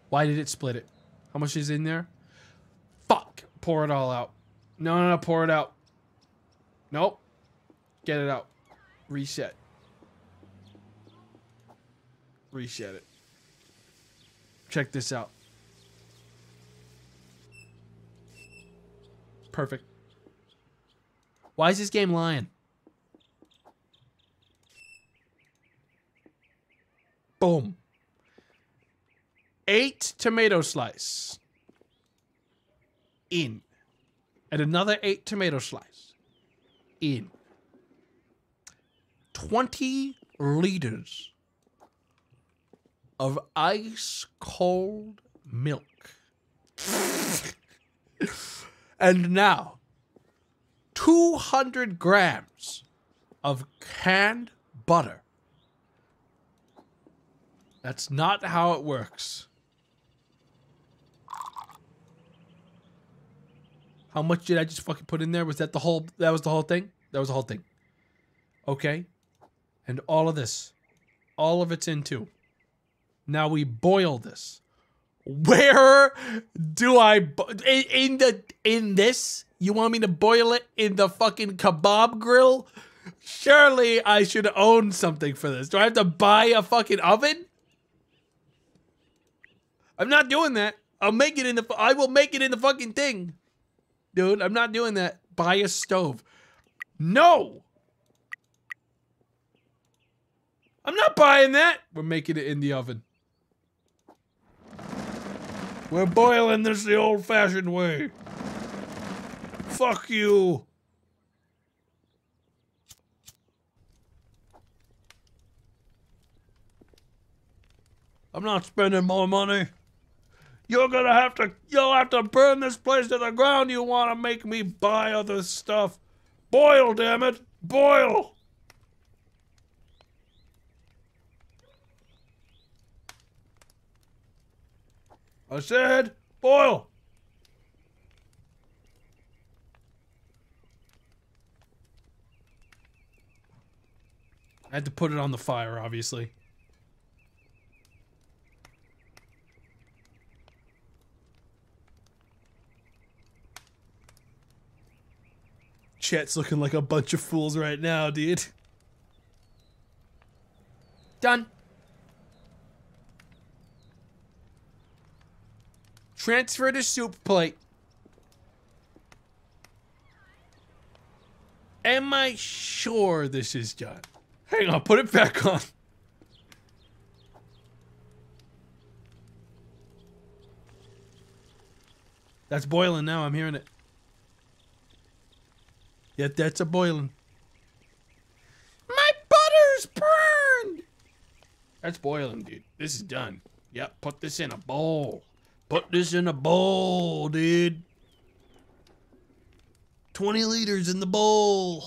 Why did it split it? How much is in there? Fuck. Pour it all out. No, no, no. Pour it out. Nope. Get it out. Reset. Reset it. Check this out. Perfect. Why is this game lying? Boom. 8 tomato slice. In. And another 8 tomato slice. In. 20 liters. Of ice cold milk. And now, 200 grams of canned butter. That's not how it works. How much did I just fucking put in there? Was that the whole, that was the whole thing? That was the whole thing. Okay. And all of this, all of it's in too. Now we boil this. Where do I in this? You want me to boil it in the fucking kebab grill? Surely I should own something for this. Do I have to buy a fucking oven? I'm not doing that. I'll make it in the I will make it in the fucking thing. Dude, I'm not doing that. Buy a stove. No. I'm not buying that. We're making it in the oven. We're boiling this the old-fashioned way. Fuck you. I'm not spending more money. You're gonna have to, you'll have to burn this place to the ground. You wanna make me buy other stuff. Boil, damn it. Boil. I said, boil. I had to put it on the fire, obviously. Chat's looking like a bunch of fools right now, dude. Done. Transfer to soup plate. Am I sure this is done? Hang on, put it back on. That's boiling now, I'm hearing it. Yeah, that's a boiling. My butter's burned! That's boiling, dude. This is done. Yep, put this in a bowl. Put this in a bowl, dude. 20 liters in the bowl.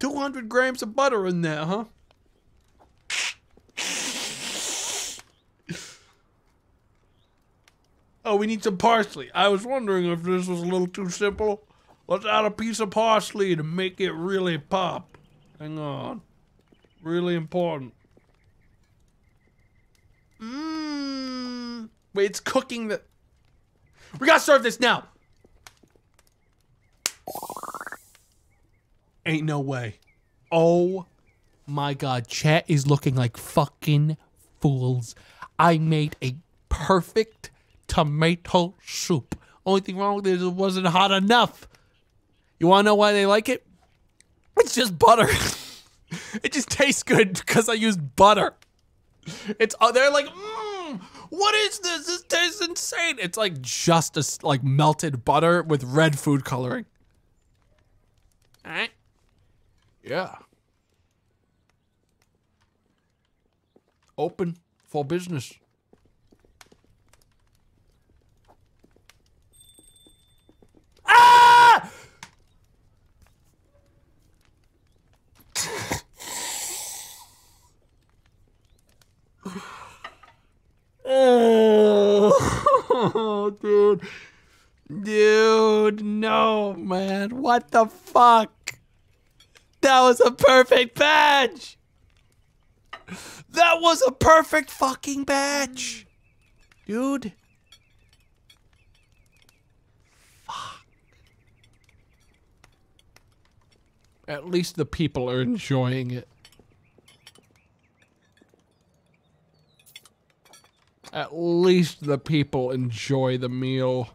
200 grams of butter in there, huh? Oh, we need some parsley. I was wondering if this was a little too simple. Let's add a piece of parsley to make it really pop. Hang on. Really important. Wait, it's cooking the... We gotta serve this now! Ain't no way. Oh my god, chat is looking like fucking fools. I made a perfect tomato soup. Only thing wrong with it is it wasn't hot enough. You wanna know why they like it? It's just butter. It just tastes good because I used butter. It's they're like, what is this? This tastes insane. It's like just a, like melted butter with red food coloring. All right. Yeah. Open for business. Ah! Oh, dude. Dude, no, man. What the fuck? That was a perfect batch. That was a perfect fucking batch. Dude. Fuck. At least the people are enjoying it. At least the people enjoy the meal.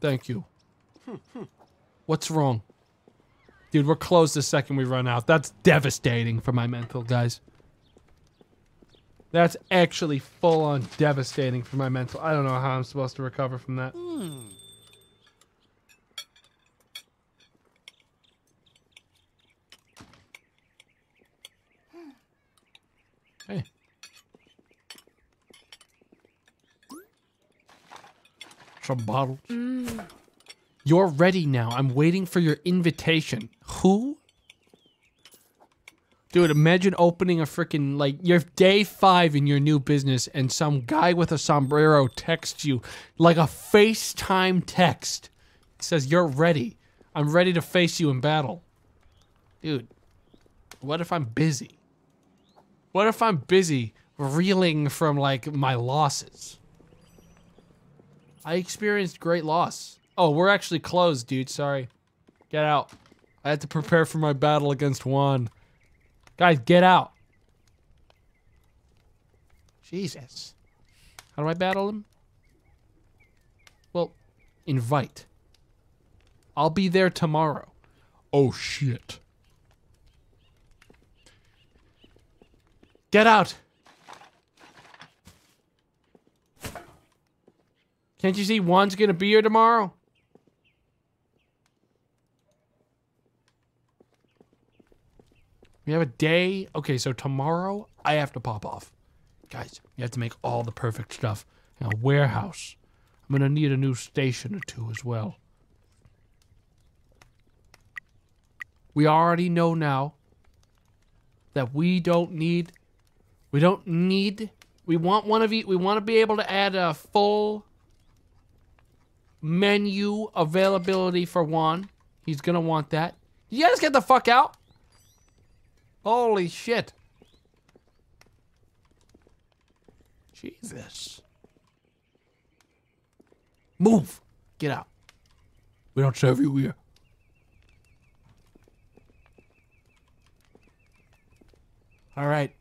Thank you. What's wrong? Dude, we're closed the second we run out. That's devastating for my mental, guys. That's actually full-on devastating for my mental. I don't know how I'm supposed to recover from that. Hey. Some bottles. You're ready now. I'm waiting for your invitation. Who? Dude, imagine opening a freaking, like, you're day 5 in your new business and some guy with a sombrero texts you, like a FaceTime text. It says, you're ready. I'm ready to face you in battle. Dude, what if I'm busy? What if I'm busy reeling from, like, my losses? I experienced great loss. Oh, we're actually closed, dude. Sorry. Get out. I had to prepare for my battle against Juan. Guys, get out. Jesus. How do I battle him? Well, invite. I'll be there tomorrow. Oh, shit. Get out! Can't you see Juan's gonna be here tomorrow? We have a day. Okay, so tomorrow I have to pop off. Guys, you have to make all the perfect stuff. Now, warehouse. I'm gonna need a new station or two as well. We already know now that we don't need... we want one of each, we want to be able to add a full menu availability for Juan. He's gonna want that. You guys get the fuck out? Holy shit. Jesus. Move. Get out. We don't serve you here. All right.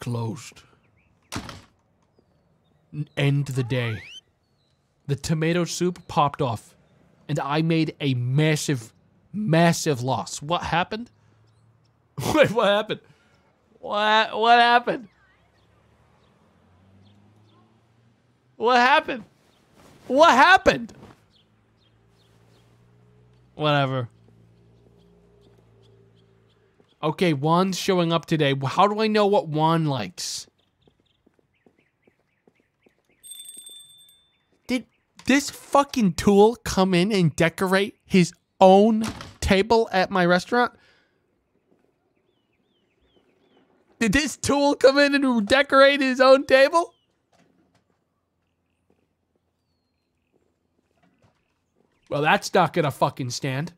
Closed. End the day. The tomato soup popped off, and I made a massive, massive loss. What happened? Wait, what happened? What happened? What happened? What happened? Whatever. Okay, Juan's showing up today. How do I know what Juan likes? this fucking tool come in and decorate his own table at my restaurant? Did this tool come in and decorate his own table? Well, that's not gonna fucking stand.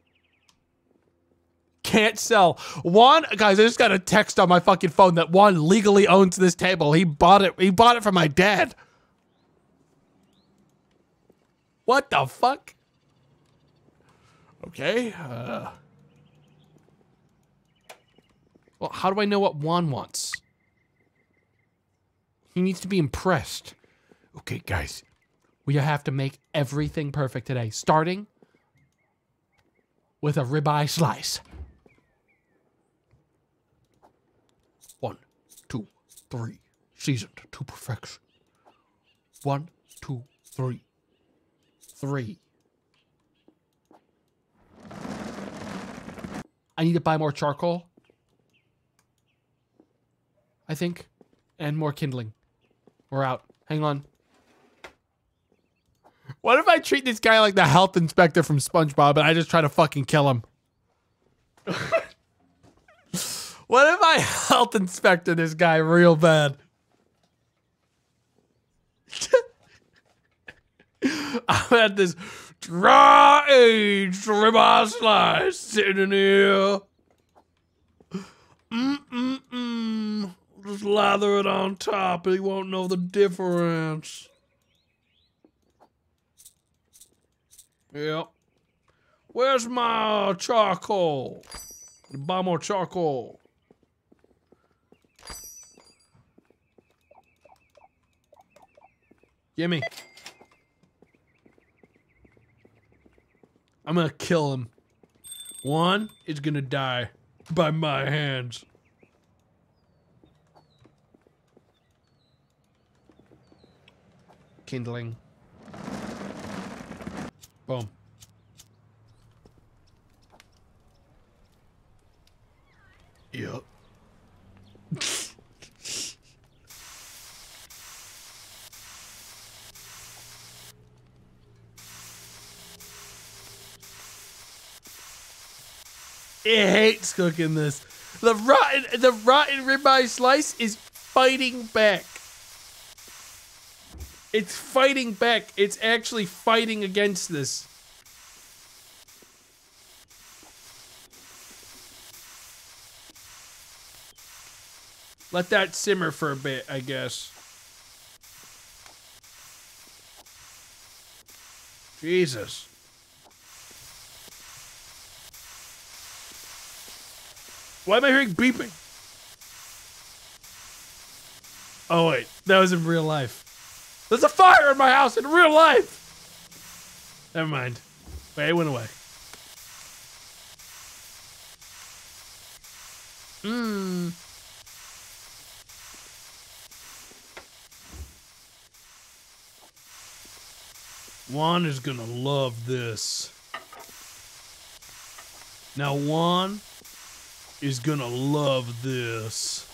Can't sell. Juan, guys, I just got a text on my fucking phone that Juan legally owns this table. He bought it from my dad. What the fuck? Okay, well, how do I know what Juan wants? He needs to be impressed. Okay, guys. We have to make everything perfect today, starting with a ribeye slice. 1, 2, 3. Seasoned to perfection. 1, 2, 3. 3. I need to buy more charcoal, I think, and more kindling. We're out. Hang on. What if I treat this guy like the health inspector from SpongeBob and I just try to fucking kill him? What if I health inspector this guy real bad? I've had this dry aged ribeye slice sitting in here. Just lather it on top and he won't know the difference. Yep. Where's my charcoal? Buy more charcoal. Gimme. I'm gonna kill him. One is gonna die by my hands. Kindling. Boom. Yep. It hates cooking this. The rotten ribeye slice is fighting back. It's fighting back. It's actually fighting against this. Let that simmer for a bit, I guess. Jesus. Why am I hearing beeping? Oh wait, that was in real life. There's a fire in my house in real life! Never mind. Wait, it went away. Mmm. Juan is gonna love this. Now Juan is gonna love this.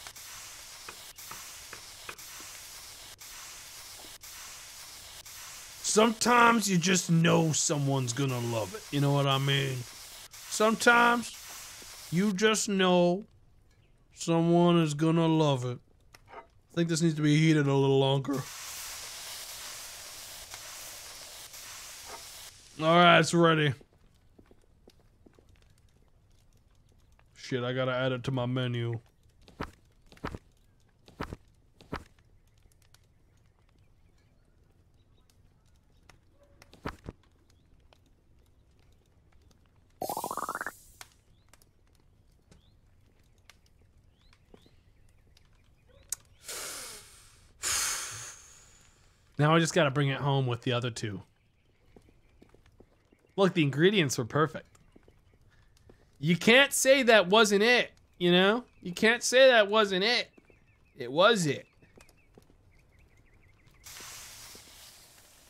Sometimes you just know someone's gonna love it. You know what I mean? Sometimes you just know someone is gonna love it. I think this needs to be heated a little longer. Alright, it's ready. Shit, I gotta add it to my menu. Now I just gotta bring it home with the other two. Look, the ingredients were perfect. You can't say that wasn't it, you know? You can't say that wasn't it. It was it.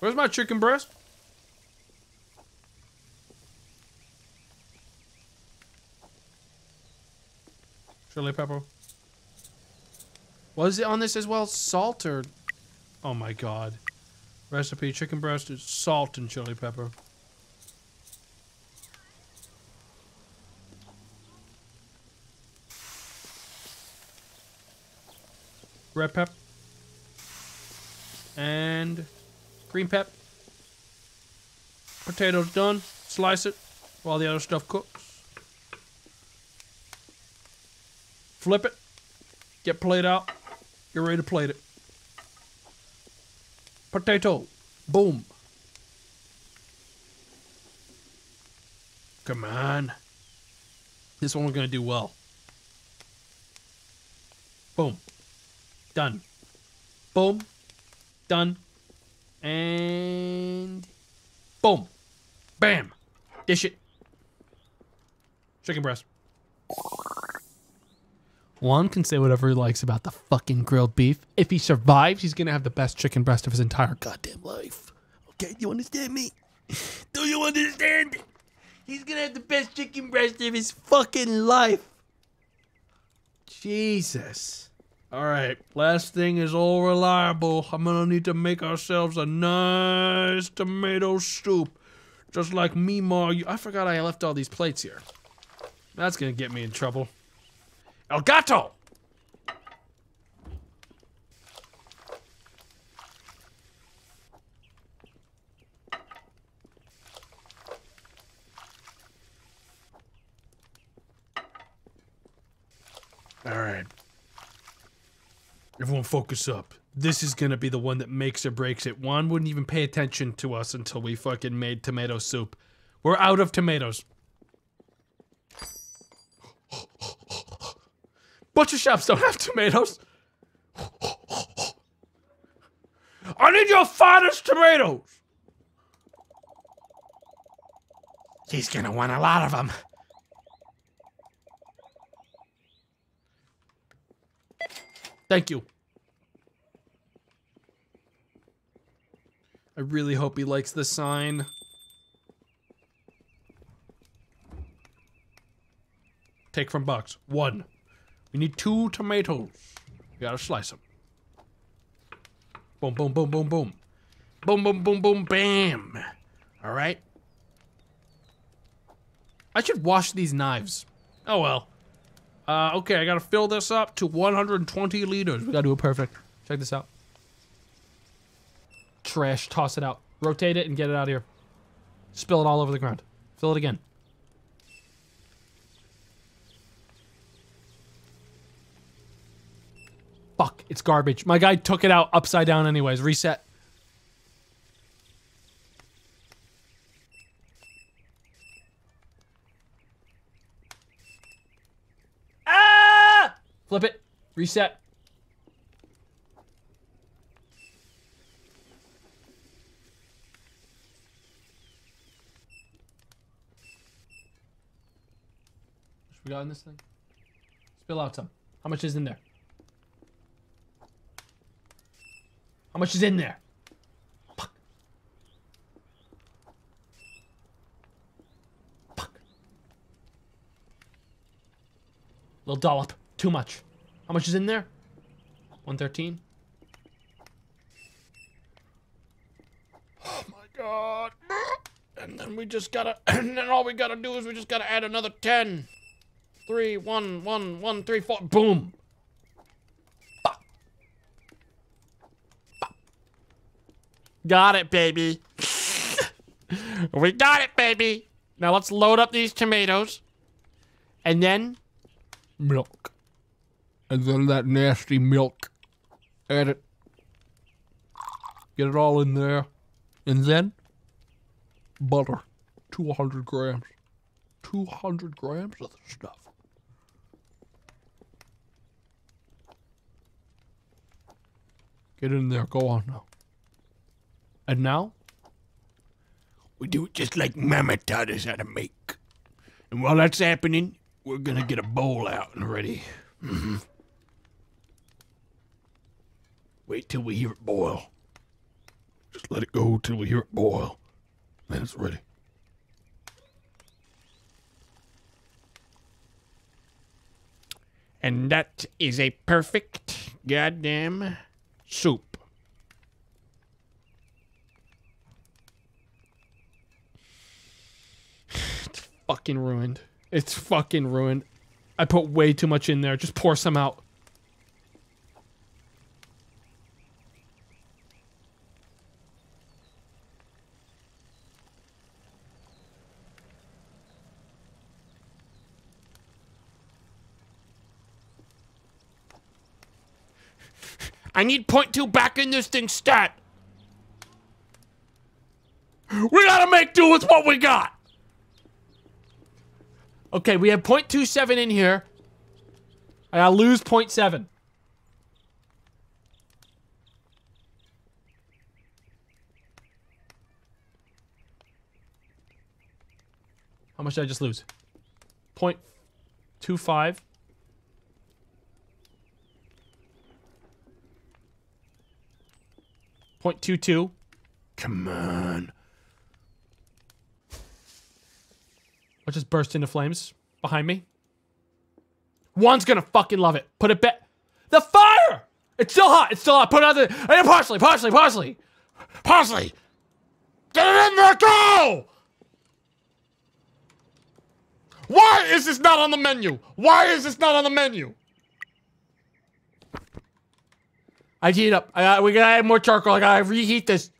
Where's my chicken breast? Chili pepper. Was it on this as well? Salt or... Oh my god. Recipe: chicken breast, salt, and chili pepper. Red pepper and green pepper. Potato's done. Slice it while the other stuff cooks. Flip it. Get plate out. Get ready to plate it. Potato. Boom. Come on. This one's gonna do well. Boom. Done. Boom. Done. And... boom. Bam. Dish it. Chicken breast. Juan can say whatever he likes about the fucking grilled beef. If he survives, he's gonna have the best chicken breast of his entire goddamn life. Okay, you understand me? Do you understand? He's gonna have the best chicken breast of his fucking life. Jesus. Alright, last thing is all reliable. I'm gonna need to make ourselves a nice tomato soup. Just like me, Ma. I forgot I left all these plates here. That's gonna get me in trouble. El gato! Alright. Everyone focus up. This is gonna be the one that makes or breaks it. Juan wouldn't even pay attention to us until we fucking made tomato soup. We're out of tomatoes. Butcher shops don't have tomatoes. I need your father's tomatoes. He's gonna want a lot of them. Thank you. I really hope he likes the sign. Take from box. One. We need 2 tomatoes. We gotta slice them. Boom, boom, boom, boom, boom. Boom, boom, boom, boom, bam. All right. I should wash these knives. Oh, well. Okay, I gotta fill this up to 120 liters. We gotta do it perfect. Check this out. Trash, toss it out. Rotate it and get it out of here. Spill it all over the ground. Fill it again. Fuck, it's garbage. My guy took it out upside down anyways. Reset. Flip it. Reset. What we got in this thing? Spill out some. How much is in there? How much is in there? Fuck. Fuck. Little dollop. Too much. How much is in there? 113. Oh my god. And then we just gotta, and then all we gotta do is we just gotta add another 10. 3, 1, 1, 1, 3, 4. Boom. Fuck. Fuck. Got it, baby. We got it, baby. Now let's load up these tomatoes. And then milk. And then that nasty milk. Add it. Get it all in there. And then, butter. 200 grams. 200 grams of the stuff. Get in there. Go on now. And now, we do it just like Mama taught us how to make. And while that's happening, we're gonna get a bowl out and ready. Mm-hmm. Wait till we hear it boil. Just let it go till we hear it boil. Then it's ready. And that is a perfect goddamn soup. fucking ruined. It's fucking ruined. I put way too much in there. Just pour some out. I need 0.2 back in this thing stat. We gotta make do with what we got. Okay, we have 0.27 in here. I gotta lose 0.7. How much did I just lose? 0.25. .22. Come on. I just burst into flames behind me. One's gonna fucking love it. Put it back. The fire! It's still hot. It's still hot. Put another. Parsley, parsley, parsley. Parsley! Get it in there, go! Why is this not on the menu? Why is this not on the menu? I heat up. We gotta add more charcoal. I gotta reheat this.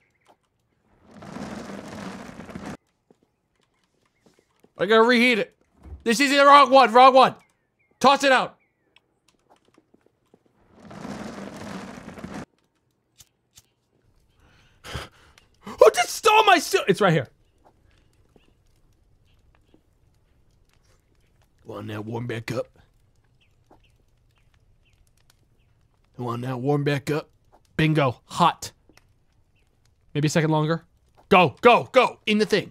I gotta reheat it. This is the wrong one. Wrong one. Toss it out. Who just stole my soup? It's right here. Come on now, warm back up. Come on now, warm back up. Bingo. Hot. Maybe a second longer. Go, go, go. In the thing.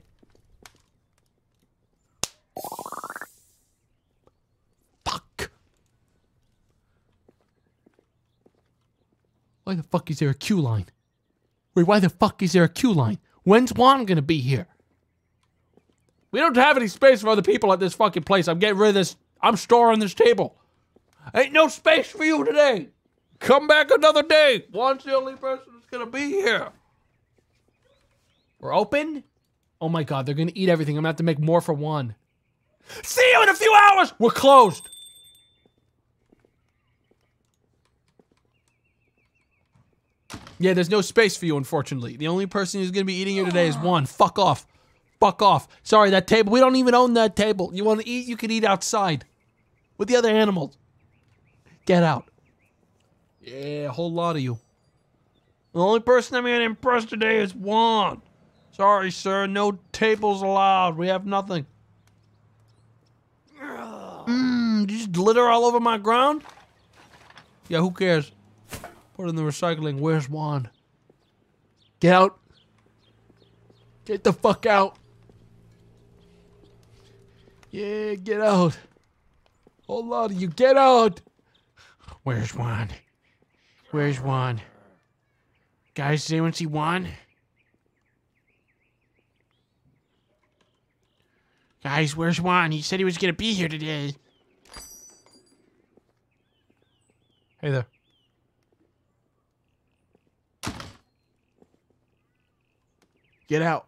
Fuck. Why the fuck is there a queue line? Wait, why the fuck is there a queue line? When's Juan gonna be here? We don't have any space for other people at this fucking place. I'm getting rid of this. I'm storing this table. Ain't no space for you today. Come back another day. Juan's the only person that's gonna be here. We're open? Oh my god, they're gonna eat everything. I'm gonna have to make more for Juan. See you in a few hours! We're closed! Yeah, there's no space for you, unfortunately. The only person who's gonna be eating here today is Juan. Fuck off. Fuck off. Sorry, that table, we don't even own that table. You wanna eat? You can eat outside. With the other animals. Get out. Yeah, a whole lot of you. The only person I'm gonna impress today is Juan. Sorry, sir. No tables allowed. We have nothing. Did you just litter all over my ground? Yeah, who cares? Put in the recycling. Where's Juan? Get out. Get the fuck out. Yeah, get out. Whole lot of you. Get out. Where's Juan? Where's Juan? Guys, did anyone see Juan? Guys, where's Juan? He said he was gonna be here today. Hey there. Get out.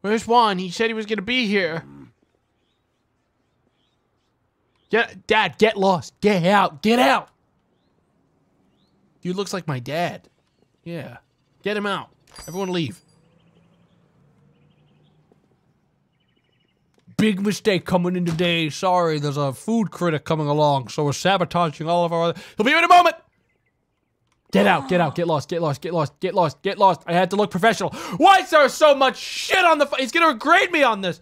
Where's Juan? He said he was gonna be here. Get, Dad, get lost. Get out. Get out. Dude looks like my dad. Yeah. Get him out. Everyone leave. Big mistake coming in today. Sorry, there's a food critic coming along, so we're sabotaging all of our other... He'll be here in a moment! Get out. Get out. Get lost. Get lost. Get lost. Get lost. Get lost. I had to look professional. Why is there so much shit on the... He's gonna grade me on this.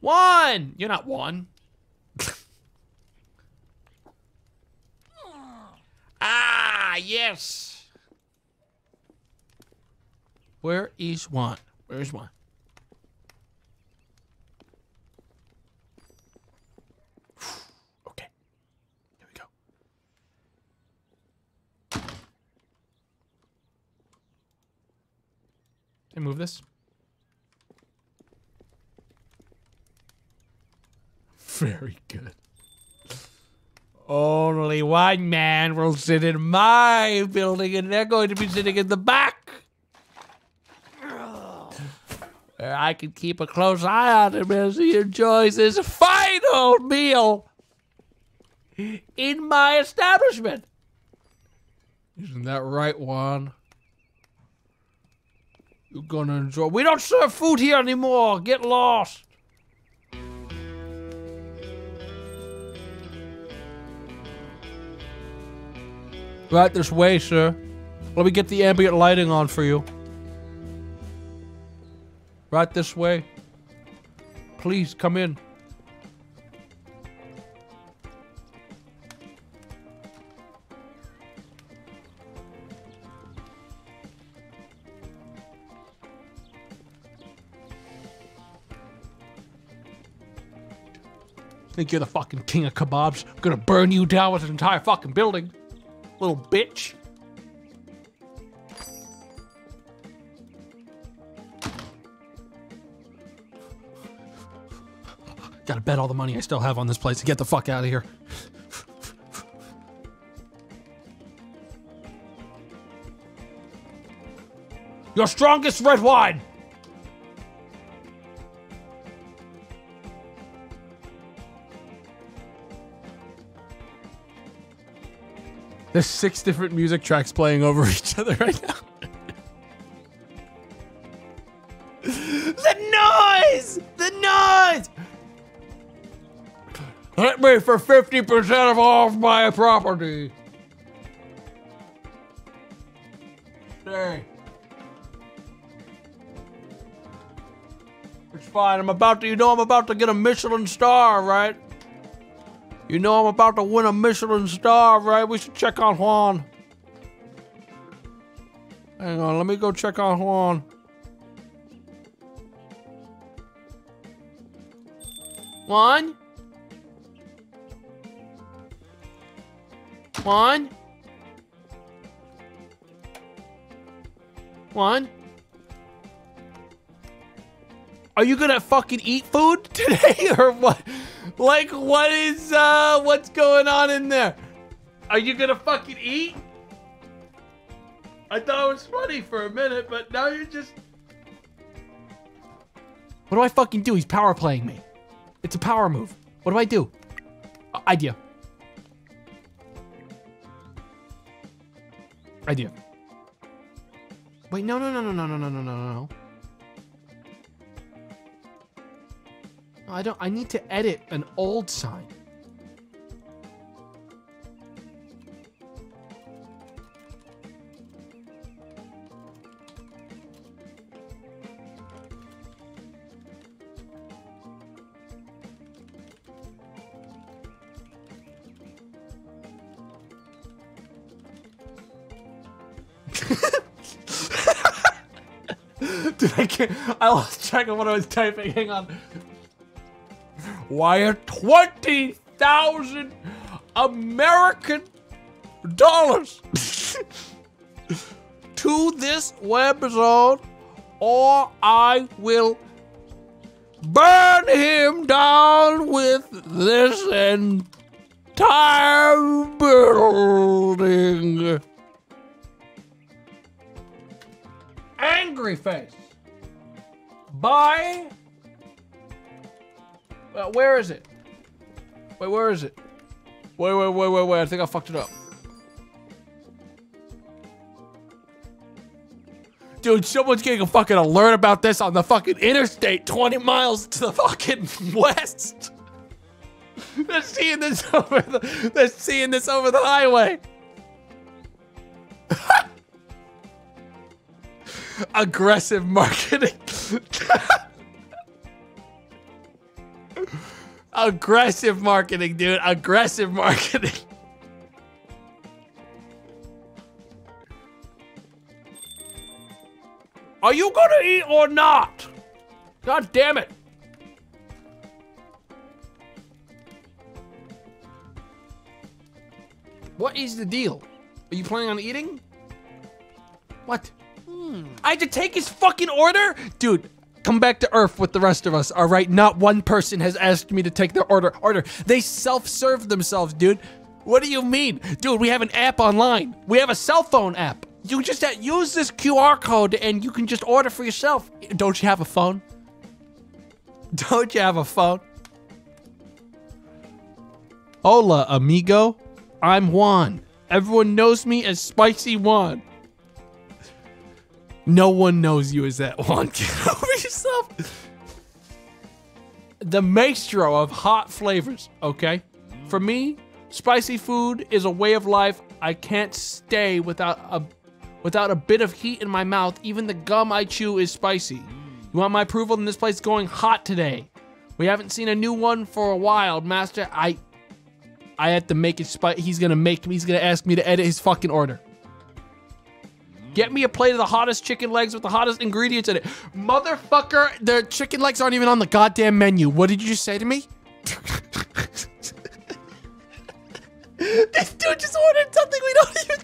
Juan! You're not Juan. Ah, yes! Where is Juan? Where is Juan? Okay. Here we go. Can I move this? Very good. Only one man will sit in my building, and they're going to be sitting in the back. Where I can keep a close eye on him as he enjoys his final meal in my establishment. Isn't that right, Juan? You're gonna enjoy. We don't serve food here anymore. Get lost. Right this way, sir. Let me get the ambient lighting on for you. Right this way. Please come in. Think you're the fucking king of kebabs? I'm gonna burn you down with an entire fucking building, little bitch. Gotta bet all the money I still have on this place to get the fuck out of here. Your strongest red wine! There's 6 different music tracks playing over each other right now. The noise! The noise! Hit me for 50% of all of my property. Hey. It's fine. I'm about to, you know, I'm about to get a Michelin star, right? You know I'm about to win a Michelin star, right? We should check on Juan. Hang on, let me go check on Juan. Juan? Juan? Juan? Are you gonna fucking eat food today or what? Like, what is, what's going on in there? Are you gonna fucking eat? I thought it was funny for a minute, but now you're just... What do I fucking do? He's power playing me. It's a power move. What do? Idea. Wait, no. I need to edit an old sign. Dude, I lost track of what I was typing. Hang on. Wire 20,000 American dollars to this webzone, or I will burn him down with this entire building. Angry Face. Bye. Where is it? Wait, where is it? Wait, I think I fucked it up. Dude, someone's getting a fucking alert about this on the fucking interstate 20 miles to the fucking west. They're seeing this over the highway. Aggressive marketing. Aggressive marketing, dude. Aggressive marketing. Are you gonna eat or not? God damn it. What is the deal? Are you planning on eating? What? I had to take his fucking order? Dude. Come back to Earth with the rest of us, all right? Not one person has asked me to take their order. They self-serve themselves, dude. What do you mean? Dude, we have an app online. We have a cell phone app. You just use this QR code and you can just order for yourself. Don't you have a phone? Don't you have a phone? Hola, amigo. I'm Juan. Everyone knows me as Spicy Juan. No one knows you as that Juan. Get over yourself. The maestro of hot flavors, okay? For me, spicy food is a way of life. I can't stay without a bit of heat in my mouth. Even the gum I chew is spicy. You want my approval? Then this place is going hot today. We haven't seen a new one for a while, Master. I have to make it spicy. He's gonna ask me to edit his fucking order. Get me a plate of the hottest chicken legs with the hottest ingredients in it. Motherfucker, the chicken legs aren't even on the goddamn menu. What did you just say to me? This dude just ordered something we don't even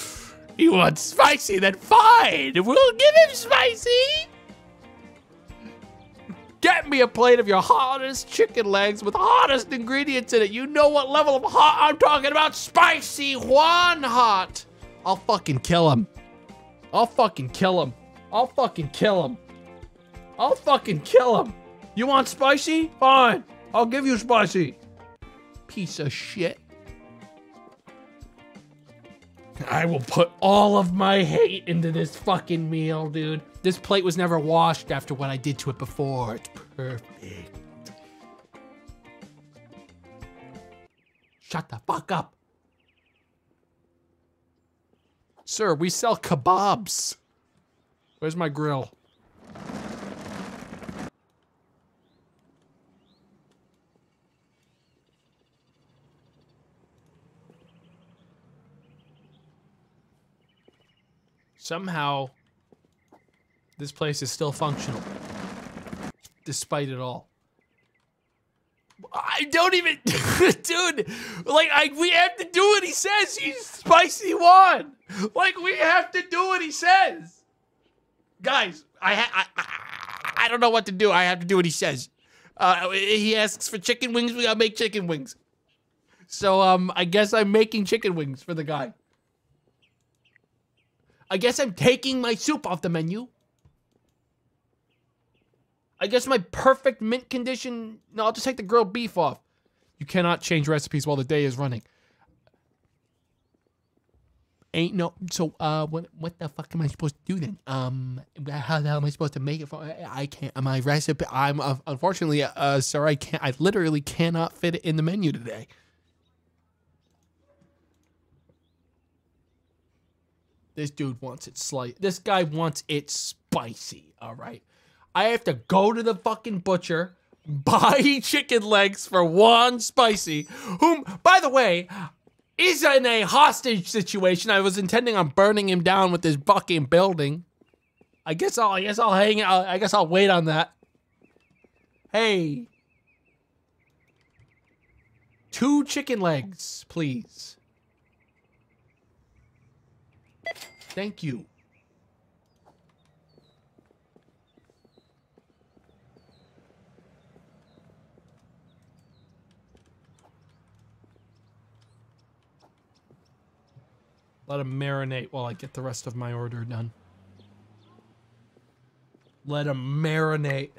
serve. He wants spicy, then fine. We'll give him spicy. Get me a plate of your hottest chicken legs with hottest ingredients in it. You know what level of hot I'm talking about. Spicy Juan hot. I'll fucking kill him. I'll fucking kill him. I'll fucking kill him. I'll fucking kill him. You want spicy? Fine. I'll give you spicy. Piece of shit. I will put all of my hate into this fucking meal, dude. This plate was never washed after what I did to it before. It's perfect. Shut the fuck up. Sir, we sell kebabs. Where's my grill? Somehow, this place is still functional, despite it all. I don't even, dude, like, we have to do what he says. He's Spicy Juan. Like, we have to do what he says. Guys, I don't know what to do. I have to do what he says. He asks for chicken wings. We gotta make chicken wings. So, I guess I'm making chicken wings for the guy. I guess I'm taking my soup off the menu. I guess my perfect mint condition... No, I'll just take the grilled beef off. You cannot change recipes while the day is running. Ain't no... So, what the fuck am I supposed to do then? How the hell am I supposed to make it for... I can't... My recipe... I'm... unfortunately, sir, I can't... I literally cannot fit it in the menu today. This dude wants it slight. This guy wants it spicy, all right? I have to go to the fucking butcher, buy chicken legs for Juan Spicy, whom, by the way, is in a hostage situation. I was intending on burning him down with this fucking building. I guess I'll hang out. I guess I'll wait on that. Hey. 2 chicken legs, please. Thank you. Let him marinate while I get the rest of my order done. Let him marinate.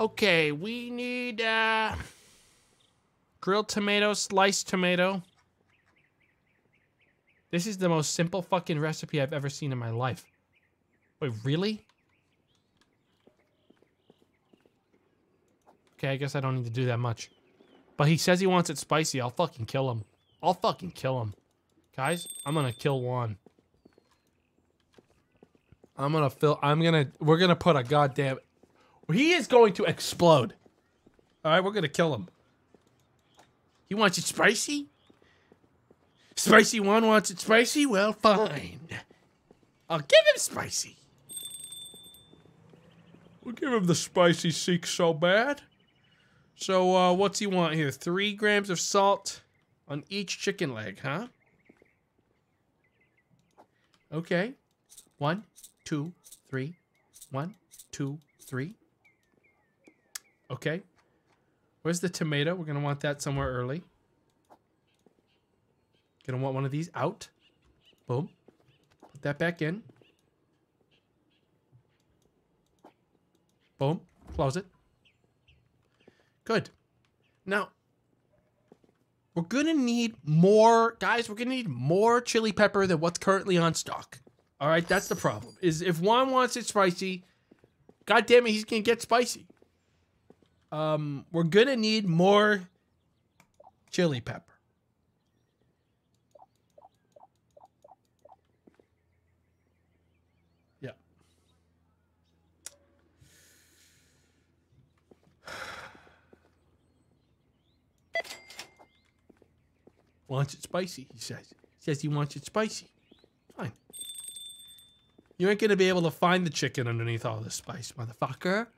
Okay, we need, grilled tomato, sliced tomato. This is the most simple fucking recipe I've ever seen in my life. Wait, really? Okay, I guess I don't need to do that much. But he says he wants it spicy. I'll fucking kill him. I'll fucking kill him. Guys, I'm gonna kill Juan. We're gonna put a goddamn... He is going to explode. Alright, we're gonna kill him. He wants it spicy? Spicy Juan wants it spicy? Well, fine. I'll give him spicy. We'll give him the spicy seek so bad. So, what's he want here? 3 grams of salt on each chicken leg, huh? Okay. 1, 2, 3. 1, 1, 2, 3. Okay. Where's the tomato? We're going to want that somewhere early. Going to want one of these out. Boom. Put that back in. Boom. Close it. Good. Now, we're going to need more, guys, we're going to need more chili pepper than what's currently on stock. All right, that's the problem, is if Juan wants it spicy, God damn it, he's going to get spicy. We're going to need more chili pepper. Yeah. Wants it spicy, he says. Says he wants it spicy. Fine. You ain't gonna be able to find the chicken underneath all this spice, motherfucker.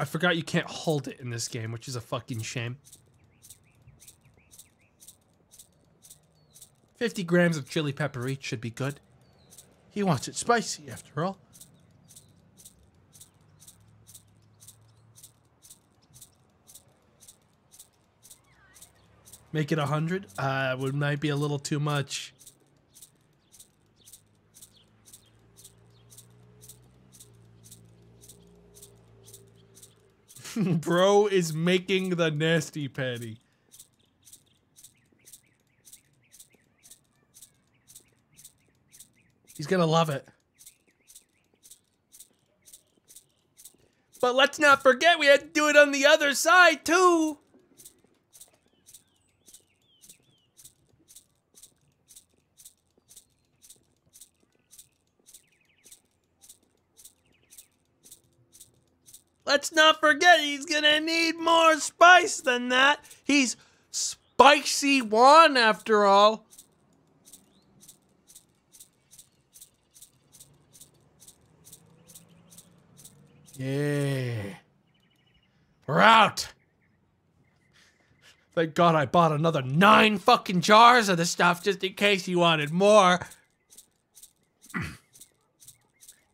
I forgot you can't hold it in this game, which is a fucking shame. 50 grams of chili pepper each should be good. He wants it spicy, after all. Make it 100? Would might be a little too much. Bro is making the nasty patty. He's gonna love it. But let's not forget we had to do it on the other side too. Let's not forget he's gonna need more spice than that. He's spicy Juan after all. Yeah. We're out. Thank God I bought another 9 fucking jars of this stuff just in case he wanted more.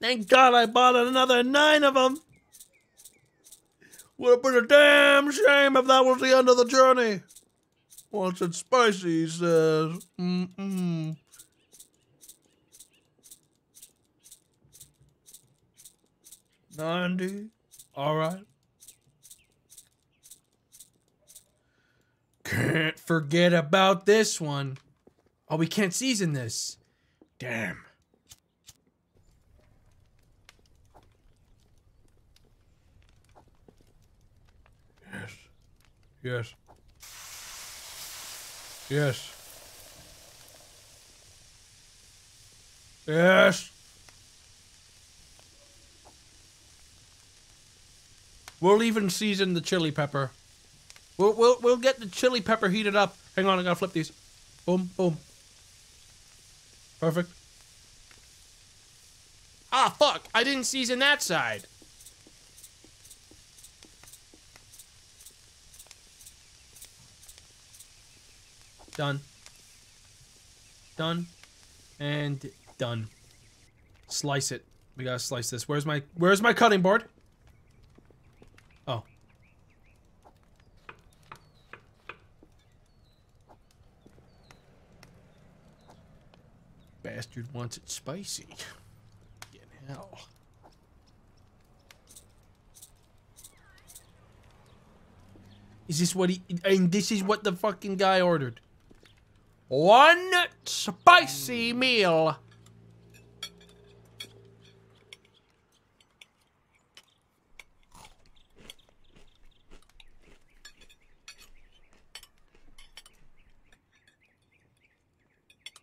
Thank God I bought another 9 of them. Would have been a damn shame if that was the end of the journey. Once it's spicy, he says. Mm-mm. $90. All right. Can't forget about this one. Oh, we can't season this. Damn. Yes. Yes. Yes. Yes. We'll even season the chili pepper. We'll get the chili pepper heated up. Hang on, I gotta flip these. Boom, boom. Perfect. Ah, fuck! I didn't season that side. Done. Done. And done. Slice it. We gotta slice this. Where's my cutting board? Bastard wants it spicy. Get hell. Is this what he? And this is what the fucking guy ordered. 1 spicy meal.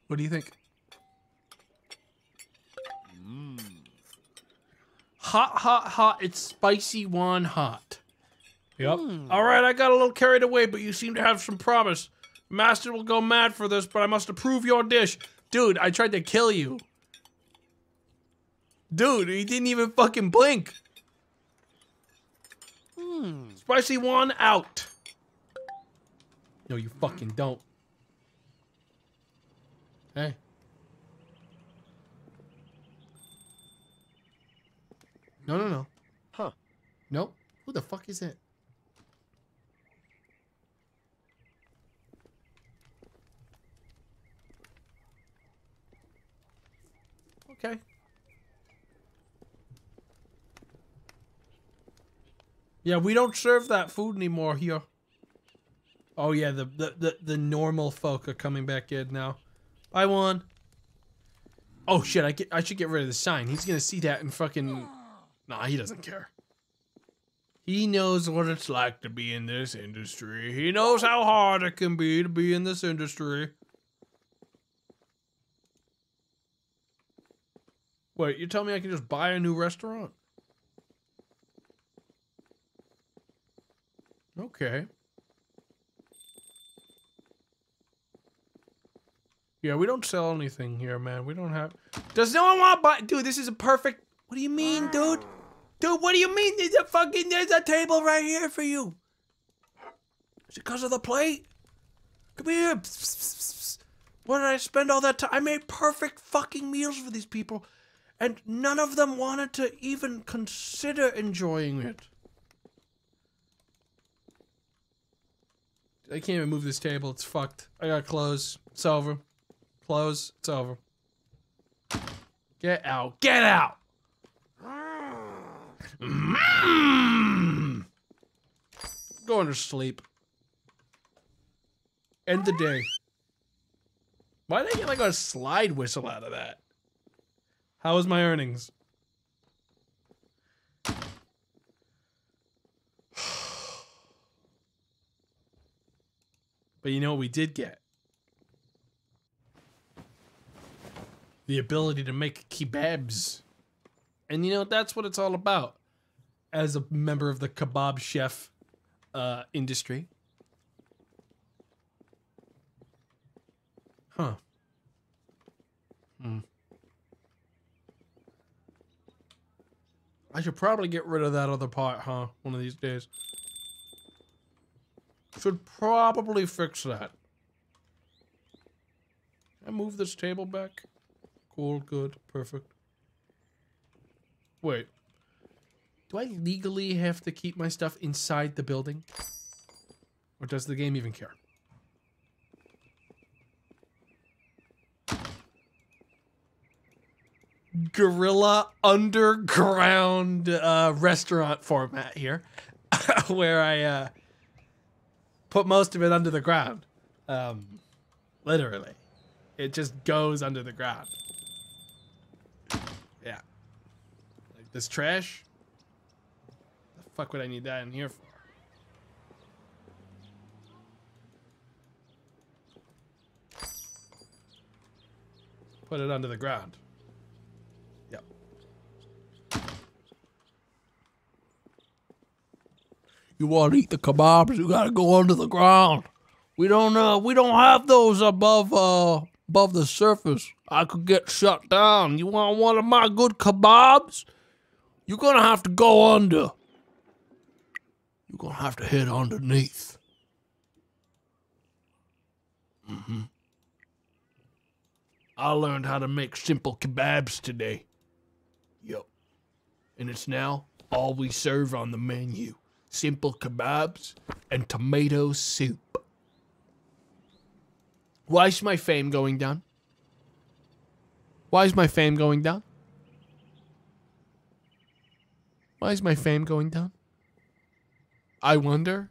What do you think? Hot, hot, hot. It's spicy Juan hot. Yep. All right, I got a little carried away, but you seem to have some promise. Master will go mad for this, but I must approve your dish. Dude, I tried to kill you. Dude, he didn't even fucking blink. Spicy one out. No, you fucking don't. Hey. No, no, no. Huh. Nope. Who the fuck is that? Okay. Yeah, we don't serve that food anymore here. Oh yeah, the normal folk are coming back in now. Bye one. Oh shit, I should get rid of the sign. He's gonna see that and fucking... Nah, he doesn't care. He knows what it's like to be in this industry. He knows how hard it can be to be in this industry. Wait, you're telling me I can just buy a new restaurant? Okay. Yeah, we don't sell anything here, man. We don't have... Does no one want to buy... Dude, this is a perfect... What do you mean, dude? Dude, what do you mean? There's a fucking... There's a table right here for you. Is it because of the plate? Come here. Psst, psst, psst. What did I spend all that time? I made perfect fucking meals for these people. And none of them wanted to even consider enjoying it. I can't even move this table. It's fucked. I gotta close. It's over. Close. It's over. Get out. Get out! Mm. Going to sleep. End the day. Why did I get like a slide whistle out of that? How was my earnings? But you know what we did get? The ability to make kebabs. And you know, that's what it's all about. As a member of the kebab chef industry. Huh. Hmm. I should probably get rid of that other part, huh? One of these days. Should probably fix that. Can I move this table back? Cool, good, perfect. Wait. Do I legally have to keep my stuff inside the building? Or does the game even care? Guerrilla underground restaurant format here. Where I... put most of it under the ground. Literally. It just goes under the ground. Yeah. Like this trash? The fuck would I need that in here for? Put it under the ground. Yep. You want to eat the kebabs? You gotta go under the ground. We don't have those above the surface. I could get shut down. You want one of my good kebabs? You're gonna have to go under. You're gonna have to head underneath. Mm-hmm. I learned how to make simple kebabs today. Yep. And it's now all we serve on the menu. Simple kebabs and tomato soup. Why is my fame going down? Why is my fame going down? Why is my fame going down? I wonder.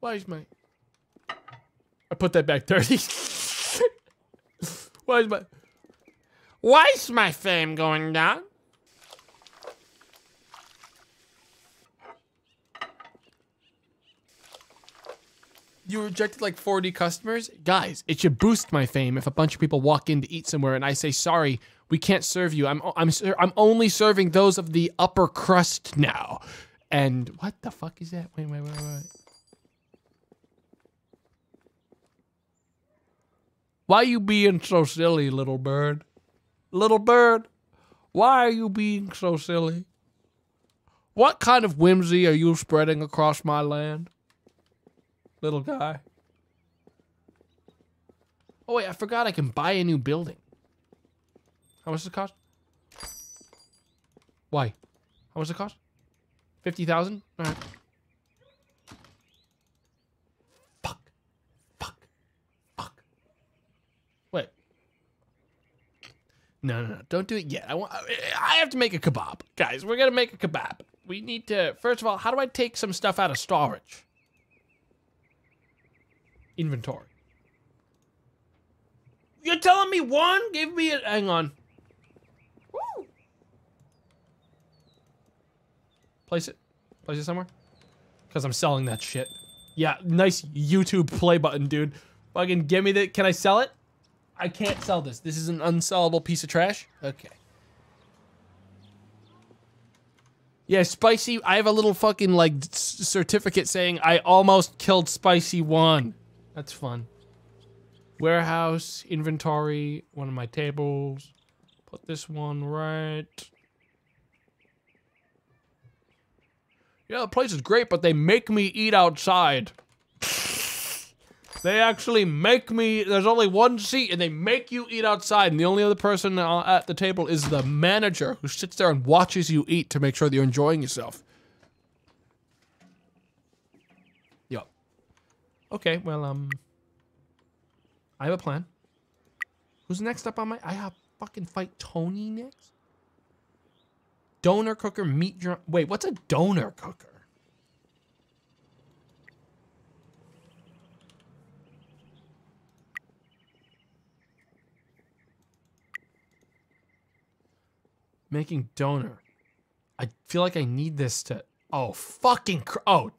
Why is my... I put that back 30. Why is my fame going down? You rejected like 40 customers? Guys, it should boost my fame if a bunch of people walk in to eat somewhere and I say, sorry, we can't serve you. I'm only serving those of the upper crust now. And what the fuck is that? Wait, wait, wait, wait. Why you being so silly, little bird? Little bird, why are you being so silly? What kind of whimsy are you spreading across my land, little guy? Oh wait, I forgot I can buy a new building. How much does it cost? Why? How much does it cost? 50,000? Alright. Fuck. Wait. No, don't do it yet. I have to make a kebab. Guys, we're gonna make a kebab. We need to, first of all, how do I take some stuff out of storage? Inventory. You're telling me one? Give me a, hang on. Woo. Place it somewhere. Cause I'm selling that shit. Yeah, nice YouTube play button, dude. Fucking give me the, can I sell it? I can't sell this. This is an unsellable piece of trash. Okay. Yeah, Spicy, I have a little fucking like certificate saying I almost killed Spicy One. That's fun. Warehouse, inventory, one of my tables. Put this one right. Yeah, the place is great, but they make me eat outside. They actually make me, there's only one seat and they make you eat outside. And the only other person at the table is the manager who sits there and watches you eat to make sure that you're enjoying yourself. Yup. Okay, well, I have a plan. Who's next up on my... I have fucking fight Tony next? Donor cooker, meat drum... Wait, what's a donor cooker? Making donor. I feel like I need this to... Oh, fucking, oh,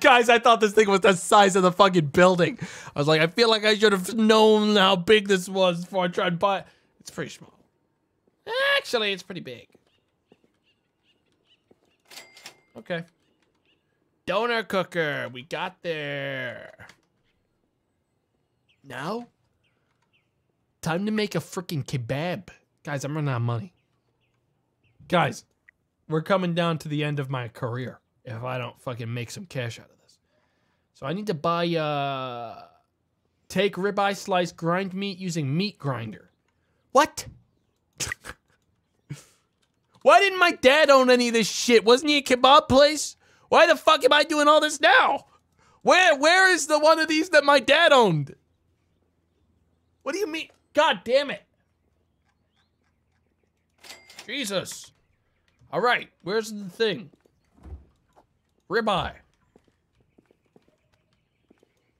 guys, I thought this thing was the size of the fucking building. I was like, I feel like I should have known how big this was before I tried to buy it. It's pretty small. Actually, it's pretty big. Okay. Donor cooker, we got there. Now, time to make a freaking kebab. Guys, I'm running out of money. Guys. We're coming down to the end of my career if I don't fucking make some cash out of this. So I need to buy, take ribeye slice, grind meat using meat grinder. What? Why didn't my dad own any of this shit? Wasn't he a kebab place? Why the fuck am I doing all this now? Where is the one of these that my dad owned? What do you mean? God damn it. Jesus. All right, where's the thing? Ribeye.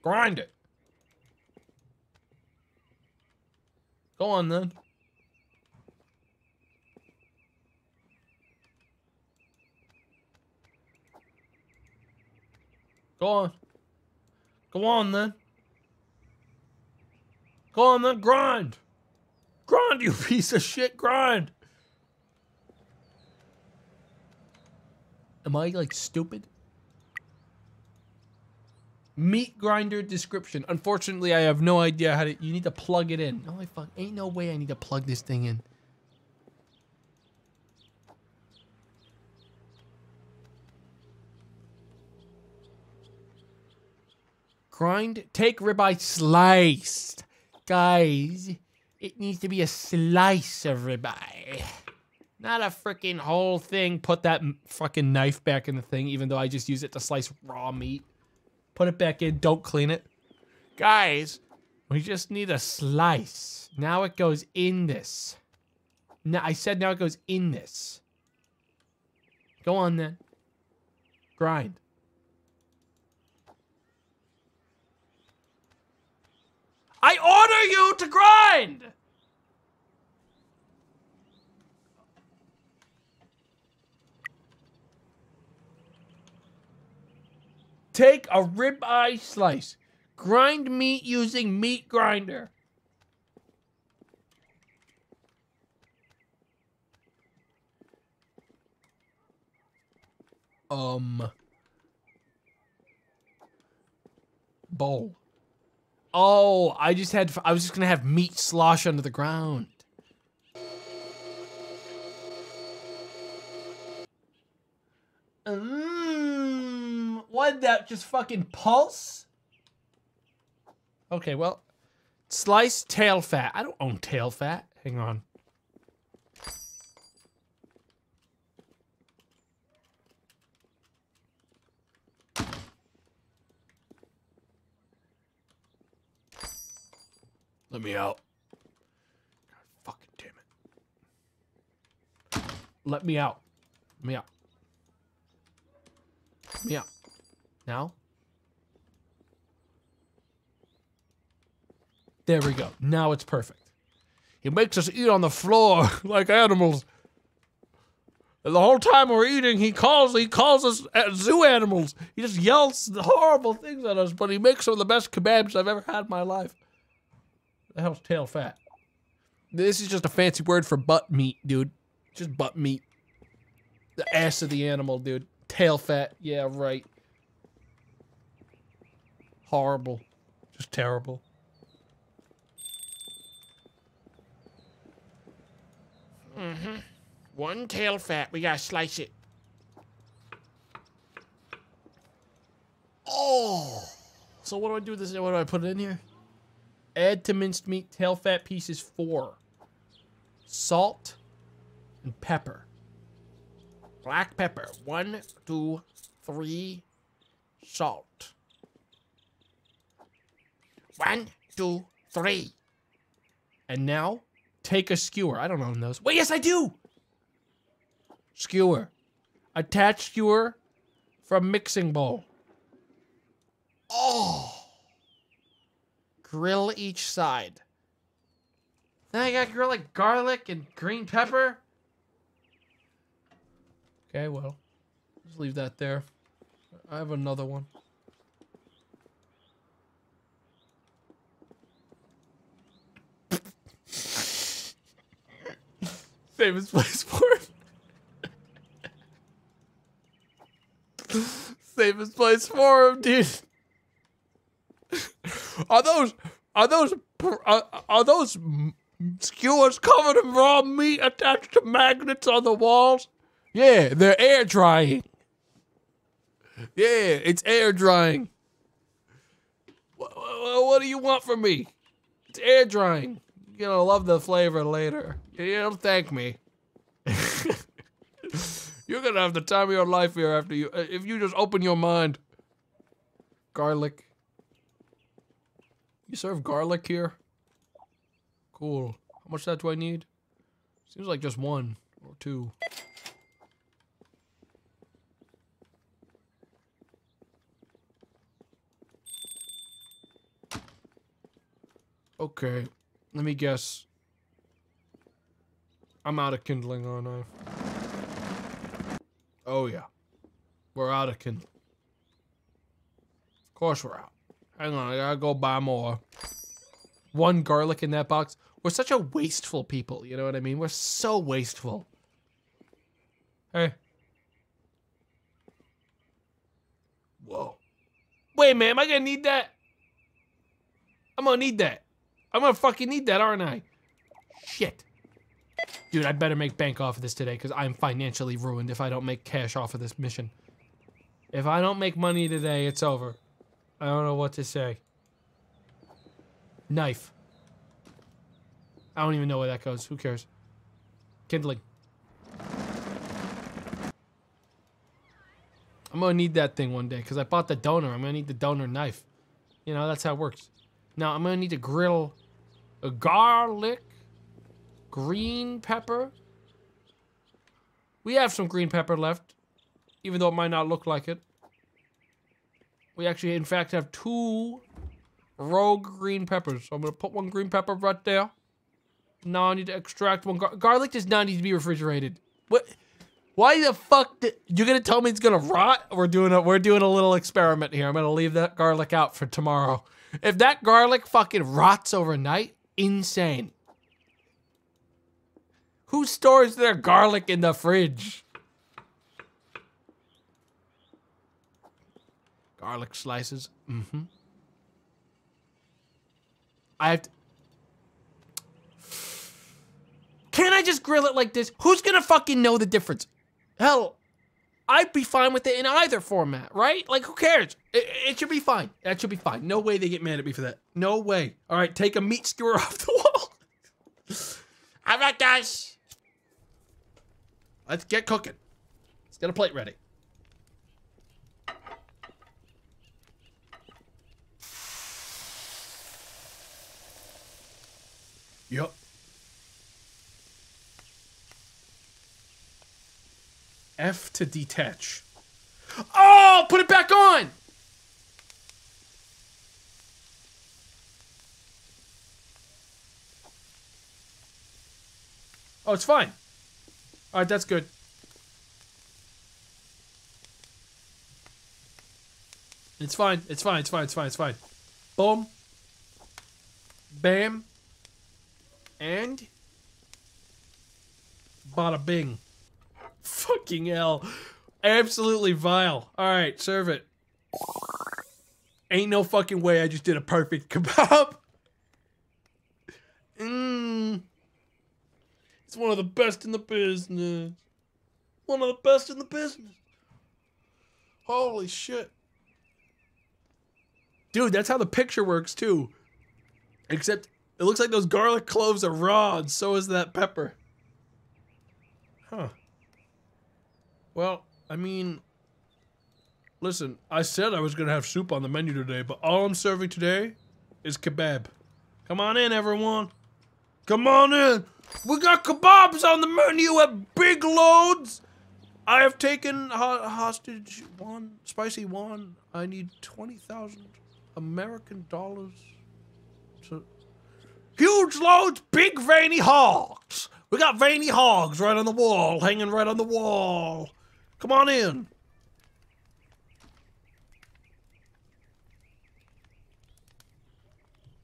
Grind it. Go on then. Go on. Go on then. Go on then, grind. Grind, you piece of shit, grind. Am I, like, stupid? Meat grinder description. Unfortunately, I have no idea how to... You need to plug it in. No, I fuck... Ain't no way I need to plug this thing in. Grind. Take ribeye sliced. Guys, it needs to be a slice of ribeye. Not a freaking whole thing. Put that fucking knife back in the thing, even though I just use it to slice raw meat. Put it back in. Don't clean it. Guys, we just need a slice. Now it goes in this. No, I said now it goes in this. Go on then. Grind. I order you to grind! Take a ribeye slice. Grind meat using meat grinder. Bowl. Oh, I was just gonna have meat slosh under the ground. What that just fucking pulse? Okay, well, sliced tail fat. I don't own tail fat. Hang on. Let me out. God fucking damn it. Let me out. Let me out. Let me out. Now. There we go. Now it's perfect. He makes us eat on the floor like animals. And the whole time we're eating, he calls us zoo animals. He just yells horrible things at us, but he makes some of the best kebabs I've ever had in my life. The hell's tail fat? This is just a fancy word for butt meat, dude. Just butt meat. The ass of the animal, dude. Tail fat. Yeah, right. Horrible. Just terrible. Mm-hmm. One tail fat. We gotta slice it. Oh! So what do I do with this? What do I put it in here? Add to minced meat tail fat pieces 4. Salt and pepper. Black pepper. 1, 2, 3. Salt. 1, 2, 3. And now, take a skewer. I don't own those. Wait, yes I do! Skewer. Attach skewer from mixing bowl. Oh! Grill each side. Then I gotta grill like garlic and green pepper. Okay, well, just leave that there. I have another one. Famous place forum. Famous place forum, dude. Are those skewers covered in raw meat attached to magnets on the walls? Yeah, they're air drying. Yeah, it's air drying. What do you want from me? It's air drying. You're gonna love the flavor later. You'll thank me. You're gonna have the time of your life here after you, if you just open your mind. Garlic. You serve garlic here? Cool. How much of that do I need? Seems like just 1 or 2. Okay, let me guess. I'm out of kindling, aren't I? Oh yeah. We're out of kindling. Of course we're out. Hang on, I gotta go buy more. 1 garlic in that box. We're such a wasteful people, you know what I mean? We're so wasteful. Hey. Whoa. Wait, man, am I gonna need that? I'm gonna need that. I'm gonna fucking need that, aren't I? Shit. Dude, I better make bank off of this today, because I'm financially ruined if I don't make cash off of this mission. If I don't make money today, it's over. I don't know what to say. Knife. I don't even know where that goes. Who cares? Kindling. I'm gonna need that thing one day, because I bought the donor. I'm gonna need the donor knife. You know, that's how it works. Now, I'm gonna need to grill a garlic, green pepper. We have some green pepper left, even though it might not look like it. We actually, in fact, have 2 rogue green peppers. So I'm going to put 1 green pepper right there. Now I need to extract 1 garlic does not need to be refrigerated. What? Why the fuck did... You're going to tell me it's going to rot? We're doing a little experiment here. I'm going to leave that garlic out for tomorrow. If that garlic fucking rots overnight, insane. Who stores their garlic in the fridge? Garlic slices. Mm-hmm. I have to... Can I just grill it like this? Who's gonna fucking know the difference? Hell, I'd be fine with it in either format, right? Like, who cares? It should be fine. That should be fine. No way they get mad at me for that. No way. All right, take a meat skewer off the wall. All right, guys. Let's get cooking. Let's get a plate ready. Yep. F to detach. Oh, put it back on! Oh, it's fine. All right, that's good. It's fine, it's fine, it's fine, it's fine, it's fine. Boom. Bam. And? Bada bing. Fucking hell. Absolutely vile. Alright, serve it. Ain't no fucking way I just did a perfect kebab. Mmm. It's one of the best in the business. One of the best in the business. Holy shit. Dude, that's how the picture works too. Except it looks like those garlic cloves are raw, and so is that pepper. Huh. Well, I mean, listen, I said I was going to have soup on the menu today, but all I'm serving today is kebab. Come on in, everyone. Come on in. We got kebabs on the menu at big loads. I have taken hostage one, spicy one. I need 20,000 American dollars to... Huge loads, big veiny hogs. We got veiny hogs right on the wall, hanging right on the wall. Come on in.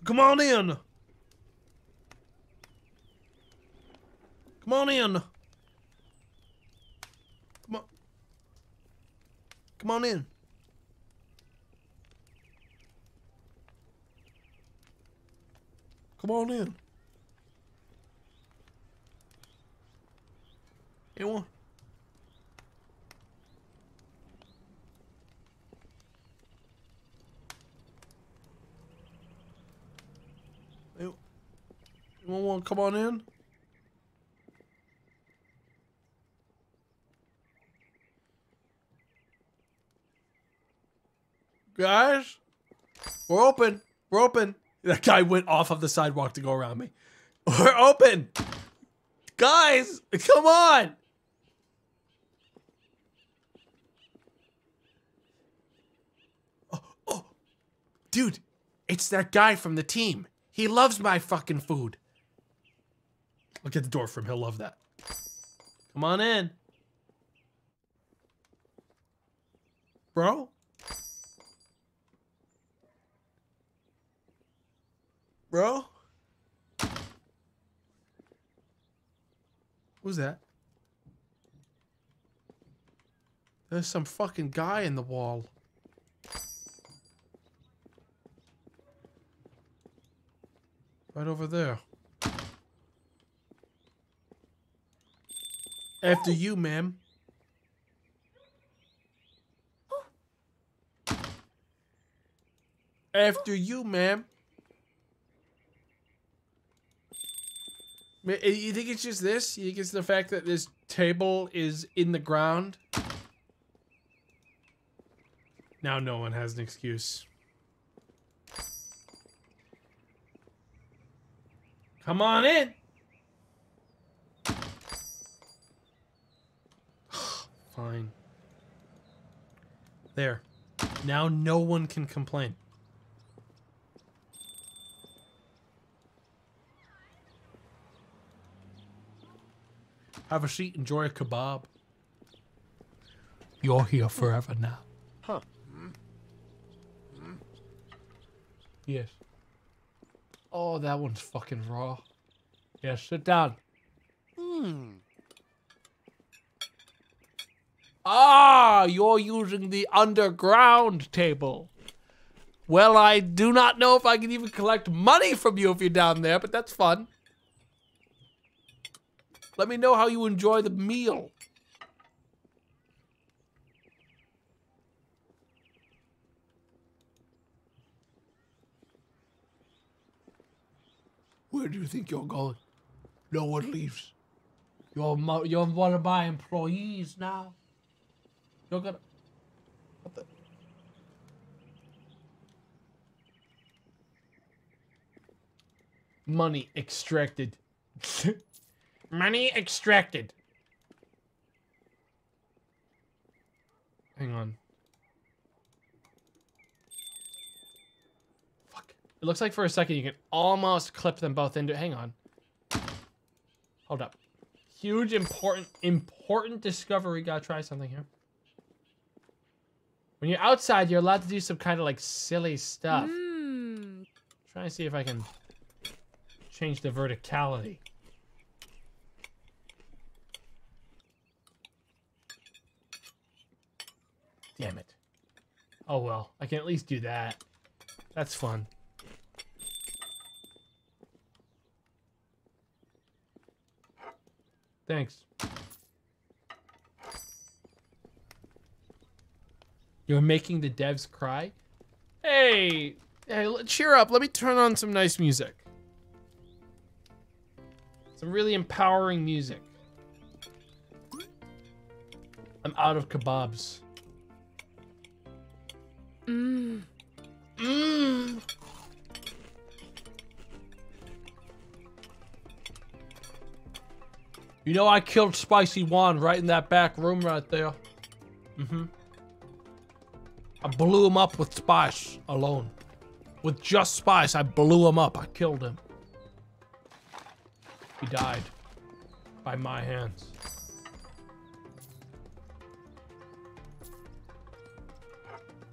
Come on in. Come on in. Come on. Come on in. Come on in. Anyone? Anyone want to come on in? Guys, we're open. We're open. That guy went off of the sidewalk to go around me. We're open. Guys, come on. Oh, oh. Dude, it's that guy from the team. He loves my fucking food. I'll get the door for him. He'll love that. Come on in. Bro? Bro? Who's that? There's some fucking guy in the wall. Right over there. After you, ma'am. After you, ma'am. You think it's just this? You think it's the fact that this table is in the ground? Now no one has an excuse. Come on in! Fine. There. Now no one can complain. Have a seat, enjoy a kebab. You're here forever now. Huh. Yes. Oh, that one's fucking raw. Yeah, sit down. Hmm. Ah, you're using the underground table. Well, I do not know if I can even collect money from you if you're down there, but that's fun. Let me know how you enjoy the meal. do you think you're going? No one leaves. You're one of my employees now. You're gonna... What the... Money extracted. Money extracted. Hang on. Fuck. It looks like for a second you can almost clip them both into... Hang on. Hold up. Huge, important discovery. Gotta try something here. When you're outside, you're allowed to do some kind of, like, silly stuff. Mm. Try and see if I can change the verticality. Damn it. Oh, well. I can at least do that. That's fun. Thanks. You're making the devs cry? Hey! Hey, cheer up. Let me turn on some nice music. Some really empowering music. I'm out of kebabs. Mmm. Mmm. You know I killed Spicy Juan right in that back room right there. Mm-hmm. I blew him up with spice alone. With just spice, I blew him up. I killed him. He died. By my hands.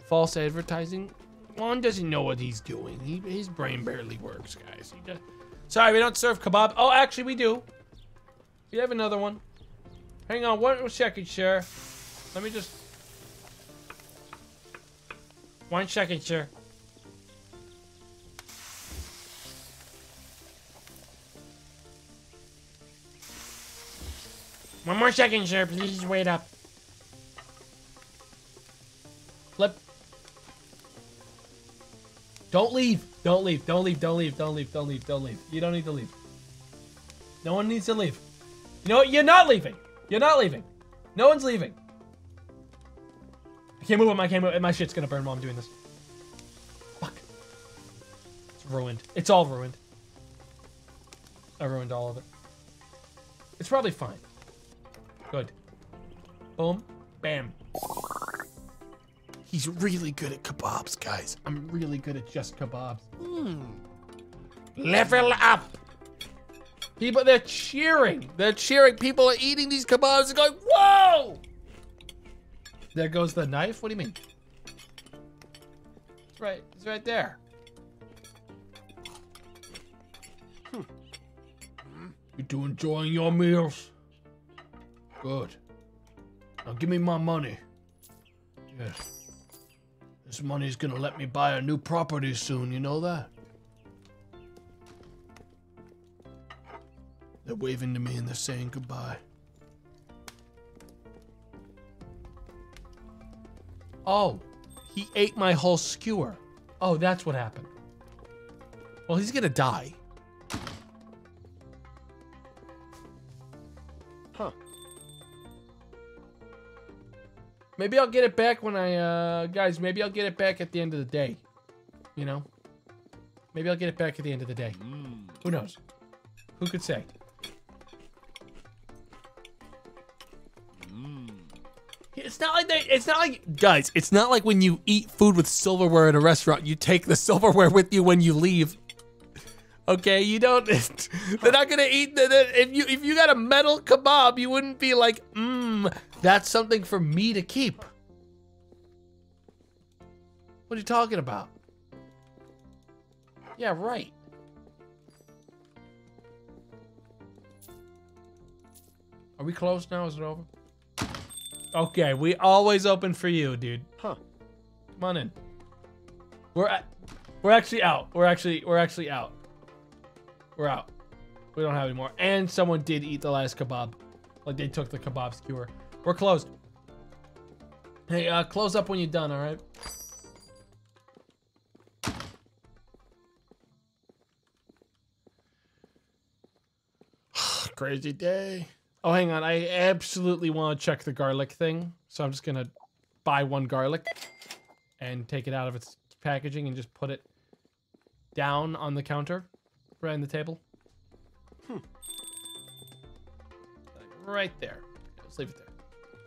False advertising? Juan doesn't know what he's doing. His brain barely works, guys. Sorry, we don't serve kebab. Oh, actually, we do. We have another one. Hang on one second, sir. Let me just... One second, sir. One more second, sir. Please wait up. Flip. Don't leave. Don't leave. Don't leave. Don't leave. Don't leave. Don't leave. Don't leave. You don't need to leave. No one needs to leave. No, you're not leaving. You're not leaving. No one's leaving. I can't move him. I can't move him. My shit's gonna burn while I'm doing this. Fuck. It's ruined. It's all ruined. I ruined all of it. It's probably fine. Good. Boom. Bam. He's really good at kebabs, guys. I'm really good at just kebabs. Mm. Level up. People, they're cheering. They're cheering. People are eating these kebabs and going, whoa! There goes the knife? What do you mean? It's right there. Hmm. You two enjoying your meals? Good. Now give me my money. Yes. This money's gonna let me buy a new property soon, you know that? They're waving to me and they're saying goodbye. Oh, he ate my whole skewer. Oh, that's what happened. Well, he's gonna die. Huh. Maybe I'll get it back when I, guys, maybe I'll get it back at the end of the day. You know? Maybe I'll get it back at the end of the day. Mm. Who knows? Who could say? Mm. It's not like they, it's not like, guys, it's not like when you eat food with silverware at a restaurant, you take the silverware with you when you leave. Okay, you don't, they're not gonna eat, if you got a metal kebab, you wouldn't be like, that's something for me to keep. What are you talking about? Yeah, right. Are we closed now? Is it over? Okay, we always open for you, dude. Huh. Come on in. We're actually out. We're actually out. We're out. We don't have any more. And someone did eat the last kebab. Like, they took the kebab skewer. We're closed. Hey, close up when you're done, all right? crazy day. Oh, hang on. I absolutely want to check the garlic thing. So I'm just going to buy one garlic and take it out of its packaging and just put it down on the counter, right on the table. Right there. Let's leave it there.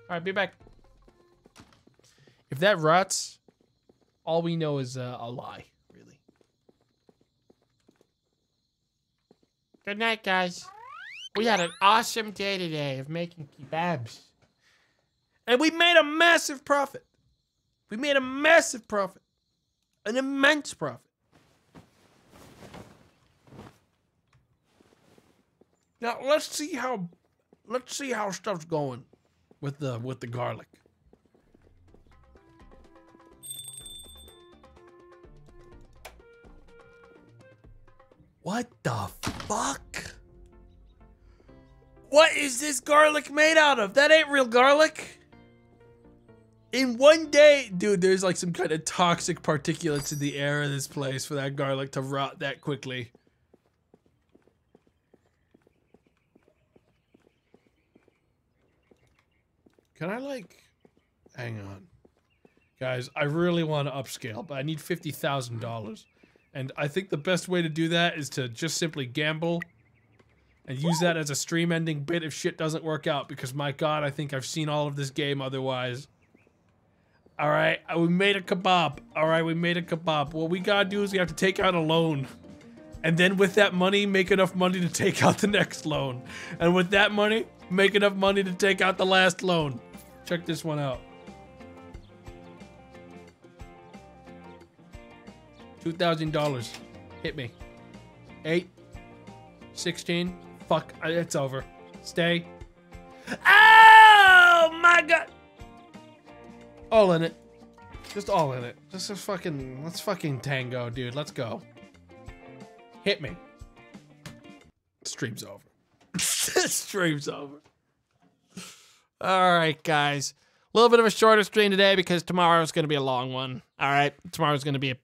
All right, be back. If that rots, all we know is a lie, really. Good night, guys. We had an awesome day today of making kebabs. And we made a massive profit. We made a massive profit. An immense profit. Now, let's see how stuff's going with the garlic. What the fuck? What is this garlic made out of? That ain't real garlic. In one day, dude, there's like some kind of toxic particulates in the air of this place for that garlic to rot that quickly. Can I, like, hang on. Guys, I really want to upscale, but I need $50,000. And I think the best way to do that is to just simply gamble and use that as a stream-ending bit if shit doesn't work out, because, my God, I think I've seen all of this game otherwise. All right, we made a kebab. All right, we made a kebab. What we got to do is we have to take out a loan. And then with that money, make enough money to take out the next loan. And with that money, make enough money to take out the last loan. Check this one out. 2,000 dollars. Hit me. 8, 16. Fuck, it's over. Stay. Oh my God. All in it. Just all in it. Just a fucking, let's fucking tango, dude. Let's go. Hit me. Stream's over. Stream's over. All right, guys. A little bit of a shorter stream today because tomorrow's going to be a long one. All right. Tomorrow's going to be a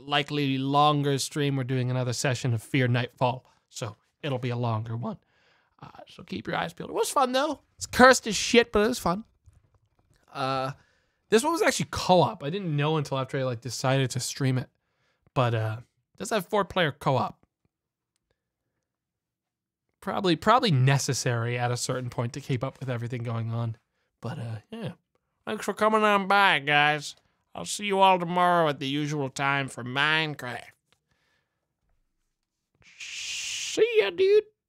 likely longer stream. We're doing another session of Fear Nightfall, so it'll be a longer one. So keep your eyes peeled. It was fun, though. It's cursed as shit, but it was fun. This one was actually co-op. I didn't know until after I decided to stream it, but it does have 4-player co-op. Probably necessary at a certain point to keep up with everything going on. But, yeah. Thanks for coming on by, guys. I'll see you all tomorrow at the usual time for Minecraft. See ya, dude.